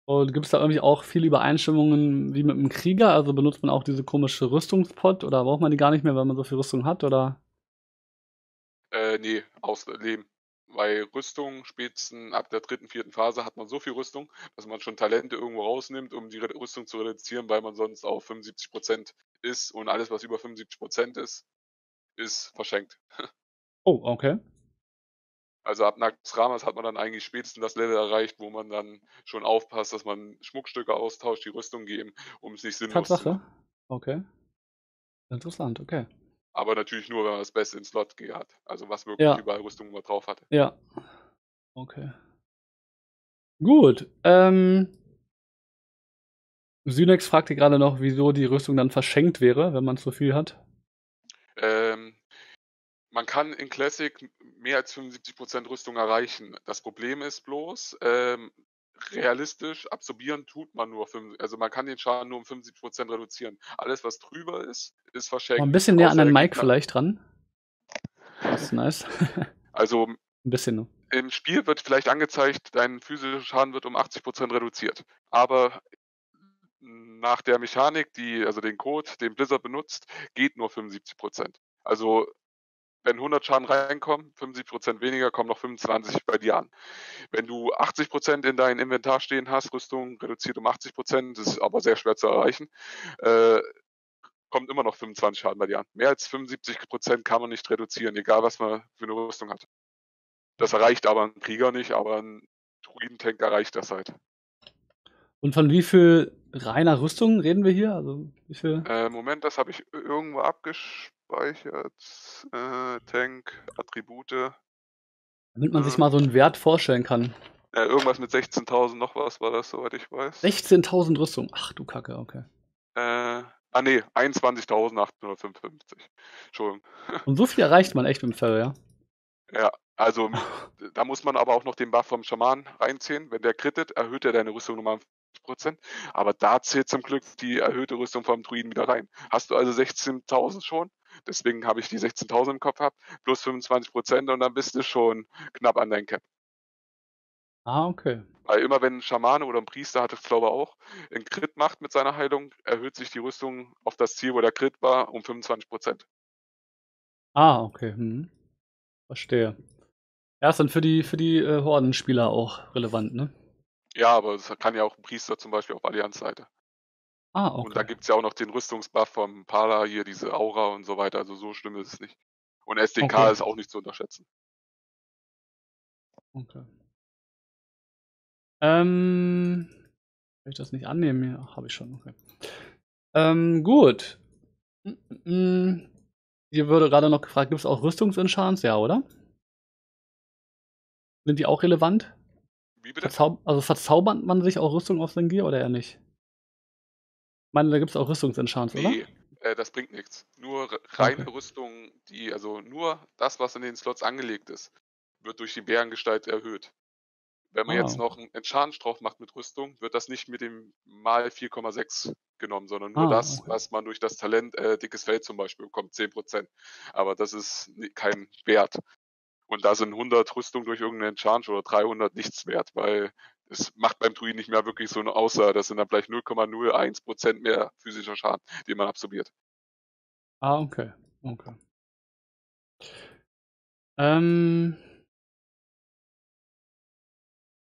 Und gibt es da irgendwie auch viele Übereinstimmungen wie mit einem Krieger? Also benutzt man auch diese komische Rüstungspot oder braucht man die gar nicht mehr, weil man so viel Rüstung hat? Oder? Nee, aus Leben. Weil Rüstung spätestens ab der dritten, vierten Phase hat man so viel Rüstung, dass man schon Talente irgendwo rausnimmt, um die Rüstung zu reduzieren, weil man sonst auf 75% ist und alles, was über 75% ist, ist verschenkt. Oh, okay. Also ab Naxxramas hat man dann eigentlich spätestens das Level erreicht, wo man dann schon aufpasst, dass man Schmuckstücke austauscht, die Rüstung geben, um es nicht sinnlos zu machen. Okay. Interessant, okay. Aber natürlich nur, wenn man das Beste in Slot G hat. Also was wirklich überall Rüstung immer drauf hatte. Ja. Okay. Gut. Synex fragte gerade noch, wieso die Rüstung dann verschenkt wäre, wenn man zu viel hat. Man kann in Classic mehr als 75% Rüstung erreichen. Das Problem ist bloß, realistisch absorbieren tut man nur, also man kann den Schaden nur um 75% reduzieren. Alles, was drüber ist, ist verschenkt. Mal ein bisschen näher an den Mic vielleicht dran. Das ist nice. Also ein bisschen nur. Im Spiel wird vielleicht angezeigt, dein physischer Schaden wird um 80% reduziert. Aber nach der Mechanik, also den Code, den Blizzard benutzt, geht nur 75%. Also wenn 100 Schaden reinkommen, 75% weniger, kommen noch 25 bei dir an. Wenn du 80% in deinem Inventar stehen hast, Rüstung reduziert um 80%, das ist aber sehr schwer zu erreichen, kommt immer noch 25 Schaden bei dir an. Mehr als 75% kann man nicht reduzieren, egal was man für eine Rüstung hat. Das erreicht aber ein Krieger nicht, aber ein Druidentank erreicht das halt. Und von wie viel reiner Rüstung reden wir hier? Also wie viel? Moment, das habe ich irgendwo abgespielt. Speichert, Tank, Attribute. Damit man sich mal so einen Wert vorstellen kann. Ja, irgendwas mit 16.000 noch was war das, soweit ich weiß. 16.000 Rüstung, ach du Kacke, okay. Nee, 21.855. Entschuldigung. Und so viel erreicht man echt mit dem Feral, ja? Ja, also da muss man aber auch noch den Buff vom Schaman reinziehen. Wenn der crittet, erhöht er deine Rüstung nochmal 50%, aber da zählt zum Glück die erhöhte Rüstung vom Druiden wieder rein. Hast du also 16.000 schon? Deswegen habe ich die 16.000 im Kopf gehabt, plus 25% und dann bist du schon knapp an deinem Cap. Ah, okay. Weil immer wenn ein Schamane oder ein Priester, hatte ich glaube auch, einen Crit macht mit seiner Heilung, erhöht sich die Rüstung auf das Ziel, wo der Crit war, um 25%. Ah, okay. Hm. Verstehe. Ja, ist dann für die Hordenspieler auch relevant, ne? Ja, aber das kann ja auch ein Priester zum Beispiel auf Allianz-Seite. Ah, okay. Und da gibt es ja auch noch den Rüstungsbuff vom Pala hier, diese Aura und so weiter, also so schlimm ist es nicht. Und SDK okay. Ist auch nicht zu unterschätzen. Okay. Kann ich das nicht annehmen hier? Ach, habe ich schon, okay. Gut. Hier wurde gerade noch gefragt, gibt es auch Rüstungsenchants? Ja, oder? Sind die auch relevant? Wie bitte? Verzaubert man sich auch Rüstung auf sein Gear oder eher nicht? Ich meine, da gibt es auch Rüstungsenchants, oder? Nee, das bringt nichts. Nur reine okay. Rüstung, also nur das, was in den Slots angelegt ist, wird durch die Bärengestalt erhöht. Wenn man jetzt noch einen Enchant drauf macht mit Rüstung, wird das nicht mit dem mal 4,6 genommen, sondern nur das, okay. was man durch das Talent dickes Fell zum Beispiel bekommt, 10%. Aber das ist kein Wert. Und da sind 100 Rüstung durch irgendeinen Enchant oder 300 nichts wert, weil es macht beim Druiden nicht mehr wirklich so eine Aussage. Das sind dann vielleicht 0,01% mehr physischer Schaden, den man absorbiert. Ah, okay. Okay.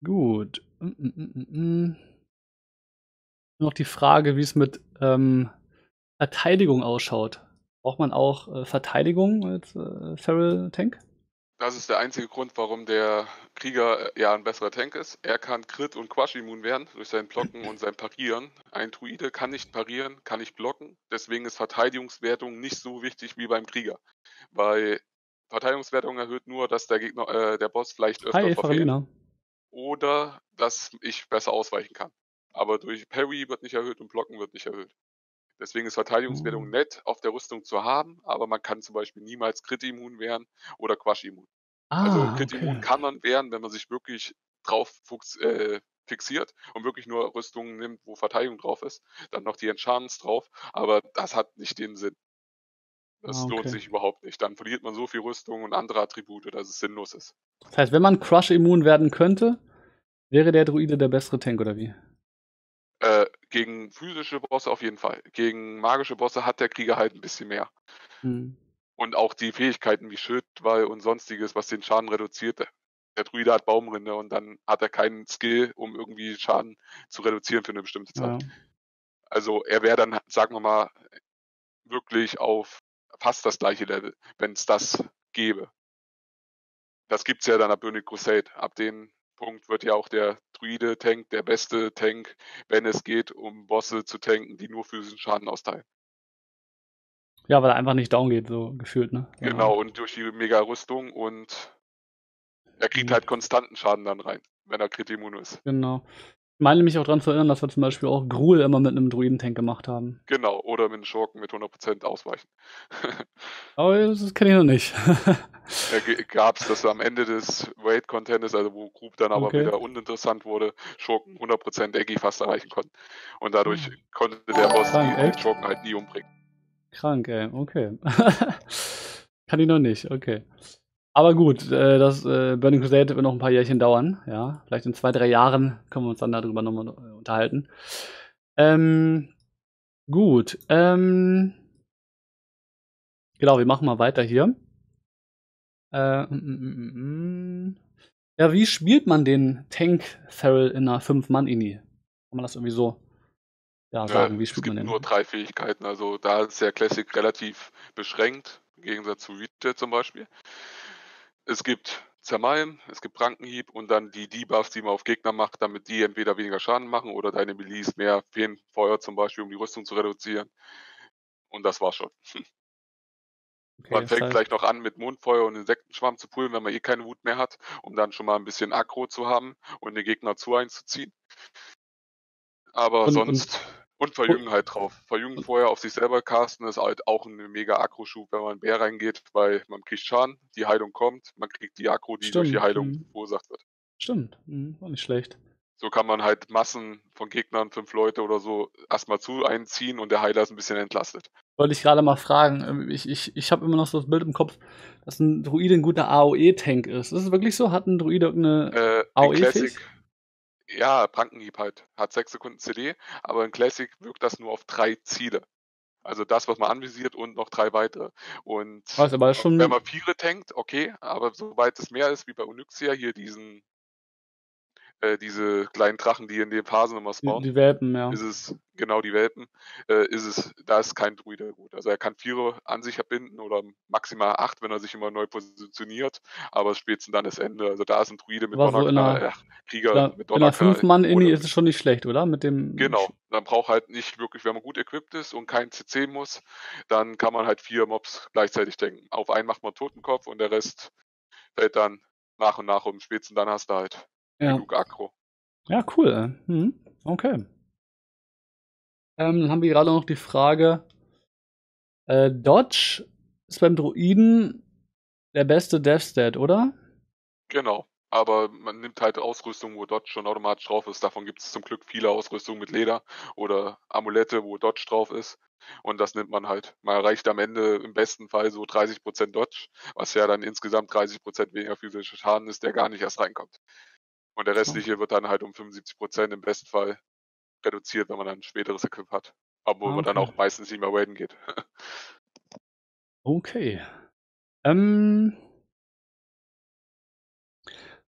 Gut. Noch die Frage, wie es mit Verteidigung ausschaut. Braucht man auch Verteidigung als Feral Tank? Das ist der einzige Grund, warum der Krieger ja ein besserer Tank ist. Er kann Crit und Quash immun werden durch sein Blocken und sein Parieren. Ein Druide kann nicht parieren, kann nicht blocken. Deswegen ist Verteidigungswertung nicht so wichtig wie beim Krieger. Weil Verteidigungswertung erhöht nur, dass der Gegner, der Boss vielleicht öfter verfehlt. Oder dass ich besser ausweichen kann. Aber durch Parry wird nicht erhöht und Blocken wird nicht erhöht. Deswegen ist Verteidigungswertung nett auf der Rüstung zu haben, aber man kann zum Beispiel niemals Crit-Immun werden oder Quash-Immun. Also Crit-Immun kann man werden, wenn man sich wirklich drauf fixiert und wirklich nur Rüstungen nimmt, wo Verteidigung drauf ist, dann noch die Enchants drauf, aber das hat nicht den Sinn. Das lohnt sich überhaupt nicht. Dann verliert man so viel Rüstung und andere Attribute, dass es sinnlos ist. Das heißt, wenn man Crush-Immun werden könnte, wäre der Druide der bessere Tank, oder wie? Gegen physische Bosse auf jeden Fall. Gegen magische Bosse hat der Krieger halt ein bisschen mehr. Hm. Und auch die Fähigkeiten wie Schildwall und sonstiges, was den Schaden reduziert. Der Druide hat Baumrinde und dann hat er keinen Skill, um irgendwie Schaden zu reduzieren für eine bestimmte Zeit. Ja. Also er wäre dann, sagen wir mal, wirklich auf fast das gleiche Level, wenn es das gäbe. Das gibt es ja dann ab Burning Crusade. Ab den Punkt wird ja auch der Druide-Tank der beste Tank, wenn es geht, um Bosse zu tanken, die nur physischen Schaden austeilen. Ja, weil er einfach nicht down geht, so gefühlt, ne? Genau, und durch die Mega-Rüstung und er kriegt halt konstanten Schaden dann rein, wenn er Crit-Immun ist. Genau. Ich meine mich auch daran zu erinnern, dass wir zum Beispiel auch Gruul immer mit einem Druiden-Tank gemacht haben. Genau, oder mit einem Schurken mit 100% ausweichen. Aber das kenne ich noch nicht. Gab es das am Ende des Raid-Contentes, also wo Grub dann aber wieder uninteressant wurde, Schurken 100% Eggy fast erreichen konnten. Und dadurch konnte der Boss den Schurken halt nie umbringen. Krank, ey, okay. Kann ich noch nicht, okay. Aber gut, das Burning Crusade wird noch ein paar Jährchen dauern. Ja, vielleicht in 2-3 Jahren können wir uns dann darüber nochmal unterhalten. Gut. Genau, wir machen mal weiter hier. Ja, wie spielt man den Tank Feral in einer 5-Mann-Ini? Kann man das irgendwie so sagen? Ja, wie spielt man den? Es gibt nur 3 Fähigkeiten. Also da ist der Classic relativ beschränkt, im Gegensatz zu Retail zum Beispiel. Es gibt Zermalm, es gibt Prankenhieb und dann die Debuffs, die man auf Gegner macht, damit die entweder weniger Schaden machen oder deine Melees mehr Feenfeuer zum Beispiel, um die Rüstung zu reduzieren. Und das war's schon. Okay, man fängt vielleicht noch an, mit Mondfeuer und Insektenschwarm zu pullen, wenn man eh keine Wut mehr hat, um dann schon mal ein bisschen Aggro zu haben und den Gegner einzuziehen. Aber sonst Verjüngen halt drauf. Verjüngen vorher auf sich selber casten ist halt auch ein mega Aggro-Schub, wenn man in Bär reingeht, weil man kriegt Schaden, die Heilung kommt, man kriegt die Aggro, die durch die Heilung verursacht wird. Stimmt, war nicht schlecht. So kann man halt Massen von Gegnern, 5 Leute oder so, erstmal einziehen und der Heiler ist ein bisschen entlastet. Wollte ich gerade mal fragen, ich habe immer noch so das Bild im Kopf, dass ein Druide ein guter AOE-Tank ist. Ist es wirklich so? Hat ein Druide irgendeine AOE-Fähigkeit? Ja, Prankenhieb halt. Hat 6 Sekunden CD, aber in Classic wirkt das nur auf 3 Ziele. Also das, was man anvisiert und noch 3 weitere. Und aber schon, wenn man 4 tankt, okay, aber soweit es mehr ist, wie bei Onyxia, hier diese kleinen Drachen, die in den Phasen immer spawnen. Die Welpen, ja. Da ist kein Druide gut. Also er kann 4 an sich verbinden oder maximal 8, wenn er sich immer neu positioniert, aber spätestens dann ist Ende. Also da ist ein Druide mit Donnerknall, Krieger mit Donnerknall. In einer 5-Mann-Inni ist es schon nicht schlecht, oder? Genau. Dann braucht halt nicht wirklich, wenn man gut equipped ist und kein CC muss, dann kann man halt 4 Mobs gleichzeitig denken. Auf einen macht man Totenkopf und der Rest fällt dann nach und nach um. Spätestens dann hast du halt genug Aggro. Ja, cool. Okay. Dann haben wir gerade noch die Frage, Dodge ist beim Druiden der beste Deathstat, oder? Genau, aber man nimmt halt Ausrüstung, wo Dodge schon automatisch drauf ist. Davon gibt es zum Glück viele Ausrüstungen mit Leder oder Amulette, wo Dodge drauf ist. Und das nimmt man halt. Man erreicht am Ende im besten Fall so 30% Dodge, was ja dann insgesamt 30% weniger physischer Schaden ist, der gar nicht erst reinkommt. Und der restliche wird dann halt um 75% im besten Fall reduziert, wenn man dann ein späteres Equip hat. Obwohl man dann auch meistens nicht mehr raiden geht. Okay.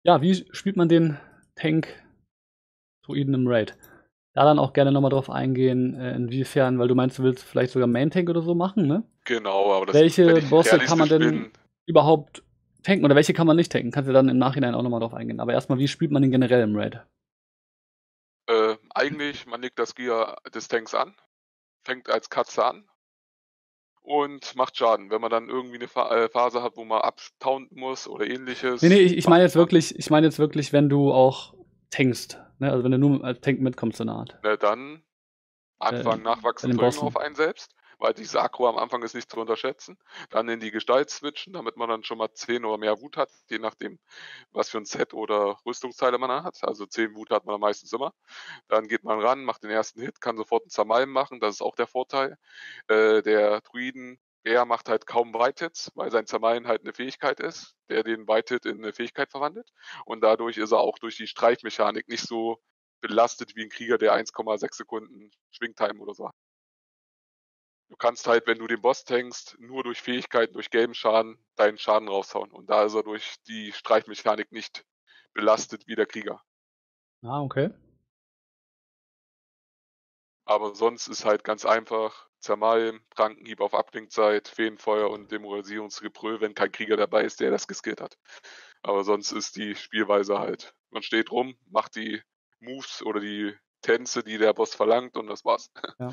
Ja, wie spielt man den Tank-Druiden im Raid? Da dann auch gerne nochmal drauf eingehen, inwiefern, weil du meinst, du willst vielleicht sogar Main-Tank oder so machen, ne? Genau, aber das ist, welche Bosse kann man denn überhaupt tanken oder welche kann man nicht tanken? Kannst du dann im Nachhinein auch nochmal drauf eingehen. Aber erstmal, wie spielt man den generell im Raid? Eigentlich, man legt das Gear des Tanks an, fängt als Katze an und macht Schaden. Wenn man dann irgendwie eine Phase hat, wo man abtaunten muss oder ähnliches. Nee, ich meine jetzt wirklich, wenn du auch tankst, ne? Also wenn du nur als Tank mitkommst, so eine Art. Na, dann Anfang nachwachsen drücken auf einen selbst, weil dieses Aggro am Anfang ist nicht zu unterschätzen. Dann in die Gestalt switchen, damit man dann schon mal 10 oder mehr Wut hat, je nachdem, was für ein Set oder Rüstungsteile man hat. Also 10 Wut hat man meistens immer. Dann geht man ran, macht den ersten Hit, kann sofort einen Zermalm machen, das ist auch der Vorteil. Der Druiden, er macht halt kaum White-Hits, weil sein Zermalm halt eine Fähigkeit ist, der den White-Hit in eine Fähigkeit verwandelt. Und dadurch ist er auch durch die Streifmechanik nicht so belastet wie ein Krieger, der 1,6 Sekunden Schwingtime oder so hat. Du kannst halt, wenn du den Boss tankst, nur durch Fähigkeiten, durch gelben Schaden, deinen Schaden raushauen. Und da ist er durch die Streifmechanik nicht belastet wie der Krieger. Ah, okay. Aber sonst ist halt ganz einfach Zermalm, Prankenhieb auf Ablenkzeit, Feenfeuer und Demoralisierungsgebrüll, wenn kein Krieger dabei ist, der das geskillt hat. Aber sonst ist die Spielweise halt, man steht rum, macht die Moves oder die Tänze, die der Boss verlangt, und das war's. Ja.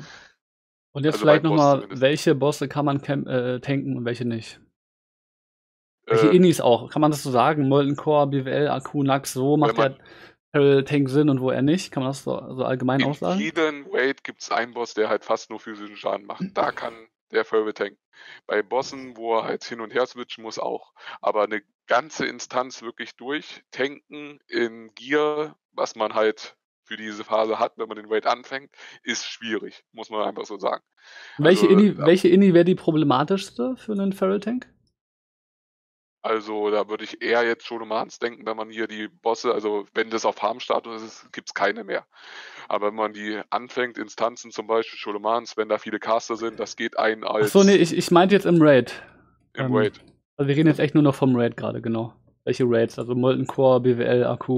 Und jetzt also vielleicht nochmal, welche Bosse kann man tanken und welche nicht? Welche Innis auch? Kann man das so sagen? Molten Core, BWL, AQ, Nax, so macht der Tank Sinn und wo er nicht? Kann man das so allgemein aussagen? In jedem Raid gibt es einen Boss, der halt fast nur physischen Schaden macht. Da kann der Feral tanken. Bei Bossen, wo er halt hin und her switchen muss, auch. Aber eine ganze Instanz wirklich durch tanken in Gear, was man halt für diese Phase hat, wenn man den Raid anfängt, ist schwierig, muss man einfach so sagen. Welche Inni wäre die problematischste für einen Feral Tank? Also da würde ich eher jetzt Scholomance denken, wenn man hier die Bosse, also wenn das auf Harmstatus ist, gibt es keine mehr. Aber wenn man die anfängt, Instanzen zum Beispiel Scholomance, wenn da viele Caster sind, das geht ein als... Achso, nee, ich meinte jetzt im Raid. Im Raid. Also wir reden jetzt echt nur noch vom Raid gerade, genau. Welche Raids? Also Molten Core, BWL, AQ...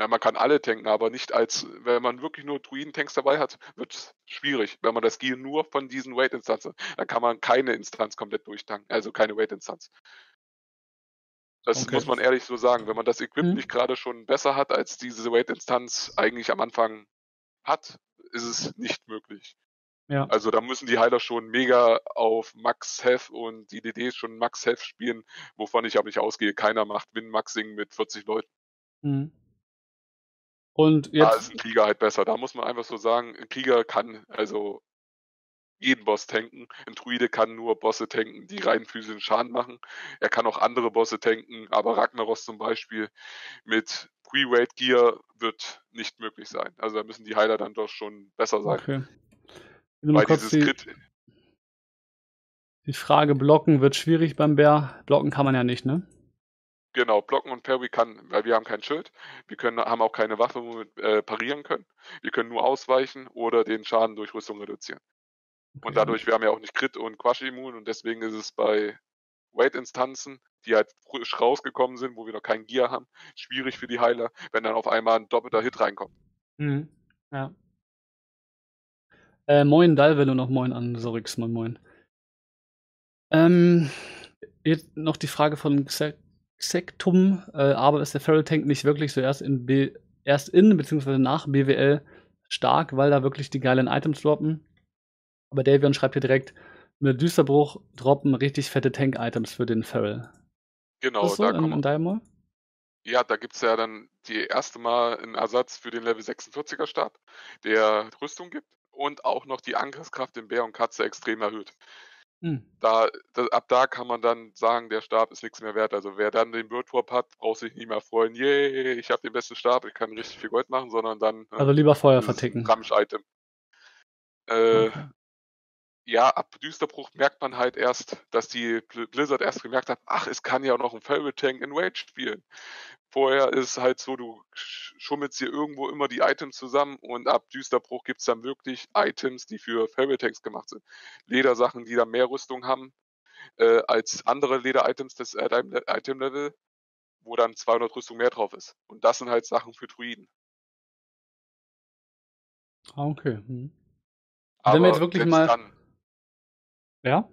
Ja, man kann alle tanken, aber nicht als, wenn man wirklich nur Druiden-Tanks dabei hat, wird es schwierig. Wenn man das Gear nur von diesen Raid-Instanzen, dann kann man keine Instanz komplett durchtanken, also keine Raid-Instanz. Das muss man ehrlich so sagen. Wenn man das Equip nicht gerade schon besser hat, als diese Raid-Instanz eigentlich am Anfang hat, ist es nicht möglich. Ja. Also da müssen die Heiler schon mega auf Max-Health und die DDs schon Max-Health spielen, wovon ich aber nicht ausgehe. Keiner macht Win-Maxing mit 40 Leuten. Mhm. Und jetzt ist ein Krieger halt besser. Da muss man einfach so sagen, ein Krieger kann also jeden Boss tanken. Ein Druide kann nur Bosse tanken, die rein physischen Schaden machen. Er kann auch andere Bosse tanken, aber Ragnaros zum Beispiel mit Pre-Raid-Gear wird nicht möglich sein. Also da müssen die Heiler dann doch schon besser sein. Okay. Weil dieses die Frage, blocken wird schwierig beim Bär. Blocken kann man ja nicht, ne? Genau, blocken und Parry kann, weil wir haben kein Schild, wir haben auch keine Waffe, wo wir parieren können. Wir können nur ausweichen oder den Schaden durch Rüstung reduzieren. Okay. Und dadurch, wir haben ja auch nicht Crit und Quash-Immun, und deswegen ist es bei Raid-Instanzen, die halt frisch rausgekommen sind, wo wir noch kein Gear haben, schwierig für die Heiler, wenn dann auf einmal ein doppelter Hit reinkommt. Mhm, ja. Moin Dalville und auch moin an Sorix, moin. Jetzt noch die Frage von Sektum, aber ist der Feral Tank nicht wirklich so erst in bzw. nach BWL stark, weil da wirklich die geilen Items droppen? Aber Davion schreibt hier direkt, mit Düsterbruch droppen richtig fette Tank-Items für den Feral. Genau, ist das so, da kommt man. Ja, da gibt es ja dann die erste Mal einen Ersatz für den Level 46er Stab, der Rüstung gibt und auch noch die Angriffskraft in Bär und Katze extrem erhöht. Ab da kann man dann sagen, der Stab ist nichts mehr wert. Also wer dann den Bird Warp hat, braucht sich nicht mehr freuen, yay, ich habe den besten Stab, ich kann richtig viel Gold machen, sondern dann... Also lieber Feuer verticken. Ramsch-Item. Okay. Ja, ab Düsterbruch merkt man halt erst, dass die Blizzard erst gemerkt hat, ach, es kann ja auch noch ein Feral Tank in Rage spielen. Vorher ist halt so, du schummelst hier irgendwo immer die Items zusammen, und ab Düsterbruch gibt es dann wirklich Items, die für Feral Tanks gemacht sind. Ledersachen, die dann mehr Rüstung haben als andere Leder-Items des Item-Level, wo dann 200 Rüstung mehr drauf ist. Und das sind halt Sachen für Druiden. Ah, okay. Wenn wir jetzt wirklich mal... Ja?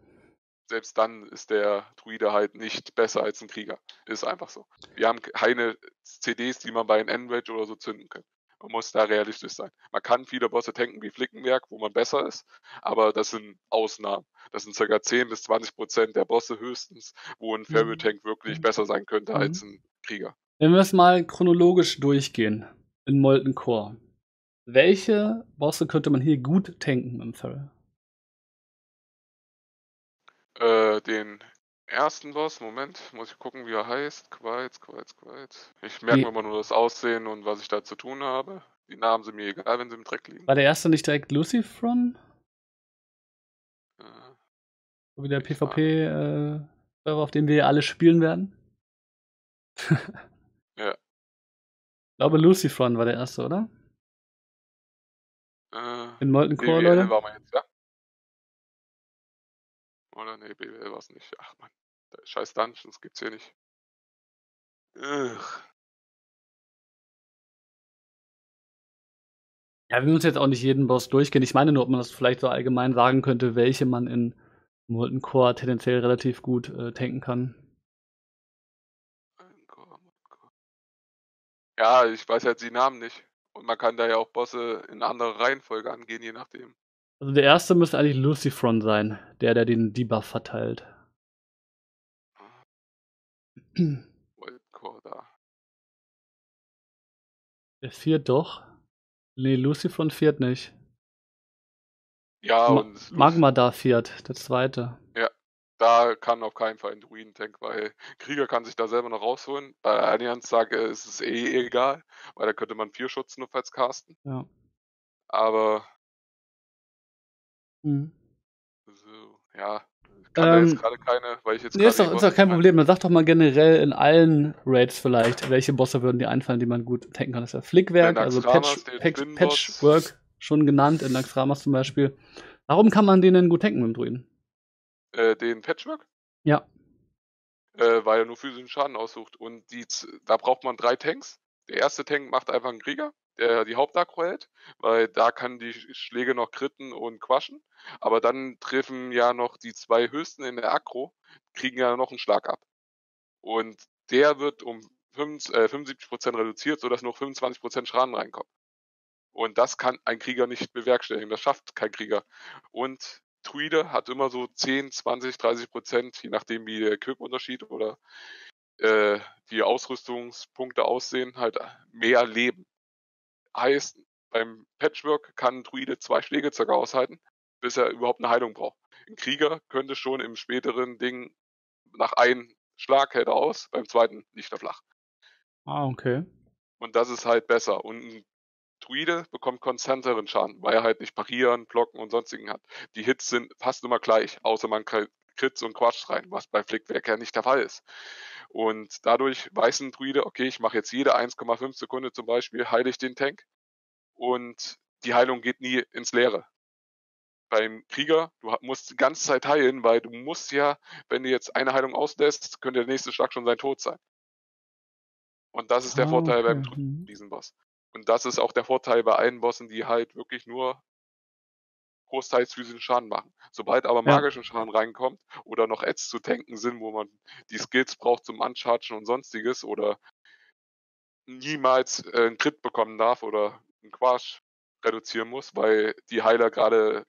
selbst dann ist der Druide halt nicht besser als ein Krieger. Ist einfach so. Wir haben keine CDs, die man bei einem Enrage oder so zünden kann. Man muss da realistisch sein. Man kann viele Bosse tanken wie Flickenwerk, wo man besser ist, aber das sind Ausnahmen. Das sind ca. 10 bis 20% der Bosse höchstens, wo ein Feral Tank wirklich besser sein könnte als ein Krieger. Wenn wir es mal chronologisch durchgehen, in Molten Core, welche Bosse könnte man hier gut tanken im Feral? Den ersten Boss, Moment, muss ich gucken, wie er heißt. Quaiz. Ich merke mir immer nur das Aussehen und was ich da zu tun habe. Die Namen sind mir egal, wenn sie im Dreck liegen. War der erste nicht direkt Lucifron? So wie der PvP-Server, auf dem wir alle spielen werden? Ja. Ich glaube, Lucifron war der erste, oder? In Molten Core, Leute? War man jetzt, ja? Oder? Nee, BWL war es nicht. Ach man, scheiß Dungeons gibt's hier nicht. Ugh. Ja, wir müssen jetzt auch nicht jeden Boss durchgehen. Ich meine nur, ob man das vielleicht so allgemein sagen könnte, welche man in Molten Core tendenziell relativ gut tanken kann. Ja, ich weiß halt die Namen nicht. Und man kann da ja auch Bosse in anderer Reihenfolge angehen, je nachdem. Also der erste müsste eigentlich Lucifron sein, der den Debuff verteilt. Wildcore da. Der fährt doch. Nee, Lucifron fährt nicht. Ja, und Magma da fährt, der zweite. Ja, da kann auf keinen Fall ein Druiden-Tank, weil Krieger kann sich da selber noch rausholen. Bei der Allianz sage ist es eh egal, weil da könnte man 4 Schutz nur falls casten. Ja. Aber so, ja, ich kann da jetzt gerade keine, weil ich jetzt nee, ist doch kein Problem, dann sag doch mal generell in allen Raids vielleicht, welche Bosse würden dir einfallen, die man gut tanken kann. Das ist ja Flickwerk, also Patchwerk schon genannt, in Naxxramas zum Beispiel. Warum kann man den denn gut tanken mit dem Druiden? Den Patchwerk? Ja. Weil er nur physischen Schaden aussucht und da braucht man 3 Tanks. Der erste Tank macht einfach einen Krieger, der die Hauptaggro hält, weil da kann die Schläge noch kritten und quaschen, aber dann treffen ja noch die 2 höchsten in der Aggro, kriegen ja noch einen Schlag ab. Und der wird um 75% reduziert, sodass nur 25% Schaden reinkommt. Und das kann ein Krieger nicht bewerkstelligen, das schafft kein Krieger. Und Druide hat immer so 10, 20, 30%, je nachdem wie der Equip-Unterschied oder die Ausrüstungspunkte aussehen, halt mehr Leben. Heißt, beim Patchwerk kann ein Druide 2 Schläge circa aushalten, bis er überhaupt eine Heilung braucht. Ein Krieger könnte schon im späteren Ding nach einem Schlag hält er aus, beim zweiten liegt er flach. Ah, okay. Und das ist halt besser. Und ein Druide bekommt konstanteren Schaden, weil er halt nicht parieren, blocken und sonstigen hat. Die Hits sind fast immer gleich, außer man Crits und Quatsch rein, was bei Flickwerk ja nicht der Fall ist. Und dadurch weiß ein Druide, okay, ich mache jetzt jede 1,5 Sekunde zum Beispiel, heile ich den Tank und die Heilung geht nie ins Leere. Beim Krieger, du musst die ganze Zeit heilen, weil du musst ja, wenn du jetzt eine Heilung auslässt, könnte der nächste Schlag schon sein Tod sein. Und das ist der Vorteil beim Druiden, diesem Boss. Und das ist auch der Vorteil bei allen Bossen, die halt wirklich nur großteils physischen Schaden machen. Sobald aber magischen Schaden reinkommt oder noch Ads zu tanken sind, wo man die Skills braucht zum Unchargen und sonstiges oder niemals einen Crit bekommen darf oder einen Quash reduzieren muss, weil die Heiler gerade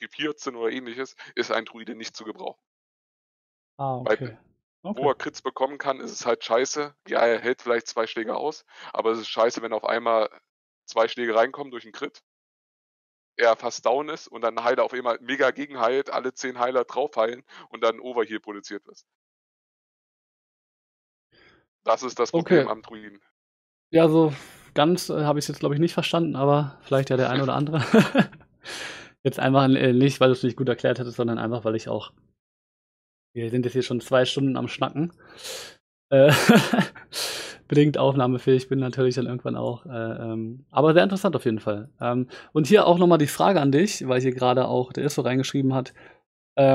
geviert sind oder ähnliches, ist ein Druide nicht zu gebrauchen. Ah, okay. Weil, wo er Crits bekommen kann, ist es halt scheiße. Ja, er hält vielleicht 2 Schläge aus, aber es ist scheiße, wenn auf einmal 2 Schläge reinkommen durch einen Crit. Er fast down ist und dann Heiler auf einmal mega gegenheilt, alle 10 Heiler draufheilen und dann Overheal produziert wird. Das ist das Problem am Druiden. Ja, so ganz habe ich es jetzt, glaube ich, nicht verstanden, aber vielleicht ja der eine oder andere. Jetzt einfach nicht, weil du es nicht gut erklärt hättest, sondern einfach, weil ich auch. Wir sind jetzt hier schon 2 Stunden am Schnacken. Bedingt aufnahmefähig bin natürlich dann irgendwann auch. Aber sehr interessant auf jeden Fall. Und hier auch nochmal die Frage an dich, weil hier gerade auch der Resto reingeschrieben hat.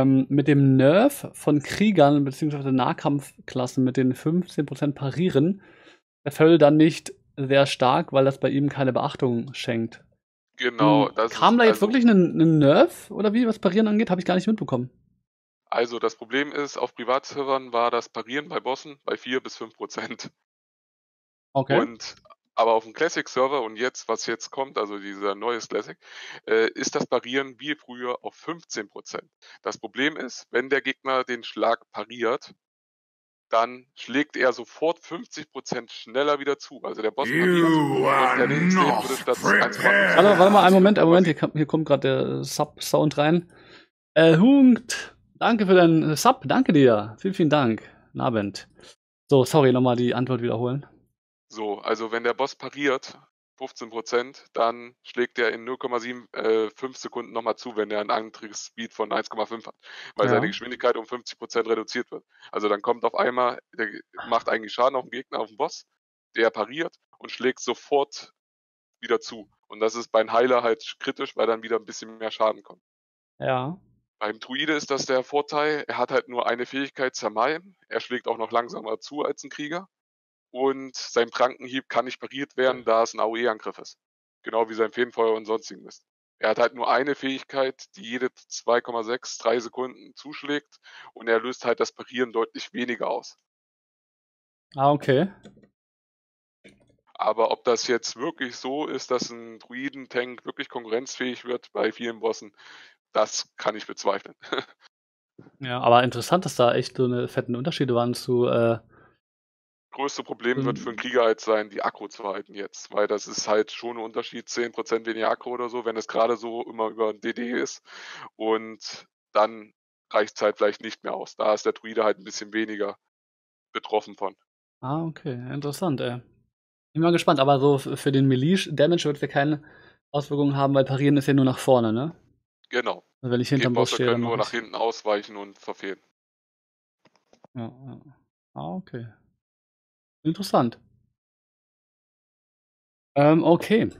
Mit dem Nerf von Kriegern bzw. Nahkampfklassen mit den 15% Parieren ist Feral dann nicht sehr stark, weil das bei ihm keine Beachtung schenkt. Genau. Das kam da jetzt wirklich ein Nerf oder wie, was Parieren angeht? Habe ich gar nicht mitbekommen. Also das Problem ist, auf Privatservern war das Parieren bei Bossen bei 4 bis 5%. Okay. Aber auf dem Classic-Server und jetzt, was jetzt kommt, also dieser neue Classic, ist das Parieren wie früher auf 15%. Das Problem ist, wenn der Gegner den Schlag pariert, dann schlägt er sofort 50% schneller wieder zu. Also der Boss pariert so, also, warte mal, einen Moment, hier kommt gerade der Sub-Sound rein. Hungt, danke für deinen Sub, danke dir. Vielen, vielen Dank. Guten Abend. So, sorry, nochmal die Antwort wiederholen. So, also wenn der Boss pariert, 15%, dann schlägt er in 0,75 Sekunden nochmal zu, wenn er einen Angriffsspeed von 1,5 hat, weil seine Geschwindigkeit um 50% reduziert wird. Also dann kommt auf einmal, der macht eigentlich Schaden auf den Gegner, auf den Boss, der pariert und schlägt sofort wieder zu. Und das ist beim Heiler halt kritisch, weil dann wieder ein bisschen mehr Schaden kommt. Ja. Beim Druide ist das der Vorteil, er hat halt nur eine Fähigkeit, Zermalmen, er schlägt auch noch langsamer zu als ein Krieger. Und sein Prankenhieb kann nicht pariert werden, da es ein AOE-Angriff ist. Genau wie sein Feenfeuer und sonstigen Mist. Er hat halt nur eine Fähigkeit, die jede 2,63 Sekunden zuschlägt und er löst halt das Parieren deutlich weniger aus. Ah, okay. Aber ob das jetzt wirklich so ist, dass ein Druidentank wirklich konkurrenzfähig wird bei vielen Bossen, das kann ich bezweifeln. Ja, aber interessant, dass da echt so eine fetten Unterschiede waren zu... Das größte Problem wird für einen Krieger halt sein, die Aggro zu halten jetzt, weil das ist halt schon ein Unterschied, 10% weniger Aggro oder so, wenn es gerade so immer über DD ist, und dann reicht es halt vielleicht nicht mehr aus. Da ist der Druide halt ein bisschen weniger betroffen von. Ah, okay, interessant, ey. Bin mal gespannt, aber so für den Melee-Damage wird wir keine Auswirkungen haben, weil Parieren ist ja nur nach vorne, ne? Genau. Also wenn ich hinterm Boss stehe, können nur nach hinten ausweichen und verfehlen. Ja, ja. Ah, okay. Interessant. Okay.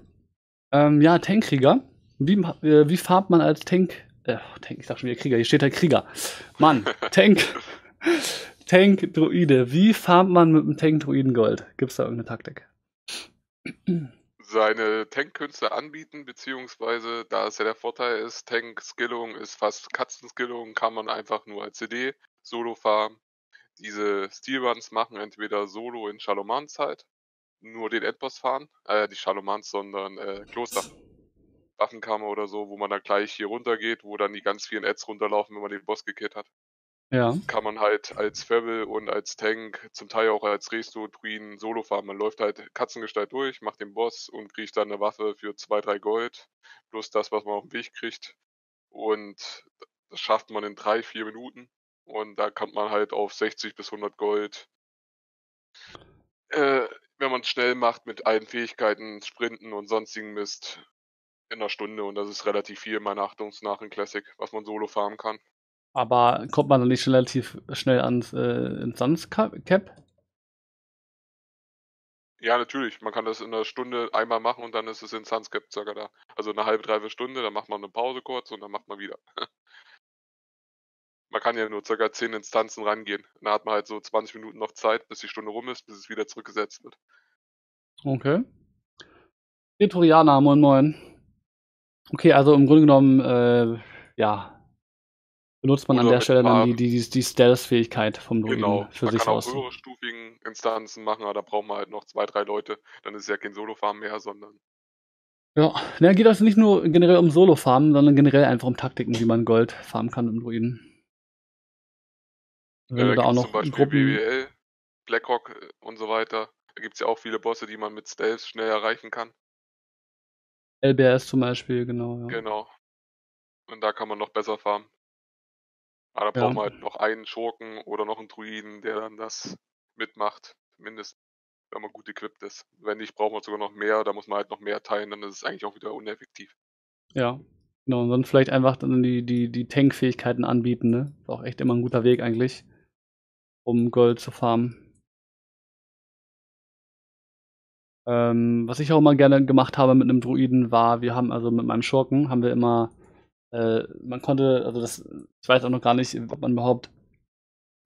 Ja, Tankkrieger. Wie farbt man als Tank, ich sag schon wieder Krieger, hier steht halt Krieger. Mann, Tank-Druide. Wie farbt man mit einem Tank-Druiden Gold? Gibt's da irgendeine Taktik? Seine Tankkünste anbieten, beziehungsweise, da es ja der Vorteil ist, Tank-Skillung ist fast Katzen-Skillung, kann man einfach nur als CD solo farmen. Diese Steelruns machen entweder solo in Scholomance halt, nur den Endboss fahren, nicht Scholomance, sondern Kloster, Waffenkammer oder so, wo man dann gleich hier runter geht, wo dann die ganz vielen Ads runterlaufen, wenn man den Boss gekillt hat. Ja. Kann man halt als Feral und als Tank, zum Teil auch als Resto, Druiden solo fahren. Man läuft halt Katzengestalt durch, macht den Boss und kriegt dann eine Waffe für 2-3 Gold, plus das, was man auf dem Weg kriegt. Und das schafft man in 3-4 Minuten. Und da kommt man halt auf 60 bis 100 Gold. Wenn man es schnell macht mit allen Fähigkeiten, Sprinten und sonstigen Mist, in einer Stunde. Und das ist relativ viel, meiner Achtung nach, in Classic, was man solo farmen kann. Aber kommt man dann nicht relativ schnell ans Suns-Cap? Ja, natürlich. Man kann das in einer Stunde einmal machen und dann ist es in Suns Cap circa da. Also eine halbe, dreiviertel Stunde, dann macht man eine Pause kurz und dann macht man wieder. Man kann ja nur ca. 10 Instanzen rangehen. Da hat man halt so 20 Minuten noch Zeit, bis die Stunde rum ist, bis es wieder zurückgesetzt wird. Okay. Pretorianer, moin moin. Okay, also im Grunde genommen, ja, benutzt man oder an der Stelle dann die Stealth-Fähigkeit vom Druiden für sich aus. Man kann auch höherestufigen Instanzen machen, aber da braucht man halt noch 2-3 Leute. Dann ist ja kein Solo-Farm mehr, sondern... Ja, na, geht also nicht nur generell um Solo-Farmen, sondern generell einfach um Taktiken, wie man Gold farmen kann im Druiden. Wenn da auch noch zum Beispiel BWL, Blackrock und so weiter. Da gibt es ja auch viele Bosse, die man mit Stealth schnell erreichen kann. LBS zum Beispiel, genau. Ja. Genau. Und da kann man noch besser farmen. Aber da braucht man halt noch einen Schurken oder noch einen Druiden, der dann das mitmacht. Mindestens, wenn man gut equipped ist. Wenn nicht, braucht man sogar noch mehr. Da muss man halt noch mehr teilen, dann ist es eigentlich auch wieder uneffektiv. Ja. Genau, und dann vielleicht einfach dann die Tank-Fähigkeiten anbieten, ne? Ist auch echt immer ein guter Weg eigentlich, um Gold zu farmen. Was ich auch immer gerne gemacht habe mit einem Druiden war, wir haben also mit meinem Schurken, haben wir immer, man konnte, also das, ich weiß auch noch gar nicht, ob man überhaupt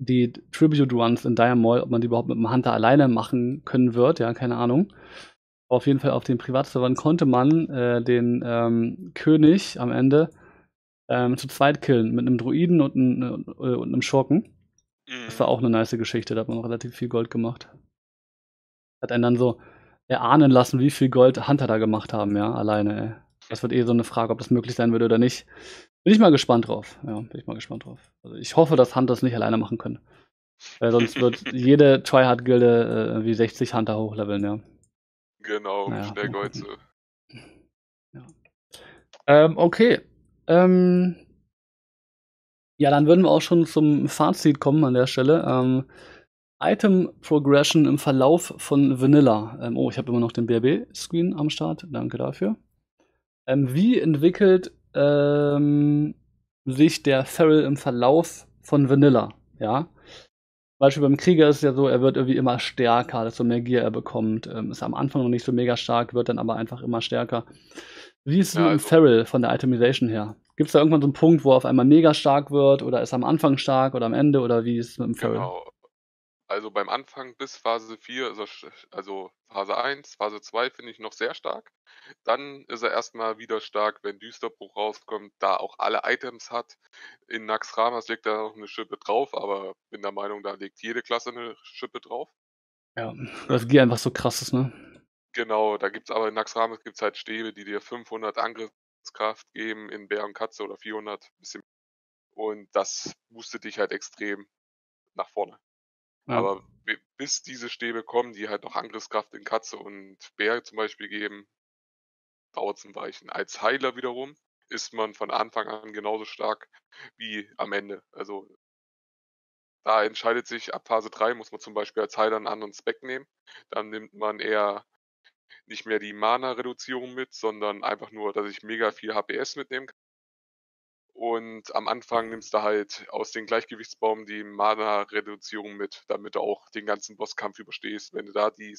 die Tribute Runs in Dire Maul, ob man die überhaupt mit einem Hunter alleine machen können wird, ja, keine Ahnung. Auf jeden Fall auf den Privatservern konnte man den König am Ende zu zweit killen mit einem Druiden und einem Schurken. Mhm. Das war auch eine nice Geschichte, da hat man noch relativ viel Gold gemacht. Hat einen dann so erahnen lassen, wie viel Gold Hunter da gemacht haben, ja, alleine, ey. Das wird eh so eine Frage, ob das möglich sein würde oder nicht. Bin ich mal gespannt drauf. Ja, bin ich mal gespannt drauf. Also ich hoffe, dass Hunter es nicht alleine machen können. Weil sonst wird jede Tryhard-Gilde wie 60 Hunter hochleveln, ja. Genau, naja. Schnellgeuze. Ja. Okay. Ja, dann würden wir auch schon zum Fazit kommen an der Stelle. Item Progression im Verlauf von Vanilla. Oh, ich habe immer noch den BRB-Screen am Start. Danke dafür. Wie entwickelt sich der Feral im Verlauf von Vanilla? Ja? Zum Beispiel beim Krieger ist es ja so, er wird irgendwie immer stärker, desto mehr Gier er bekommt. Ist am Anfang noch nicht so mega stark, wird dann aber einfach immer stärker. Wie ist es im Feral von der Itemization her? Gibt es da irgendwann so einen Punkt, wo er auf einmal mega stark wird? Oder ist er am Anfang stark oder am Ende? Oder wie ist es mit dem Feral? Genau. Also beim Anfang bis Phase 4, also Phase 1, Phase 2 finde ich noch sehr stark. Dann ist er erstmal wieder stark, wenn Düsterbruch rauskommt, da auch alle Items hat. In Naxxramas legt er noch eine Schippe drauf, aber bin der Meinung, da legt jede Klasse eine Schippe drauf. Ja, das Gear einfach so krass ist, ne? Genau, da gibt es aber in Naxxramas gibt's halt Stäbe, die dir 500 Angriffskraft geben, in Bär und Katze oder 400, ein bisschen. Und das boostet dich halt extrem nach vorne. Ja. Aber bis diese Stäbe kommen, die halt noch Angriffskraft in Katze und Bär zum Beispiel geben, dauert es ein Weichen. Als Heiler wiederum ist man von Anfang an genauso stark wie am Ende. Also da entscheidet sich, ab Phase 3 muss man zum Beispiel als Heiler einen anderen Spec nehmen. Dann nimmt man eher nicht mehr die Mana-Reduzierung mit, sondern einfach nur, dass ich mega viel HPS mitnehmen kann. Und am Anfang nimmst du halt aus den Gleichgewichtsbaum die Mana-Reduzierung mit, damit du auch den ganzen Bosskampf überstehst. Wenn du da die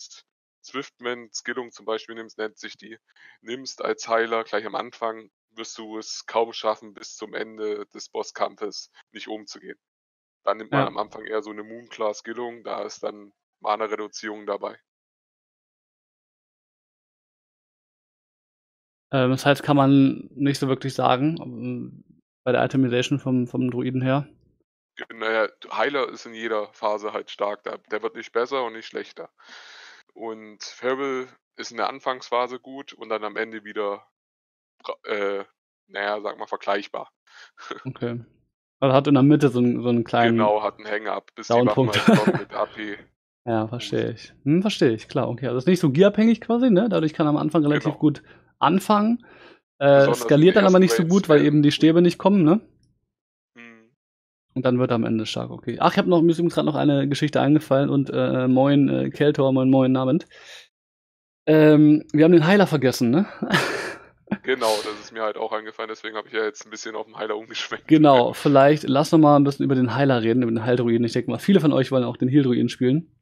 Swiftman-Skillung zum Beispiel nimmst, nennt sich die, nimmst als Heiler gleich am Anfang, wirst du es kaum schaffen, bis zum Ende des Bosskampfes nicht umzugehen. Dann nimmt man am Anfang eher so eine Moonglow-Skillung, da ist dann Mana-Reduzierung dabei. Das heißt, kann man nicht so wirklich sagen, bei der Itemization vom Druiden her. Naja, Heiler ist in jeder Phase halt stark. Der wird nicht besser und nicht schlechter. Und Feral ist in der Anfangsphase gut und dann am Ende wieder, vergleichbar. Okay. Also hat in der Mitte so einen kleinen... Genau, hat einen Hang-Up, bis die Waffen mit AP. Ja, verstehe ich. Verstehe ich, klar. Okay, also ist nicht so gearabhängig quasi, ne? Dadurch kann am Anfang relativ gut anfangen. Skaliert dann aber nicht so gut, weil eben die Stäbe nicht kommen, ne? Mhm. Und dann wird er am Ende stark, okay. Ach, mir ist übrigens gerade noch eine Geschichte eingefallen und moin Keltor, moin Abend. Wir haben den Heiler vergessen, ne? Genau, das ist mir halt auch eingefallen, deswegen habe ich ja jetzt ein bisschen auf den Heiler umgeschwenkt. Genau, vielleicht lass noch mal ein bisschen über den Heiler reden, über den Heildruiden. Ich denke mal, viele von euch wollen auch den Heildruiden spielen.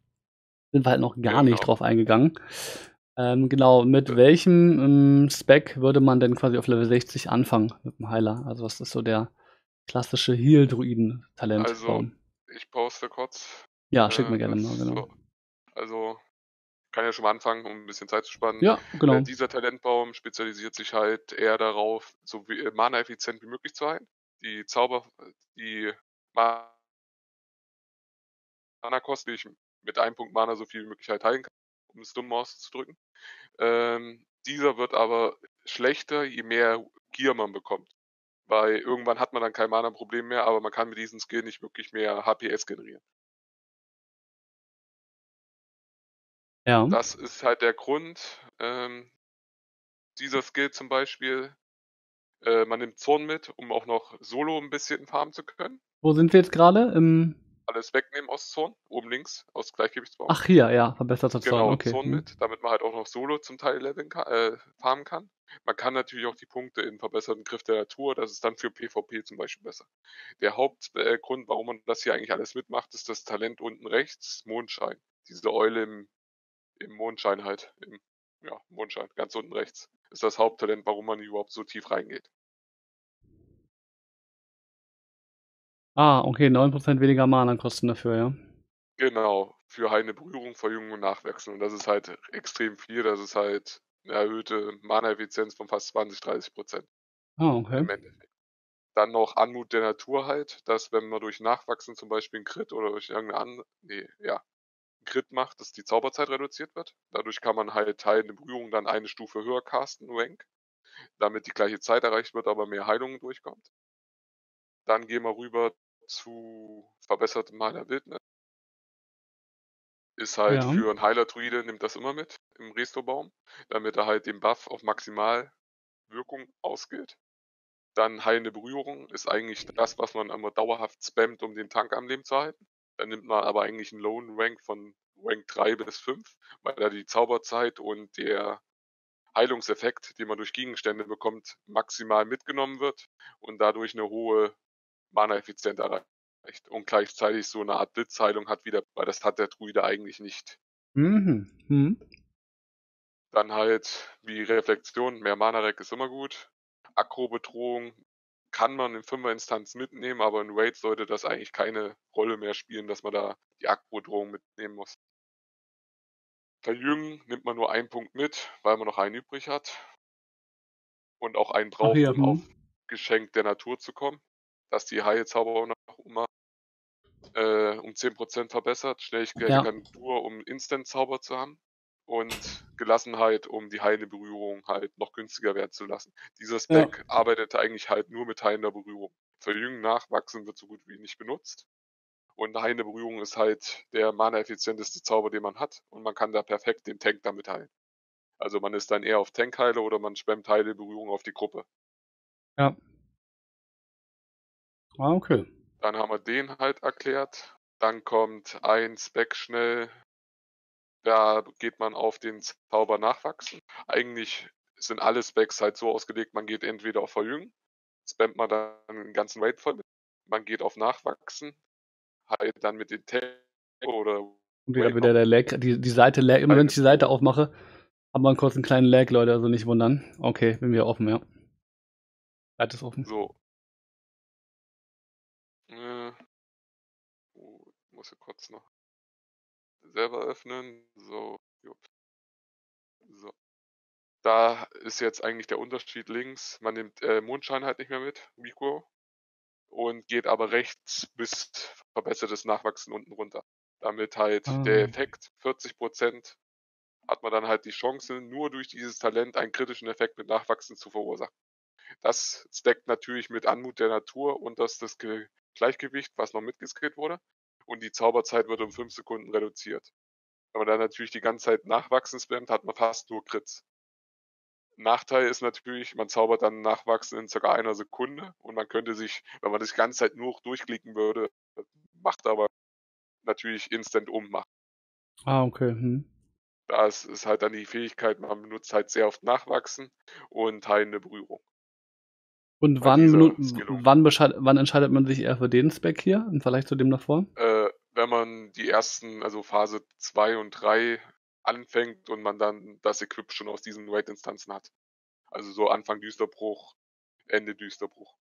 Sind wir halt noch gar nicht drauf eingegangen. Genau, mit welchem Spec würde man denn quasi auf Level 60 anfangen mit dem Heiler? Also was ist so der klassische Heal-Druiden-Talent? Also, ich poste kurz. Ja, schick mir gerne mal, genau. Also, kann ja schon mal anfangen, um ein bisschen Zeit zu spannen. Ja, genau. Dieser Talentbaum spezialisiert sich halt eher darauf, so mana-effizient wie möglich zu sein. Die Zauber, die Mana-Kost, die ich mit einem Punkt Mana so viel wie möglich halt heilen kann, um es dumm auszudrücken. Dieser wird aber schlechter, je mehr Gear man bekommt. Weil irgendwann hat man dann kein Mana-Problem mehr, aber man kann mit diesem Skill nicht wirklich mehr HPS generieren. Ja. Das ist halt der Grund. Dieser Skill zum Beispiel, man nimmt Zorn mit, um auch noch solo ein bisschen farmen zu können. Wo sind wir jetzt gerade? Alles wegnehmen aus Zorn, oben links, aus Gleichgewichtsbaum. Ach hier, ja, verbessert Zorn, genau, okay. Zorn mit, damit man halt auch noch solo zum Teil leveln kann, farmen kann. Man kann natürlich auch die Punkte in verbesserten Griff der Natur, das ist dann für PvP zum Beispiel besser. Der Hauptgrund, warum man das hier eigentlich alles mitmacht, ist das Talent unten rechts, Mondschein. Diese Eule im Mondschein halt, Mondschein, ganz unten rechts, ist das Haupttalent, warum man überhaupt so tief reingeht. Ah, okay, 9% weniger Mana kosten dafür, ja. Genau, für eine Berührung, Verjüngung und Nachwechseln. Und das ist halt extrem viel, das ist halt eine erhöhte Mana-Effizienz von fast 20-30%. Ah, okay. Im Endeffekt. Dann noch Anmut der Natur halt, dass wenn man durch Nachwachsen zum Beispiel einen Crit oder durch irgendeine einen Crit macht, dass die Zauberzeit reduziert wird. Dadurch kann man halt Heilende Berührung dann eine Stufe höher casten, Rank, damit die gleiche Zeit erreicht wird, aber mehr Heilungen durchkommt. Dann gehen wir rüber zu verbessertem Heiler Wildnis. Ist halt für einen Heiler-Druide, nimmt das immer mit im Resto-Baum, damit er halt den Buff auf Maximalwirkung ausgeht. Dann heilende Berührung ist eigentlich das, was man immer dauerhaft spammt, um den Tank am Leben zu halten. Dann nimmt man aber eigentlich einen Lone Rank von Rank 3 bis 5, weil da die Zauberzeit und der Heilungseffekt, den man durch Gegenstände bekommt, maximal mitgenommen wird und dadurch eine hohe Mana-Effizienz erreicht. Und gleichzeitig so eine Art Blitzheilung hat wieder, weil das hat der Druide eigentlich nicht. Mhm. Mhm. Dann halt wie Reflexion, mehr Mana-Rack ist immer gut. Akro-Bedrohung kann man in 5er-Instanz mitnehmen, aber in Raid sollte das eigentlich keine Rolle mehr spielen, dass man da die Akro-Bedrohung mitnehmen muss. Verjüngen nimmt man nur einen Punkt mit, weil man noch einen übrig hat. Und auch einen braucht, um auf Geschenk der Natur zu kommen. Dass die Heilzauberer noch um 10% verbessert. Schnelligkeit der Natur, um Instant-Zauber zu haben. Und Gelassenheit, um die heilende Berührung halt noch günstiger werden zu lassen. Dieser Stack arbeitet eigentlich halt nur mit heilender Berührung. Verjüngen, Nachwachsen wird so gut wie nicht benutzt. Und heilende Berührung ist halt der mana-effizienteste Zauber, den man hat. Und man kann da perfekt den Tank damit heilen. Also man ist dann eher auf Tankheile oder man spammt heilende Berührung auf die Gruppe. Ja. Ah, okay. Dann haben wir den halt erklärt. Dann kommt ein Spec schnell. Da geht man auf den Zauber nachwachsen. Eigentlich sind alle Specs halt so ausgelegt, man geht entweder auf Verjüngen, spammt man dann den ganzen Raid voll mit, man geht auf Nachwachsen, halt dann mit den Tag oder... Wieder der Lag, die Seite lag, immer wenn ich die Seite aufmache, haben wir einen kurzen kleinen Lag, Leute, also nicht wundern. Okay, bin wieder offen, ja. Seite ist offen. So. Ich muss hier kurz noch... selber öffnen, so. Da ist jetzt eigentlich der Unterschied links, man nimmt Mondschein halt nicht mehr mit, Mikro, und geht aber rechts bis verbessertes Nachwachsen unten runter. Damit halt der Effekt, 40% hat man dann halt die Chance, nur durch dieses Talent einen kritischen Effekt mit Nachwachsen zu verursachen. Das steckt natürlich mit Anmut der Natur und das Gleichgewicht, was noch mitgeskillt wurde. Und die Zauberzeit wird um 5 Sekunden reduziert. Wenn man dann natürlich die ganze Zeit nachwachsen spammt, hat man fast nur Crits. Nachteil ist natürlich, man zaubert dann nachwachsen in ca. einer Sekunde und man könnte sich, wenn man das die ganze Zeit nur durchklicken würde, macht aber natürlich instant ummachen. Ah, okay. Hm. Das ist halt dann die Fähigkeit, man benutzt halt sehr oft nachwachsen und heilende Berührung. Und wann entscheidet man sich eher für den Spec hier im Vergleich zu dem davor? Wenn man die ersten, also Phase 2 und 3 anfängt und man dann das Equip schon aus diesen Raid-Instanzen hat. Also so Anfang Düsterbruch, Ende Düsterbruch.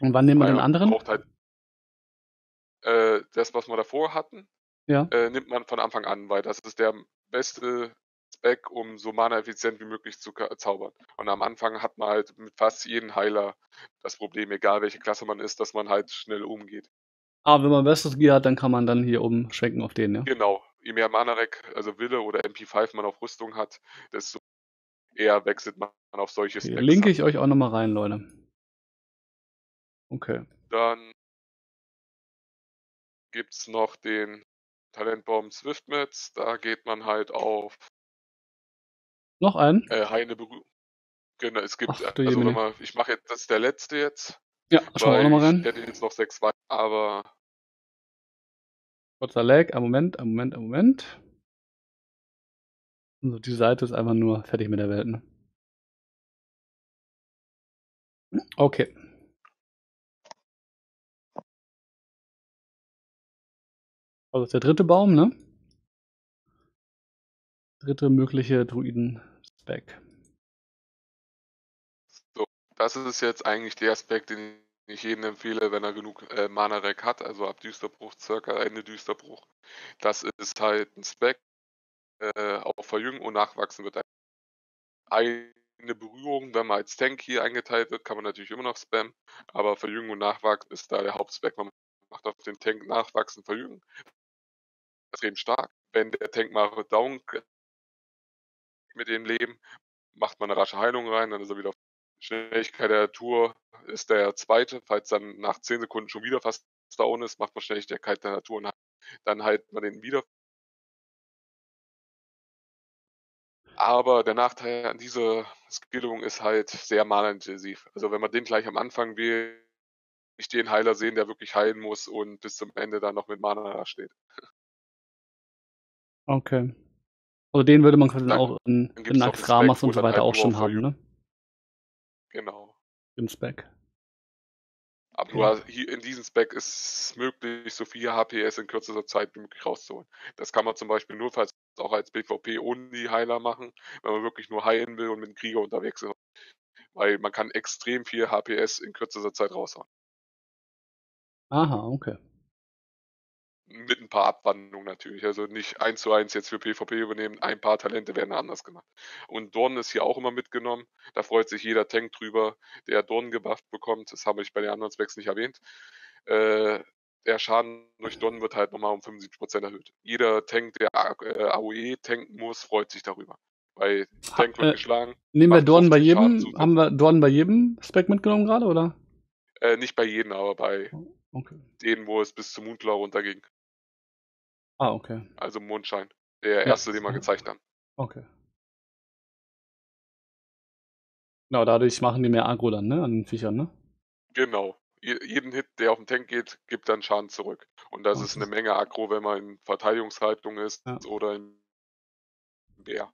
Und wann nimmt man den anderen? Braucht halt, das, was wir davor hatten, nimmt man von Anfang an, weil das ist der beste Spec, um so mana-effizient wie möglich zu zaubern. Und am Anfang hat man halt mit fast jedem Heiler das Problem, egal welche Klasse man ist, dass man halt schnell umgeht. Aber wenn man besseres Gear hat, dann kann man dann hier oben schwenken auf den, ja? Genau. Je mehr Mana-Rack, also Wille oder MP5 man auf Rüstung hat, desto eher wechselt man auf solche Specs. Linke ich euch auch nochmal rein, Leute. Okay. Dann gibt's noch den Talentbaum Swiftmats. Da geht man halt auf noch einen? Heilende Berührung. Genau, es gibt, ich mache jetzt, das ist der letzte jetzt. Ja, schauen wir nochmal rein. Ich hätte jetzt noch 6 weiter, aber... Kurzer Lag, einen Moment. Also die Seite ist einfach nur fertig mit der Welt, ne? Okay. Also das ist der dritte Baum, ne? Dritte mögliche Druiden. Spec. So, das ist jetzt eigentlich der Aspekt, den ich jedem empfehle, wenn er genug Mana-Rack hat, also ab Düsterbruch, circa Ende Düsterbruch. Das ist halt ein Spec, auch Verjüngen und Nachwachsen wird ein in der Berührung, wenn man als Tank hier eingeteilt wird, kann man natürlich immer noch spammen, aber Verjüngung und Nachwachsen ist da der Hauptzweck. Man macht auf den Tank Nachwachsen, Verjüngung. Extrem stark. Wenn der Tank mal down mit dem Leben, macht man eine rasche Heilung rein, dann ist er wieder auf Schnelligkeit der Natur, ist der zweite. Falls dann nach 10 Sekunden schon wieder fast down ist, macht man Schnelligkeit der Natur und dann heilt man den wieder. Aber der Nachteil an dieser Skillung ist halt sehr mana-intensiv. Also wenn man den gleich am Anfang wählt, nicht den Heiler sehen, der wirklich heilen muss und bis zum Ende dann noch mit Mana dasteht. Okay. Also den würde man quasi dann auch in Naxxramas und so weiter auch schon haben, ne? Genau. Im Spec. Aber nur hier in diesem Spec ist es möglich, so viel HPS in kürzester Zeit wie möglich rauszuholen. Das kann man zum Beispiel nur, falls auch als PvP ohne die Heiler machen, wenn man wirklich nur heilen will und mit dem Krieger unterwegs ist. Weil man kann extrem viel HPS in kürzester Zeit raushauen. Aha, okay. Mit ein paar Abwandlungen natürlich, also nicht 1:1 jetzt für PvP übernehmen, ein paar Talente werden anders gemacht. Und Dorn ist hier auch immer mitgenommen, da freut sich jeder Tank drüber, der Dorn gebufft bekommt, das habe ich bei den anderen Specs nicht erwähnt. Der Schaden durch Dorn wird halt nochmal um 75% erhöht. Jeder Tank, der AOE tanken muss, freut sich darüber. Weil Tank wird geschlagen. Nehmen wir Dorn bei jedem, haben wir Dorn bei jedem Spec mitgenommen gerade, oder? Nicht bei jedem, aber bei denen, wo es bis zum Moonglow runterging. Ah, okay. Also Mondschein. Der erste, den wir gezeigt haben. Okay. Genau, dadurch machen die mehr Aggro dann, ne? An den Viechern, ne? Genau. Jeden Hit, der auf den Tank geht, gibt dann Schaden zurück. Und das ist eine Menge Aggro, wenn man in Verteidigungshaltung ist oder in Bär.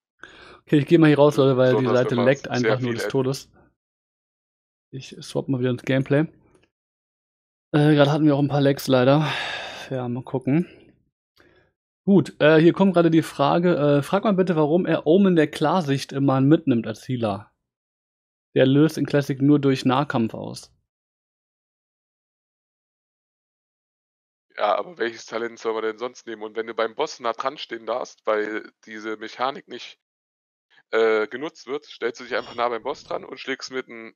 Okay, ich gehe mal hier raus, Leute, weil die Seite leckt einfach nur des Todes. Ich swap mal wieder ins Gameplay. Gerade hatten wir auch ein paar Lags leider. Ja, mal gucken. Gut, hier kommt gerade die Frage, frag mal bitte, warum er Omen der Klarsicht immer mitnimmt als Healer. Der löst in Classic nur durch Nahkampf aus. Ja, aber welches Talent soll man denn sonst nehmen? Und wenn du beim Boss nah dran stehen darfst, weil diese Mechanik nicht genutzt wird, stellst du dich einfach nah beim Boss dran und schlägst mit einem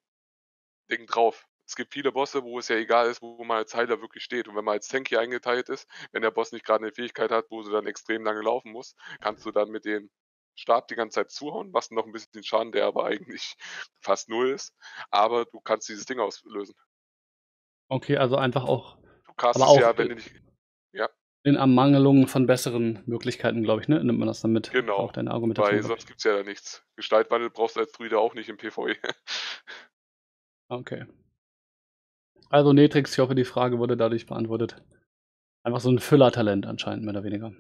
Ding drauf. Es gibt viele Bosse, wo es ja egal ist, wo man als Heiler wirklich steht. Und wenn man als Tank hier eingeteilt ist, wenn der Boss nicht gerade eine Fähigkeit hat, wo du dann extrem lange laufen musst, kannst du dann mit dem Stab die ganze Zeit zuhauen, machst noch ein bisschen den Schaden, der aber eigentlich fast null ist. Aber du kannst dieses Ding auslösen. Okay, also einfach auch. Du castest aber auch ja, wenn du nicht. Ja. In Ermangelung von besseren Möglichkeiten, glaube ich, ne? Nimmt man das dann mit. Genau. Auch deine Argumentation, weil sonst gibt es ja da nichts. Gestaltwandel brauchst du als Druide auch nicht im PvE. Okay. Also Netrix, ich hoffe, die Frage wurde dadurch beantwortet. Einfach so ein Füllertalent anscheinend, mehr oder weniger.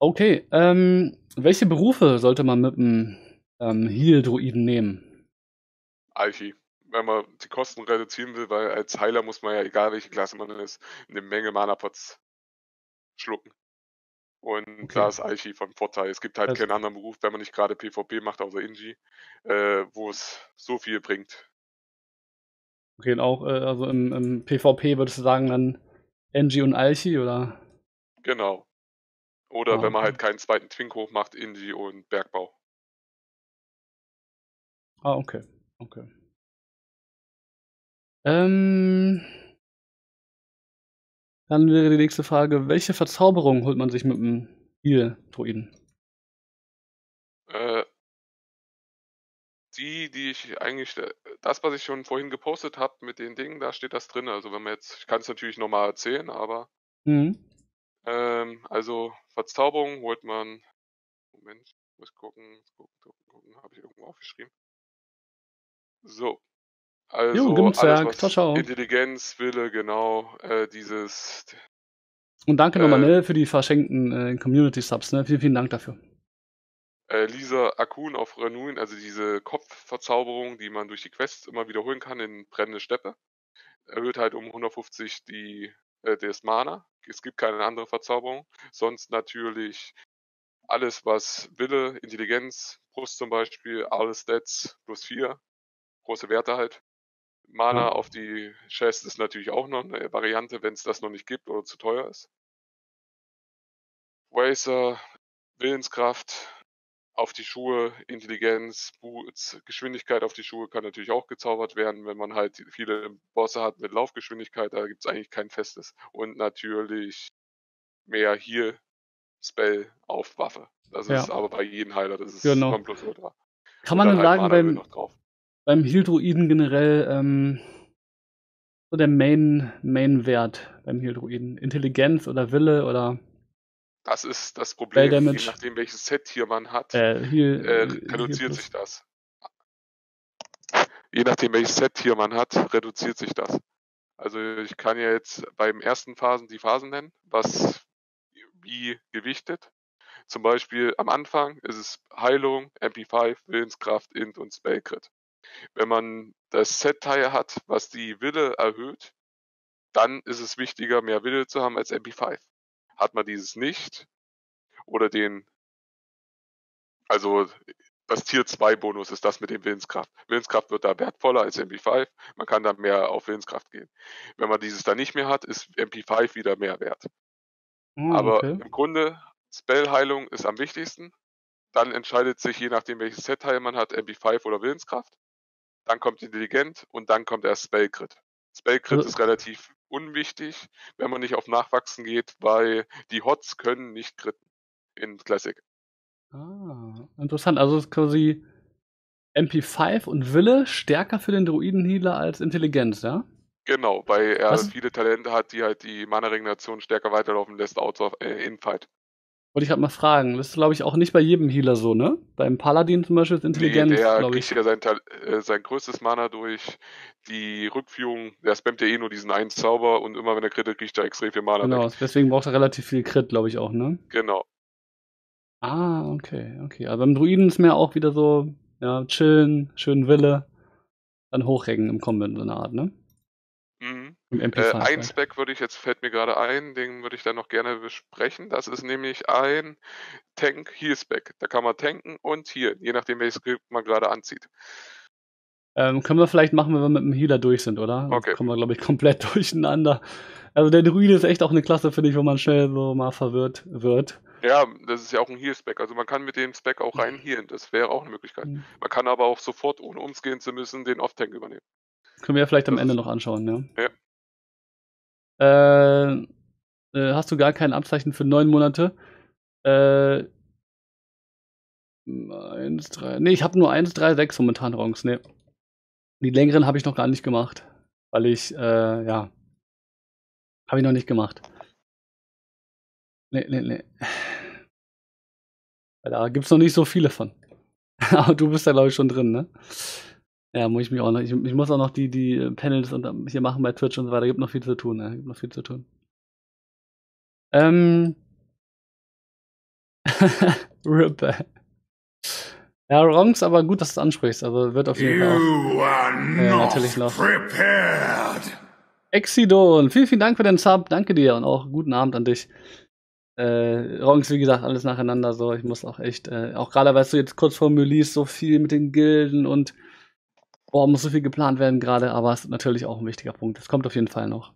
Okay, welche Berufe sollte man mit einem Heal-Druiden nehmen? Alchi, wenn man die Kosten reduzieren will, weil als Heiler muss man ja, egal welche Klasse man ist, eine Menge Mana-Pots schlucken. Und da ist Alchi von Vorteil. Es gibt halt keinen anderen Beruf, wenn man nicht gerade PvP macht, außer Inji, wo es so viel bringt. Okay, und auch also im PvP würdest du sagen dann Engie und Alchi, oder? Genau. Oder wenn man halt keinen zweiten Twinkhof macht, Engie und Bergbau. Ah, okay. Okay. Dann wäre die nächste Frage, welche Verzauberung holt man sich mit dem Heal-Druiden? Die ich eigentlich, das, was ich schon vorhin gepostet habe mit den Dingen, da steht das drin. Also wenn man jetzt, ich kann es natürlich nochmal erzählen, aber also Verzauberung holt man, Moment, ich muss gucken, habe ich irgendwo aufgeschrieben. So, also jo, alles, was Intelligenz, Wille, genau, dieses. Und danke nochmal für die verschenkten Community-Subs, ne? Vielen, vielen Dank dafür. Lisa Akun auf Renuin, also diese Kopfverzauberung, die man durch die Quests immer wiederholen kann in brennende Steppe, erhöht halt um 150 das Mana. Es gibt keine andere Verzauberung. Sonst natürlich alles, was Wille, Intelligenz, Brust zum Beispiel, alle Stats +4, große Werte halt. Mana auf die Chest ist natürlich auch noch eine Variante, wenn es das noch nicht gibt oder zu teuer ist. Racer, Willenskraft, auf die Schuhe, Intelligenz, Boots, Geschwindigkeit auf die Schuhe kann natürlich auch gezaubert werden, wenn man halt viele Bosse hat mit Laufgeschwindigkeit, da gibt es eigentlich kein festes. Und natürlich mehr hier Spell auf Waffe. Das ist aber bei jedem Heiler, das ist kommt bloß nur da. Kann man dann sagen, beim Heal-Druiden generell so der Main-Wert beim Heal-Druiden? Intelligenz oder Wille oder... Das ist das Problem, je nachdem welches Set hier man hat, reduziert sich das. Je nachdem welches Set hier man hat, reduziert sich das. Also ich kann ja jetzt beim ersten Phasen die Phasen nennen, was wie gewichtet. Zum Beispiel am Anfang ist es Heilung, MP5, Willenskraft, Int und Spellcrit. Wenn man das Set-Teil hat, was die Wille erhöht, dann ist es wichtiger, mehr Wille zu haben als MP5. Hat man dieses nicht oder den, also das Tier 2 Bonus ist das mit dem Willenskraft. Willenskraft wird da wertvoller als MP5, man kann da mehr auf Willenskraft gehen. Wenn man dieses da nicht mehr hat, ist MP5 wieder mehr wert. Aber im Grunde, Spellheilung ist am wichtigsten, dann entscheidet sich, je nachdem welches Set-Teil man hat, MP5 oder Willenskraft, dann kommt Intelligent und dann kommt erst Spellcrit. Spellcrit ist relativ unwichtig, wenn man nicht auf Nachwachsen geht, weil die Hots können nicht critten in Classic. Ah, interessant. Also ist quasi MP5 und Wille stärker für den Druiden-Healer als Intelligenz, ja? Genau, weil er viele Talente hat, die halt die Mana-Regeneration stärker weiterlaufen lässt, out of Infight. Wollte ich gerade mal fragen. Das ist, glaube ich, auch nicht bei jedem Healer so, ne? Beim Paladin zum Beispiel ist Intelligenz, glaube ich. Der kriegt ja sein größtes Mana durch die Rückführung. Der spammt ja eh nur diesen einen Zauber und immer wenn er crittet, kriegt er extrem viel Mana. Genau, deswegen braucht er relativ viel Crit, glaube ich auch, ne? Genau. Ah, okay. Also beim Druiden ist mehr auch wieder so, ja, chillen, schön Wille, dann hochrecken im Combat, so eine Art, ne? Mhm. Ein Spec würde ich jetzt, fällt mir gerade ein, den würde ich dann noch gerne besprechen. Das ist nämlich ein Tank-Heal-Spec. Da kann man tanken und healen, je nachdem welches Skript man gerade anzieht. Können wir vielleicht machen, wenn wir mit dem Healer durch sind, oder? Okay. Sonst kommen wir, glaube ich, komplett durcheinander. Also der Druide ist echt auch eine Klasse, finde ich, wo man schnell so mal verwirrt wird. Ja, das ist ja auch ein Heal-Spec. Also man kann mit dem Spec auch rein healen. Das wäre auch eine Möglichkeit. Man kann aber auch sofort, ohne umgehen zu müssen, den Off-Tank übernehmen. Können wir ja vielleicht am Ende noch anschauen, ne? Ja. Hast du gar kein Abzeichen für 9 Monate? 1, 3. Ne, ich habe nur 1, 3, 6 momentan Ranks, ne. Die längeren habe ich noch gar nicht gemacht. Weil ich, habe ich noch nicht gemacht. Ne. Da gibt's noch nicht so viele von. Aber du bist da, glaube ich, schon drin, ne? Ja, muss ich mich auch noch. Ich muss auch noch die Panels und hier machen bei Twitch und so weiter. Gibt noch viel zu tun, ne? Gibt noch viel zu tun. Ripper. Ja, Ronks, aber gut, dass du es ansprichst. Also wird auf jeden Fall auch, natürlich noch. Exidon, vielen Dank für den Sub. Danke dir und auch guten Abend an dich. Ronks, wie gesagt, alles nacheinander. So, ich muss auch echt, auch gerade, weißt du, jetzt kurz vor Release so viel mit den Gilden und muss so viel geplant werden gerade, aber es ist natürlich auch ein wichtiger Punkt. Das kommt auf jeden Fall noch.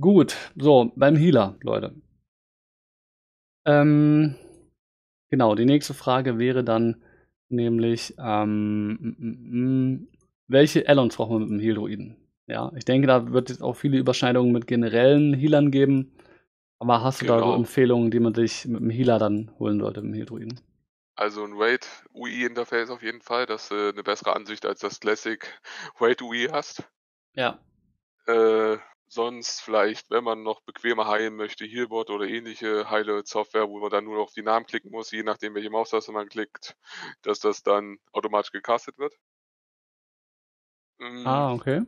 Gut, so, beim Healer, Leute. Genau, die nächste Frage wäre dann nämlich, welche Add-ons brauchen wir mit dem Heal-Druiden? Ja, ich denke, da wird es auch viele Überschneidungen mit generellen Healern geben, aber hast du da so Empfehlungen, die man sich mit dem Healer dann holen sollte, mit dem Heal-Druiden? Also ein Raid-UI-Interface auf jeden Fall, das ist eine bessere Ansicht als das Classic Raid-UI hast. Ja. Sonst vielleicht, wenn man noch bequemer heilen möchte, Healbot oder ähnliche Heile-Software, wo man dann nur auf die Namen klicken muss, je nachdem welche Maustaste man klickt, dass das dann automatisch gecastet wird. Okay.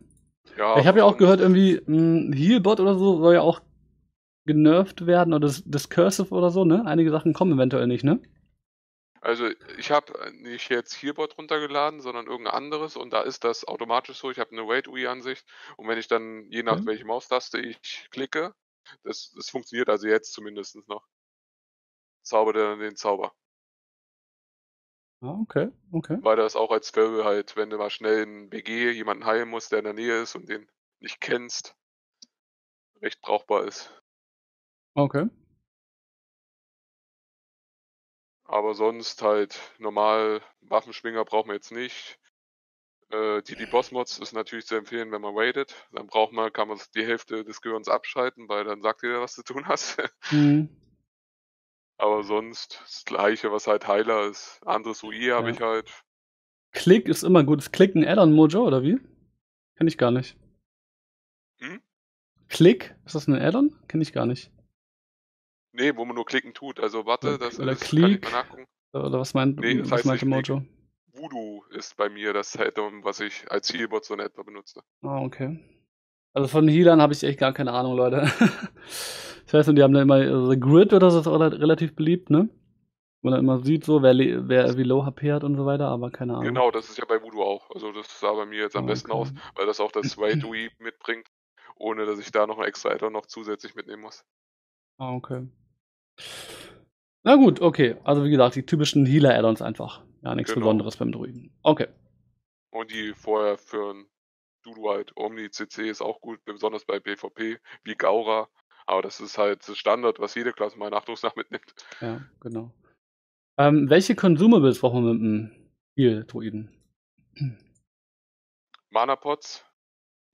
Ja, ich habe ja auch gehört, irgendwie Healbot oder so soll ja auch genervt werden oder Discursive oder so, ne? Einige Sachen kommen eventuell nicht, ne? Also ich habe nicht jetzt Healbot runtergeladen, sondern irgendein anderes und da ist das automatisch so. Ich habe eine Raid-UI-Ansicht und wenn ich dann, je nach welche Maustaste ich klicke, das funktioniert also jetzt zumindest noch. Zaubert er dann den Zauber. Okay. Weil das auch als Feral halt, wenn du mal schnell einen BG jemanden heilen musst, der in der Nähe ist und den nicht kennst, recht brauchbar ist. Okay. Aber sonst halt normal, Waffenschwinger braucht man jetzt nicht. Die Boss-Mods ist natürlich zu empfehlen, wenn man raidet. Dann braucht man, kann man die Hälfte des Gehirns abschalten, weil dann sagt dir, was zu tun hast. Mhm. Aber sonst das Gleiche, was halt Heiler ist. Anderes UI habe ich halt. Klick ist immer gut. Ist Klick ein Add-on-Mojo, oder wie? Kenn ich gar nicht. Hm? Klick? Ist das ein Add-on? Kenn ich gar nicht. Nee, wo man nur klicken tut. Also warte, das oder ist... Oder Klick? Oder was meint Mojo? Voodoo ist bei mir das Add-on, was ich als Healbot so in etwa benutze. Ah, okay. Also von Healern habe ich echt gar keine Ahnung, Leute. Ich weiß nicht, die haben da immer The Grid oder so, ist auch relativ beliebt, ne? Wo man immer sieht, so, wer wie Low HP hat und so weiter, aber keine Ahnung. Genau, das ist ja bei Voodoo auch. Also das sah bei mir jetzt am besten aus, weil das auch das Way-to-E mitbringt, ohne dass ich da noch ein extra Add-on noch zusätzlich mitnehmen muss. Ah, okay. Na gut, okay. Also wie gesagt, die typischen Healer-Add-ons einfach. Ja, nichts Besonderes beim Druiden. Okay. Und die vorher für ein Dudu halt, Omni-CC ist auch gut, besonders bei PvP, wie Gaura. Aber das ist halt das Standard, was jede Klasse mal Nachtungsnacht mitnimmt. Ja, genau. Welche Consumables brauchen wir mit dem Heal-Druiden? Mana-Pots,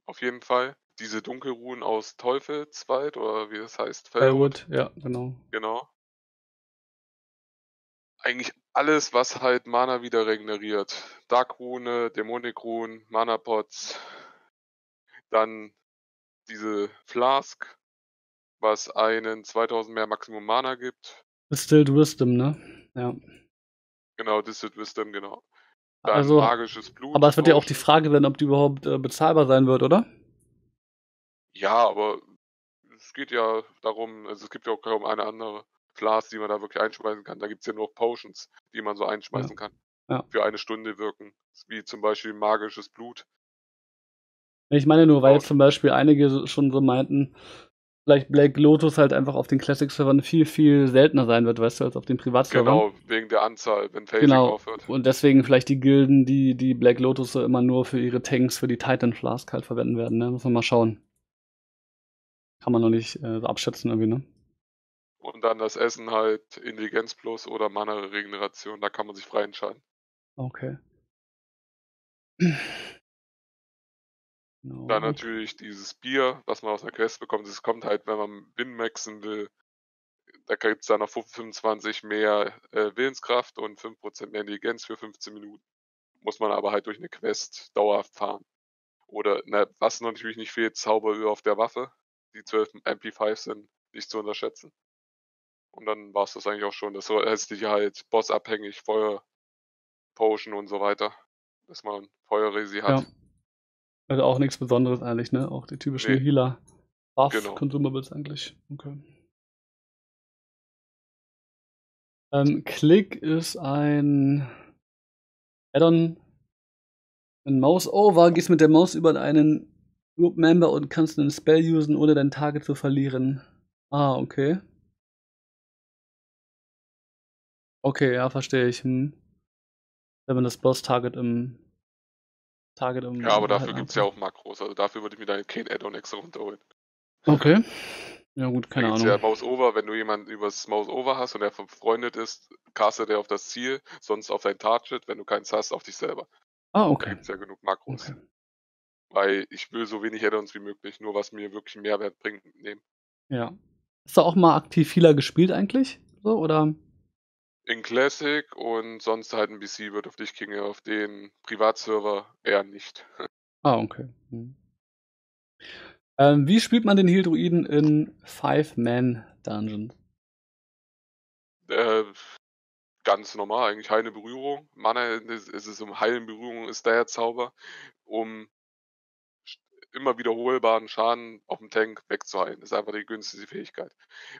auf jeden Fall. Diese Dunkelruhen aus Teufelswald, oder wie das heißt? Felwood, ja, genau. Genau. Eigentlich alles, was halt Mana wieder regeneriert. Dark-Rune, Dämonik-Ruhen, Mana-Pots. Dann diese Flask, was einen 2000 mehr Maximum Mana gibt. Distilled Wisdom, ne? Ja. Genau, Distilled Wisdom, genau. Dann also, magisches Blut. Aber es wird ja auch die Frage sein, ob die überhaupt bezahlbar sein wird, oder? Ja, aber es geht ja darum, also es gibt ja auch kaum eine andere Flasche, die man da wirklich einschmeißen kann. Da gibt es ja nur Potions, die man so einschmeißen kann. Ja. Für eine Stunde wirken. Wie zum Beispiel magisches Blut. Ich meine nur, weil zum Beispiel einige schon so meinten, vielleicht Black Lotus halt einfach auf den Classic-Servern viel, viel seltener sein wird, weißt du, als auf den Privatservern. Genau, wegen der Anzahl, wenn Phasing aufhört. Und deswegen vielleicht die Gilden, die Black Lotus so immer nur für ihre Tanks, für die Titan-Flask halt verwenden werden, ne? Muss man mal schauen. Kann man noch nicht so abschätzen irgendwie, ne? Und dann das Essen halt Intelligenz plus oder Mana-Regeneration, da kann man sich frei entscheiden. Okay. No. Dann natürlich dieses Bier, was man aus der Quest bekommt. Das kommt halt, wenn man Win-Maxen will. Da gibt es dann noch 25 mehr Willenskraft und 5% mehr Intelligenz für 15 Minuten. Muss man aber halt durch eine Quest dauerhaft fahren. Oder, was natürlich nicht fehlt, Zauberöl auf der Waffe. Die 12 MP5 sind nicht zu unterschätzen. Und dann war es das eigentlich auch schon. Das restliche halt bossabhängig, Feuer, Potion und so weiter. Dass man Feuerresi hat. Ja. Also auch nichts Besonderes eigentlich, ne? Auch die typischen Healer. Consumables eigentlich. Okay. Click ist ein Add-on. Ein Mouse-Over. Gehst mit der Maus über einen Group-Member und kannst einen Spell usen, ohne dein Target zu verlieren. Ah, okay. Okay, ja, verstehe ich. Wenn man das Boss-Target im ja, aber dafür gibt es ja auch Makros. Also dafür würde ich mir da kein Add-on extra runterholen. Okay. Ja gut, keine Ahnung. Da gibt es ja Mouse-Over, wenn du jemanden übers Mouse-Over hast und er befreundet ist, castet er auf das Ziel, sonst auf dein Target, wenn du keins hast, auf dich selber. Ah, okay. Da gibt es ja genug Makros. Okay. Weil ich will so wenig Add-ons wie möglich, nur was mir wirklich Mehrwert bringt, nehmen. Ja. Hast du auch mal aktiv Healer gespielt eigentlich? So, oder... In Classic und sonst halt ein BC wird auf dich ginge, auf den Privatserver eher nicht. Ah, okay. Hm. Wie spielt man den Heal-Druiden in 5-Man-Dungeon? Ganz normal, eigentlich heilende Berührung. Mana ist es um heilende Berührung, ist daher Zauber, um immer wiederholbaren Schaden auf dem Tank wegzuheilen. Das ist einfach die günstige Fähigkeit.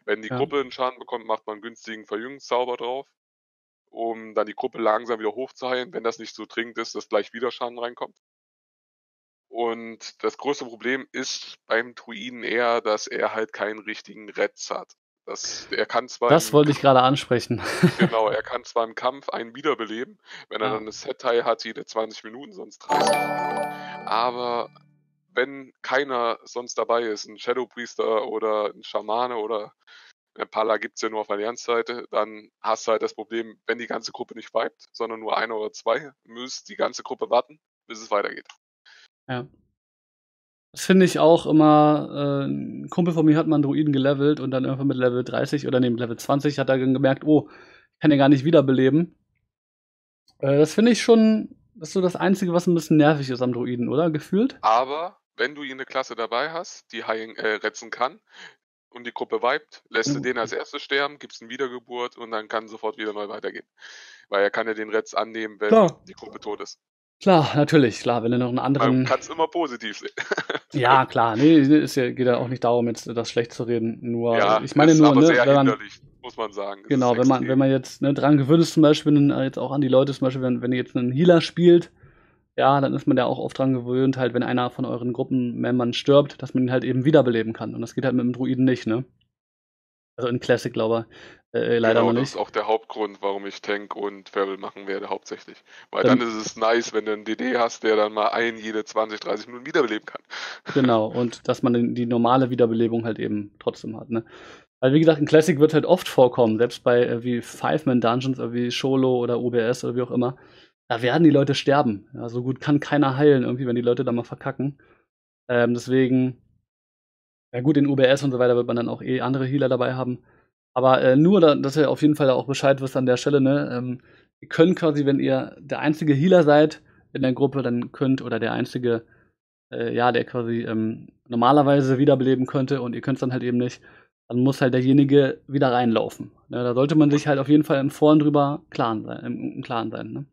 Wenn die Gruppe einen Schaden bekommt, macht man einen günstigen Verjüngungszauber drauf, um dann die Gruppe langsam wieder hochzuheilen, wenn das nicht so dringend ist, dass gleich wieder Schaden reinkommt. Und das größte Problem ist beim Druiden eher, dass er halt keinen richtigen Retz hat. Er kann zwar das wollte ich gerade ansprechen. Genau, er kann zwar im Kampf einen wiederbeleben, wenn er dann eine Set-Teil hat, jede 20 Minuten, sonst 30. Aber wenn keiner sonst dabei ist, ein Shadow Priester oder ein Schamane oder Pala gibt es ja nur auf Allianz-Seite, dann hast du halt das Problem, wenn die ganze Gruppe nicht vibet, sondern nur eine oder zwei, müsst die ganze Gruppe warten, bis es weitergeht. Ja. Das finde ich auch immer, ein Kumpel von mir hat mal einen Druiden gelevelt und dann irgendwann mit Level 30 oder neben Level 20 hat er dann gemerkt, oh, ich kann den gar nicht wiederbeleben. Das finde ich schon, das ist so das Einzige, was ein bisschen nervig ist am Druiden, oder? Gefühlt. Aber wenn du hier eine Klasse dabei hast, die heilen, retzen kann, und die Gruppe vibet, lässt du den als erstes sterben, gibst ihn Wiedergeburt und dann kann sofort wieder neu weitergehen. Weil er kann ja den Retz annehmen, wenn die Gruppe tot ist. Klar, natürlich, klar, wenn er noch einen anderen... Man kann es immer positiv sehen. Ja, klar, nee, es geht ja auch nicht darum, jetzt das schlecht zu reden, nur... Ja, ich meine nur, aber ne, sehr wenn man, muss man sagen. Genau, wenn man jetzt ne, dran gewöhnt ist, zum Beispiel, jetzt auch an die Leute, zum Beispiel, wenn ihr jetzt einen Healer spielt, ja, dann ist man ja auch oft dran gewöhnt, halt, wenn einer von euren Gruppenmembern stirbt, dass man ihn halt eben wiederbeleben kann. Und das geht halt mit dem Druiden nicht, ne? Also in Classic, glaube ich, leider noch nicht. Das ist auch der Hauptgrund, warum ich Tank und Feral machen werde, hauptsächlich. Weil dann ist es nice, wenn du einen DD hast, der dann mal jede 20, 30 Minuten wiederbeleben kann. Genau, und dass man die normale Wiederbelebung halt eben trotzdem hat, ne? Weil, wie gesagt, in Classic wird halt oft vorkommen, selbst bei wie Five-Man-Dungeons oder wie Scholo oder OBS oder wie auch immer. Da werden die Leute sterben. Ja, so gut kann keiner heilen, irgendwie, wenn die Leute da mal verkacken. Deswegen, ja gut, in UBS und so weiter wird man dann auch andere Healer dabei haben. Aber nur, dass ihr auf jeden Fall auch Bescheid wisst an der Stelle, ne? Ihr könnt quasi, wenn ihr der einzige Healer seid in der Gruppe, dann könnt, oder der einzige, der quasi normalerweise wiederbeleben könnte und ihr könnt es dann halt eben nicht, dann muss halt derjenige wieder reinlaufen. Ja, da sollte man sich halt auf jeden Fall im Forum drüber im Klaren sein, ne?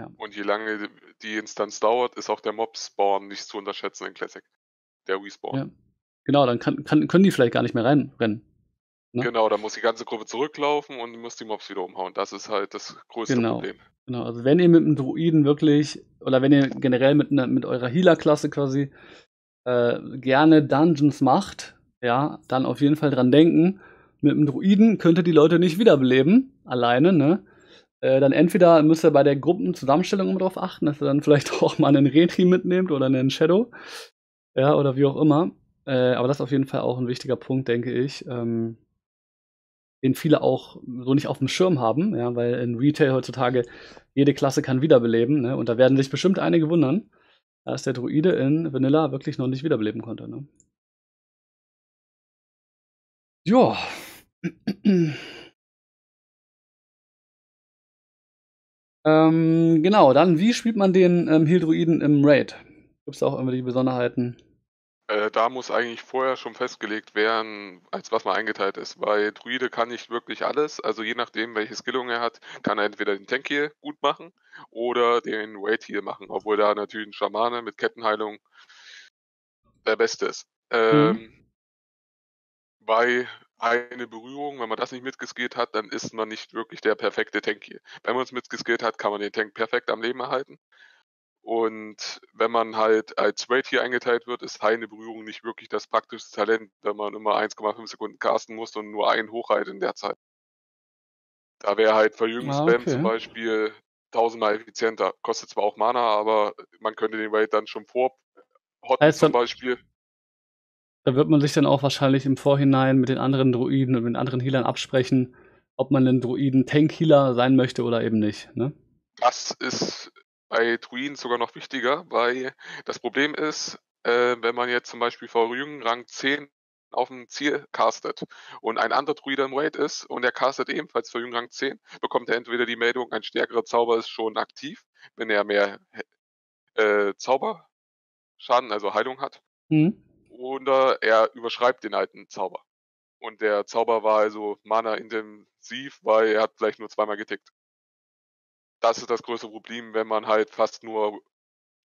Ja. Und je lange die Instanz dauert, ist auch der Mob-Spawn nicht zu unterschätzen in Classic. Der Respawn. Ja. Genau, dann können die vielleicht gar nicht mehr reinrennen. Ne? Genau, dann muss die ganze Gruppe zurücklaufen und muss die Mobs wieder umhauen. Das ist halt das größte Problem. Genau, also wenn ihr mit einem Druiden wirklich, oder wenn ihr generell mit eurer Healer-Klasse quasi gerne Dungeons macht, ja, dann auf jeden Fall dran denken, mit einem Druiden könnt ihr die Leute nicht wiederbeleben, alleine, ne? Dann entweder müsst ihr bei der Gruppenzusammenstellung immer drauf achten, dass ihr dann vielleicht auch mal einen Retri mitnehmt oder einen Shadow. Ja, oder wie auch immer. Aber das ist auf jeden Fall auch ein wichtiger Punkt, denke ich. Den viele auch so nicht auf dem Schirm haben, ja, weil in Retail heutzutage jede Klasse kann wiederbeleben, ne? Und da werden sich bestimmt einige wundern, dass der Druide in Vanilla wirklich noch nicht wiederbeleben konnte, ne? Joa. Genau, dann, wie spielt man den Heal-Druiden im Raid? Gibt es da auch irgendwelche Besonderheiten? Da muss eigentlich vorher schon festgelegt werden, als was man eingeteilt ist, weil Druide kann nicht wirklich alles, also je nachdem, welche Skillung er hat, kann er entweder den Tank Heal gut machen oder den Raid Heal machen, obwohl da natürlich ein Schamane mit Kettenheilung der Beste ist. Bei eine Berührung, wenn man das nicht mitgeskillt hat, dann ist man nicht wirklich der perfekte Tank hier. Wenn man es mitgeskillt hat, kann man den Tank perfekt am Leben erhalten. Und wenn man halt als Raid hier eingeteilt wird, ist eine Berührung nicht wirklich das praktischste Talent, wenn man immer 1,5 Sekunden casten muss und nur einen hochheilt in der Zeit. Da wäre halt Verjüngungsspam zum Beispiel 1000-mal effizienter. Kostet zwar auch Mana, aber man könnte den Raid dann schon vorhotten zum Beispiel. Da wird man sich dann auch wahrscheinlich im Vorhinein mit den anderen Druiden und mit anderen Healern absprechen, ob man einen Druiden-Tank-Healer sein möchte oder eben nicht, ne? Das ist bei Druiden sogar noch wichtiger, weil das Problem ist, wenn man jetzt zum Beispiel vor Jungen Rang 10 auf dem Ziel castet und ein anderer Druide im Raid ist und er castet ebenfalls vor Jungen Rang 10, bekommt er entweder die Meldung, ein stärkerer Zauber ist schon aktiv, wenn er mehr Zauberschaden, also Heilung hat. Oder er überschreibt den alten Zauber. Und der Zauber war also mana-intensiv, weil er hat vielleicht nur zweimal getickt. Das ist das größte Problem, wenn man halt fast nur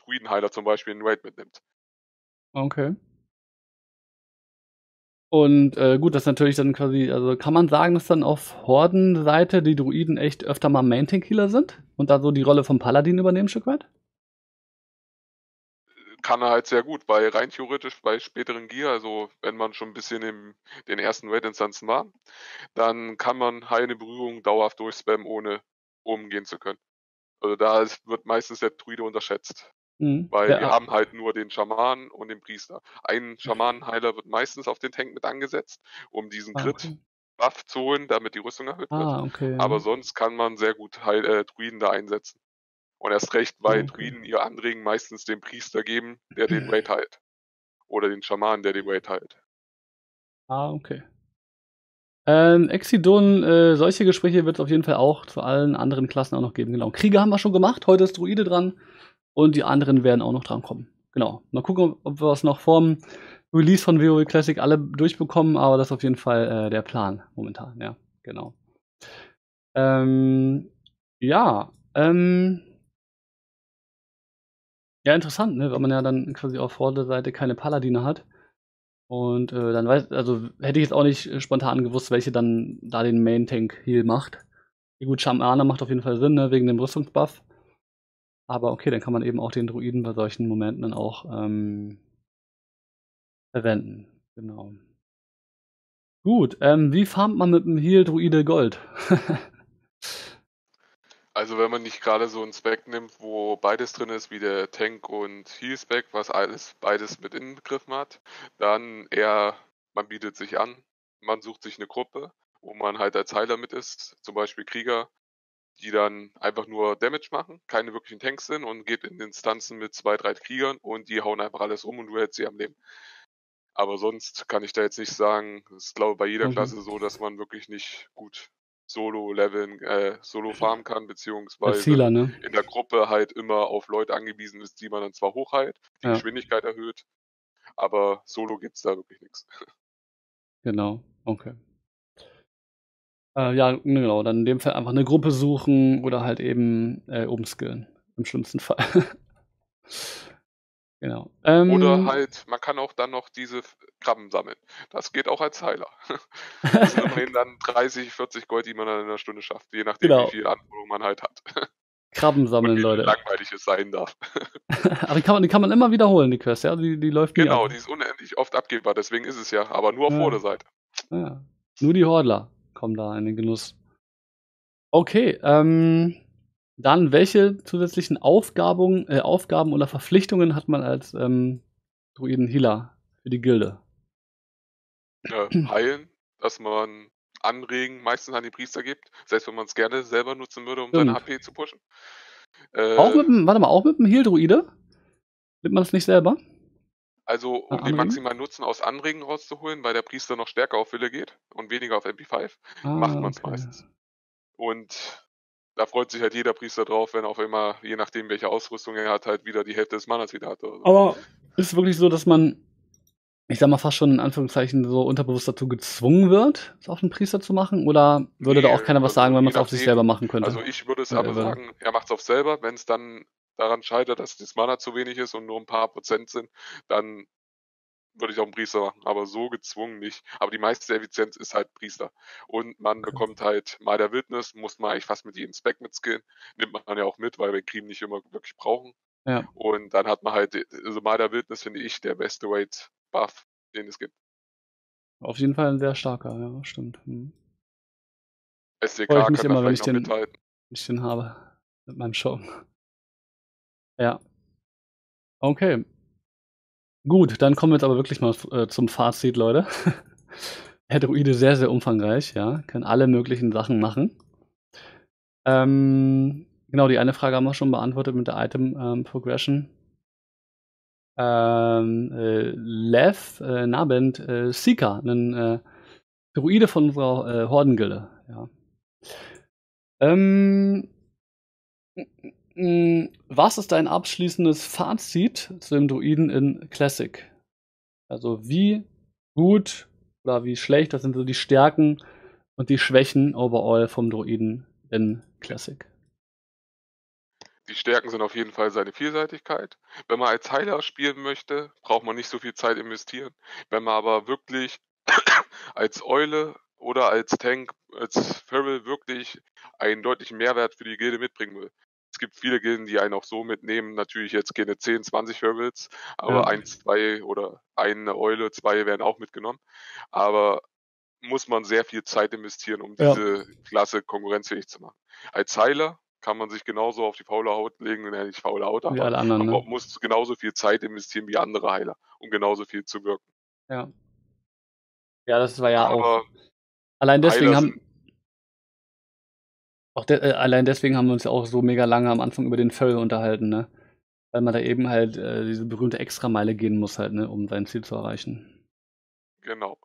Druidenheiler zum Beispiel in Raid mitnimmt. Okay. Und gut, das ist natürlich dann quasi, also kann man sagen, dass dann auf Hordenseite die Druiden echt öfter mal Main-Tank-Healer sind? Und da so die Rolle vom Paladin übernehmen ein Stück weit? Kann er halt sehr gut, weil rein theoretisch bei späteren Gear, also wenn man schon ein bisschen in den ersten Raid-Instanzen war, dann kann man heilende Berührung dauerhaft durchspammen, ohne umgehen zu können. Also da wird meistens der Druide unterschätzt. Weil wir haben halt nur den Schamanen und den Priester. Ein Schamanenheiler wird meistens auf den Tank mit angesetzt, um diesen Crit-Buff zu holen, damit die Rüstung erhöht wird. Okay, aber sonst kann man sehr gut Druiden da einsetzen. Und erst recht, weil Druiden ihr Anregen meistens den Priester geben, der den Raid heilt. Oder den Schamanen, der den Raid heilt. Exidon, solche Gespräche wird es auf jeden Fall auch zu allen anderen Klassen auch noch geben. Genau. Krieger haben wir schon gemacht, heute ist Druide dran. Und die anderen werden auch noch dran kommen. Genau. Mal gucken, ob wir es noch vorm Release von WoW Classic alle durchbekommen, aber das ist auf jeden Fall der Plan momentan. Ja, genau. Ja, interessant, ne? Weil man ja dann quasi auf Vorderseite keine Paladine hat. Und dann hätte ich jetzt auch nicht spontan gewusst, welche dann da den Main-Tank-Heal macht. Ja, gut, Schamane macht auf jeden Fall Sinn, ne? Wegen dem Rüstungsbuff. Aber okay, dann kann man eben auch den Druiden bei solchen Momenten dann auch verwenden. Genau. Gut, wie farmt man mit dem Heal-Druide Gold? Also wenn man nicht gerade so einen Spec nimmt, wo beides drin ist, wie der Tank und Heal-Spec, was beides mit inbegriffen hat, dann eher, man bietet sich an, man sucht sich eine Gruppe, wo man halt als Heiler mit ist, zum Beispiel Krieger, die dann einfach nur Damage machen, keine wirklichen Tanks sind und geht in Instanzen mit 2, 3 Kriegern und die hauen einfach alles um und du hältst sie am Leben. Aber sonst kann ich da jetzt nicht sagen, das ist glaube ich bei jeder Klasse so, dass man wirklich nicht gut Solo farmen kann, beziehungsweise Zieler, ne? In der Gruppe halt immer auf Leute angewiesen ist, die man dann zwar hochheilt, die Geschwindigkeit erhöht, aber Solo gibt's da wirklich nichts. Genau, okay. Dann in dem Fall einfach eine Gruppe suchen oder halt eben umskillen, im schlimmsten Fall. Genau. Oder halt, man kann auch dann noch diese Krabben sammeln. Das geht auch als Heiler. Das sind immerhin dann 30, 40 Gold, die man dann in einer Stunde schafft, je nachdem, wie viel Anforderungen man halt hat. Krabben sammeln, Leute. Wie langweilig es sein darf. Aber die kann man immer wiederholen, die Quest, ja? Die läuft nie ab. Die ist unendlich oft abgebbar, deswegen ist es ja, aber nur auf Vorderseite. Ja. Nur die Hordler kommen da in den Genuss. Okay, dann, welche zusätzlichen Aufgaben oder Verpflichtungen hat man als Druiden-Healer für die Gilde? Heilen, dass man Anregen meistens an die Priester gibt, selbst wenn man es gerne selber nutzen würde, um seine HP zu pushen. Auch mit dem Heal-Druide? Nimmt man es nicht selber? Also, um den maximalen Nutzen aus Anregen rauszuholen, weil der Priester noch stärker auf Wille geht und weniger auf MP5, macht man es meistens. Und da freut sich halt jeder Priester drauf, wenn auch immer, je nachdem welche Ausrüstung er hat, halt wieder die Hälfte des Manas wieder hat. Oder so. Aber ist wirklich so, dass man, ich sag mal fast schon in Anführungszeichen, so unterbewusst dazu gezwungen wird, es auf den Priester zu machen? Oder würde da auch keiner was sagen, wenn man es auf sich selber machen könnte? Also ich würde es aber sagen, er macht es auf selber, wenn es dann daran scheitert, dass das Mana zu wenig ist und nur ein paar Prozent sind, dann würde ich auch einen Priester machen, aber so gezwungen nicht. Aber die meiste Effizienz ist halt Priester. Und man bekommt halt mal der Wildnis, muss man eigentlich fast mit jedem Spec mitskillen. Nimmt man ja auch mit, weil wir Kriegen nicht immer wirklich brauchen. Ja. Und dann hat man halt, also mal der Wildnis finde ich der beste Raid-Buff, den es gibt. Auf jeden Fall ein sehr starker, ja, stimmt. SDK kann mich immer, wenn ich den mithalten. Wenn ich den habe, mit meinem Show. Ja. Okay. Gut, dann kommen wir jetzt aber wirklich mal zum Fazit, Leute. Der Druide sehr, sehr umfangreich, ja. Kann alle möglichen Sachen machen. Genau, die eine Frage haben wir schon beantwortet mit der Item-Progression. Lev, Nabend, Seeker, ein Druide von unserer Hordengilde, ja. Was ist dein abschließendes Fazit zu dem Druiden in Classic? Also wie gut oder wie schlecht, das sind so die Stärken und die Schwächen overall vom Druiden in Classic. Die Stärken sind auf jeden Fall seine Vielseitigkeit. Wenn man als Heiler spielen möchte, braucht man nicht so viel Zeit investieren. Wenn man aber wirklich als Eule oder als Tank, als Feral wirklich einen deutlichen Mehrwert für die Gilde mitbringen will. Es gibt viele Gilden, die einen auch so mitnehmen. Natürlich jetzt keine 10, 20 Ferals, aber 1, 2 oder eine Eule, 2 werden auch mitgenommen. Aber muss man sehr viel Zeit investieren, um diese Klasse konkurrenzfähig zu machen. Als Heiler kann man sich genauso auf die faule Haut legen, ja, nicht faule Haut, aber alle anderen, man muss genauso viel Zeit investieren wie andere Heiler, um genauso viel zu wirken. Ja. Ja, das war ja aber auch. Allein deswegen haben wir uns ja auch so mega lange am Anfang über den Feral unterhalten, ne? Weil man da eben halt diese berühmte Extrameile gehen muss halt, ne, um sein Ziel zu erreichen. Genau.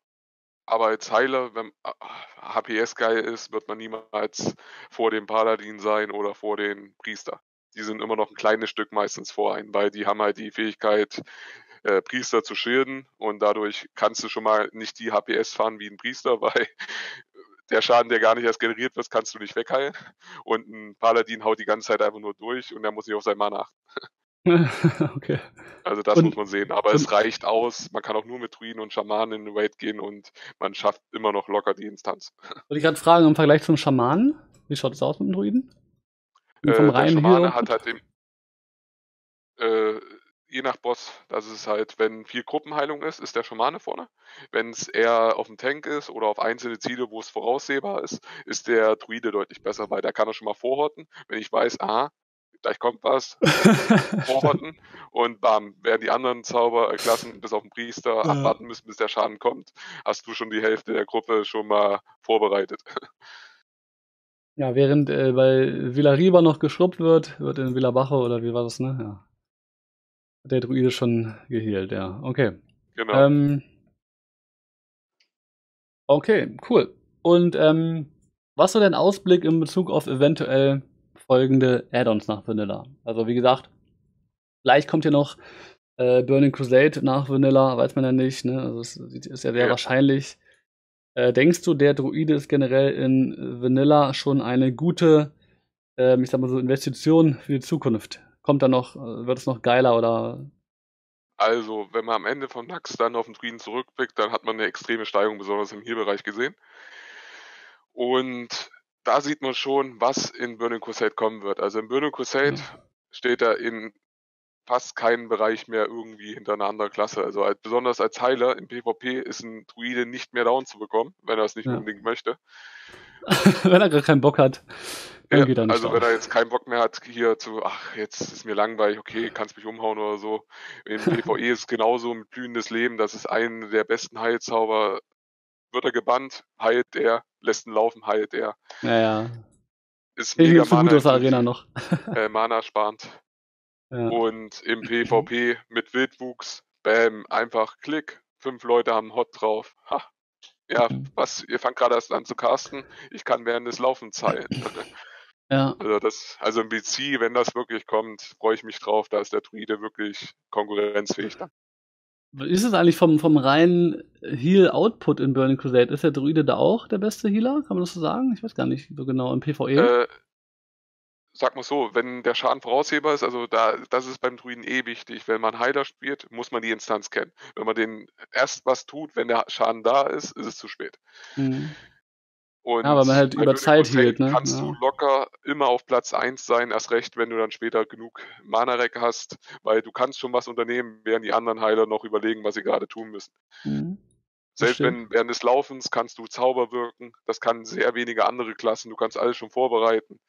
Aber als Heiler, wenn HPS geil ist, wird man niemals vor dem Paladin sein oder vor den Priester. Die sind immer noch ein kleines Stück meistens vor einem, weil die haben halt die Fähigkeit, Priester zu schilden, und dadurch kannst du schon mal nicht die HPS fahren wie ein Priester, weil der Schaden, der gar nicht erst generiert wird, kannst du nicht wegheilen. Und ein Paladin haut die ganze Zeit einfach nur durch und er muss nicht auf sein Mana achten. Okay. Also das muss man sehen, aber es reicht aus, man kann auch nur mit Druiden und Schamanen in den Raid gehen und man schafft immer noch locker die Instanz. Wollte ich gerade fragen, im Vergleich zum Schamanen, wie schaut es aus mit dem Druiden? Der Schamane hat halt je nach Boss, das ist halt, wenn viel Gruppenheilung ist, ist der Schamane vorne. Wenn es eher auf dem Tank ist oder auf einzelne Ziele, wo es voraussehbar ist, ist der Druide deutlich besser, weil da kann er schon mal vorhorten, wenn ich weiß, aha, gleich kommt was, vorwarten und bam, werden die anderen Zauberklassen bis auf den Priester abwarten müssen, bis der Schaden kommt, hast du schon die Hälfte der Gruppe schon mal vorbereitet. Ja, während bei Villa Riba noch geschrubbt wird, wird in Villa Bache oder wie war das, ne? Ja. Der Druide schon geheilt, ja. Okay. Genau. Okay, cool. Und was so dein Ausblick in Bezug auf eventuell folgende Add-ons nach Vanilla. Also wie gesagt, gleich kommt hier noch Burning Crusade nach Vanilla, weiß man ja nicht, ne? Also es ist ja sehr wahrscheinlich. Denkst du, der Druide ist generell in Vanilla schon eine gute, ich sag mal so, Investition für die Zukunft? Kommt da noch, wird es noch geiler oder? Also, wenn man am Ende von Nax dann auf den Druiden zurückblickt, dann hat man eine extreme Steigerung, besonders im Heal-Bereich gesehen. Und da sieht man schon, was in Burning Crusade kommen wird. Also in Burning Crusade steht da in fast keinem Bereich mehr irgendwie hinter einer anderen Klasse. Also als, besonders als Heiler im PvP ist ein Druide nicht mehr down zu bekommen, wenn er es nicht unbedingt möchte. Wenn er gar keinen Bock hat. Ja, geht er nicht wenn er jetzt keinen Bock mehr hat, hier zu, ach, jetzt ist mir langweilig, okay, kannst mich umhauen oder so. Im PvE ist genauso ein blühendes Leben, das ist einer der besten Heilzauber. Wird er gebannt, heilt er, lässt ihn laufen, heilt er. Naja. Ist mega Mana-Arena noch. Mana-sparend. Ja. Und im PvP mit Wildwuchs, bam, einfach Klick, 5 Leute haben Hot drauf. Ha. Ja, was, ihr fangt gerade erst an zu casten, ich kann während des Laufens heilen. Ja. Also im BC, wenn das wirklich kommt, freue ich mich drauf, da ist der Druide wirklich konkurrenzfähig dann. Ist es eigentlich vom reinen Heal-Output in Burning Crusade? Ist der Druide da auch der beste Healer? Kann man das so sagen? Ich weiß gar nicht so genau. Im PvE? Sag mal so, wenn der Schaden voraussehbar ist, also das ist beim Druiden eh wichtig. Wenn man Heiler spielt, muss man die Instanz kennen. Wenn man den erst was tut, wenn der Schaden da ist, ist es zu spät. Mhm. Und ja, weil man halt über Zeit hielt, ne? Kannst du locker immer auf Platz 1 sein, erst recht, wenn du dann später genug Mana-Rack hast, weil du kannst schon was unternehmen, während die anderen Heiler noch überlegen, was sie gerade tun müssen. Mhm. Selbst wenn während des Laufens kannst du Zauber wirken, das kann sehr wenige andere Klassen, du kannst alles schon vorbereiten.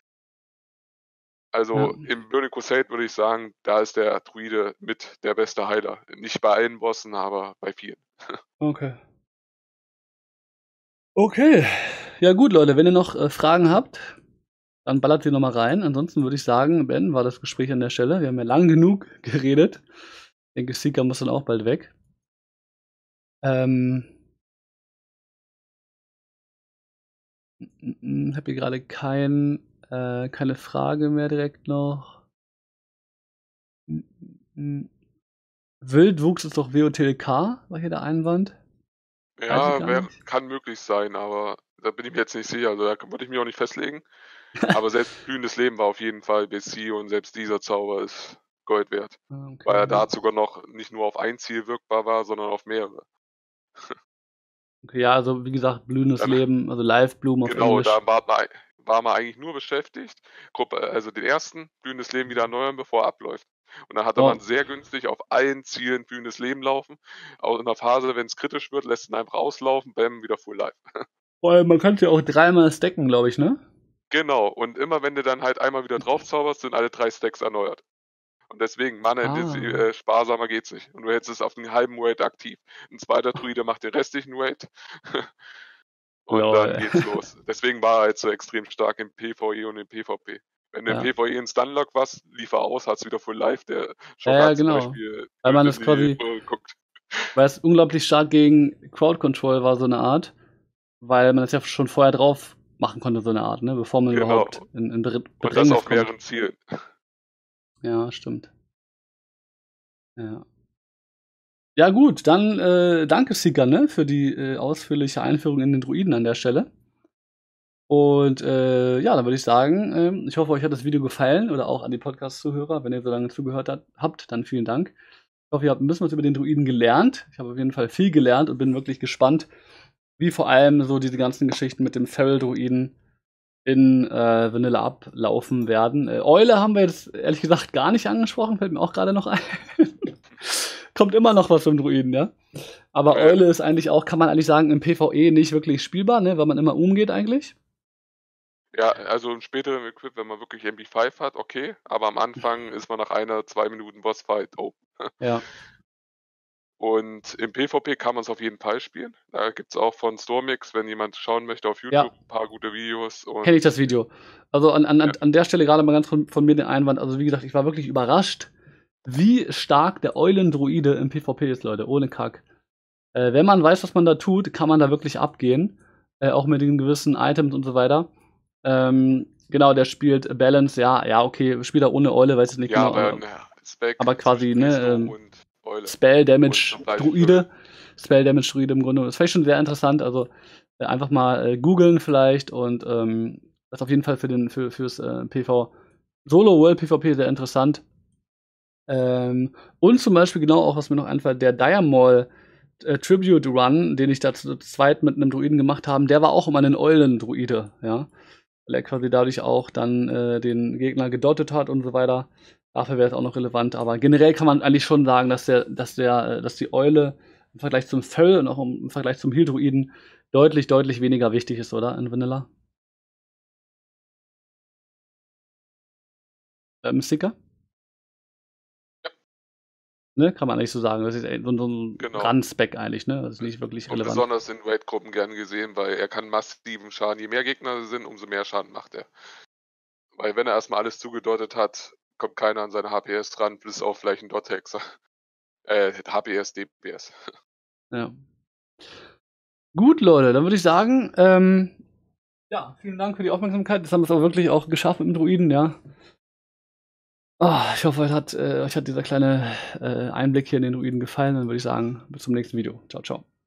Also im Burning Crusade würde ich sagen, da ist der Druide mit der beste Heiler. Nicht bei allen Bossen, aber bei vielen. Okay. Okay. Ja gut, Leute, wenn ihr noch Fragen habt, dann ballert sie nochmal rein. Ansonsten würde ich sagen, Ben, war das Gespräch an der Stelle. Wir haben ja lang genug geredet. Ich denke, Seeker muss dann auch bald weg. Ich habe hier gerade keine Frage mehr direkt noch. Wildwuchs ist doch WOTLK, war hier der Einwand. Ja, kann möglich sein, aber da bin ich mir jetzt nicht sicher, also da würde ich mich auch nicht festlegen. Aber selbst blühendes Leben war auf jeden Fall BC und selbst dieser Zauber ist Gold wert. Okay. Weil er da sogar noch nicht nur auf ein Ziel wirkbar war, sondern auf mehrere. Okay, ja, also wie gesagt, blühendes Leben, also Live-Bloom auf Englisch. Genau, da war man eigentlich nur beschäftigt, also den ersten blühendes Leben wieder erneuern, bevor er abläuft. Und dann hatte man sehr günstig auf allen Zielen blühendes Leben laufen. Auch in der Phase, wenn es kritisch wird, lässt ihn einfach auslaufen, bam, wieder full life. Boah, man kann es ja auch dreimal stacken, glaube ich, ne? Genau, und immer wenn du dann halt einmal wieder drauf zauberst, sind alle 3 Stacks erneuert. Und deswegen, sparsamer geht's nicht. Und du hältst es auf den halben Raid aktiv. Ein zweiter Druide macht den restlichen Raid. Und dann geht's los. Deswegen war er halt so extrem stark im PvE und im PvP. Wenn du im PvE ins Stunlock warst, lief er aus, hat's wieder Full Life, der schon zum Beispiel, weil man das quasi guckt. Weil es unglaublich stark gegen Crowd Control war, so eine Art. Weil man das ja schon vorher drauf machen konnte, so eine Art, ne? Bevor man überhaupt in Bedrängnis kommt. Und das auf mehreren Zielen. Ja, stimmt. Ja. Ja gut, dann danke Seeker, ne, für die ausführliche Einführung in den Druiden an der Stelle. Und ja, dann würde ich sagen, ich hoffe, euch hat das Video gefallen oder auch an die Podcast-Zuhörer. Wenn ihr so lange zugehört habt, dann vielen Dank. Ich hoffe, ihr habt ein bisschen was über den Druiden gelernt. Ich habe auf jeden Fall viel gelernt und bin wirklich gespannt, wie vor allem so diese ganzen Geschichten mit dem Feral-Druiden in Vanilla ablaufen werden. Eule haben wir jetzt ehrlich gesagt gar nicht angesprochen, fällt mir auch gerade noch ein. Kommt immer noch was vom Druiden, ja. Aber Eule ist eigentlich auch, kann man eigentlich sagen, im PvE nicht wirklich spielbar, ne, weil man immer umgeht eigentlich. Ja, also im späteren Equip, wenn man wirklich MP5 hat, okay, aber am Anfang ist man nach 1-2 Minuten Bossfight open. Ja. Und im PvP kann man es auf jeden Fall spielen. Da gibt es auch von Stormix, wenn jemand schauen möchte, auf YouTube ein paar gute Videos. Kenne ich das Video. Also an der Stelle gerade mal ganz von mir den Einwand. Also wie gesagt, ich war wirklich überrascht, wie stark der Eulendruide im PvP ist, Leute. Ohne Kack. Wenn man weiß, was man da tut, kann man da wirklich abgehen. Auch mit den gewissen Items und so weiter. Genau, der spielt Balance. Ja, okay, spielt er ohne Eule, weiß ich nicht genau. Aber, aber quasi, ne, Spell Damage Druide im Grunde. Das fand ich schon sehr interessant. Also einfach mal googeln vielleicht und das ist auf jeden Fall fürs Solo World PvP sehr interessant. Und zum Beispiel genau auch, was mir noch einfällt, der Dire Maul Tribute Run, den ich da zu zweit mit einem Druiden gemacht habe, der war auch immer ein Eulen-Druide, ja. Weil er quasi dadurch auch dann den Gegner gedottet hat und so weiter. Dafür wäre es auch noch relevant, aber generell kann man eigentlich schon sagen, dass die Eule im Vergleich zum Feral und auch im Vergleich zum Heal-Druiden deutlich, deutlich weniger wichtig ist, oder? In Vanilla? Seeker? Ja. Ne, kann man eigentlich so sagen. Das ist so ein Run-Spec eigentlich, ne? Das ist nicht wirklich relevant. Und besonders in Raid-Gruppen gern gesehen, weil er kann massiven Schaden. Je mehr Gegner sind, umso mehr Schaden macht er. Weil wenn er erstmal alles zugedeutet hat, kommt keiner an seine HPS dran, bis auf vielleicht ein Dot-Hexer. HPS, DPS. Ja. Gut, Leute, dann würde ich sagen, ja, vielen Dank für die Aufmerksamkeit. Das haben wir es aber wirklich auch geschafft mit dem Druiden, ja. Oh, ich hoffe, euch hat dieser kleine Einblick hier in den Druiden gefallen. Dann würde ich sagen, bis zum nächsten Video. Ciao, ciao.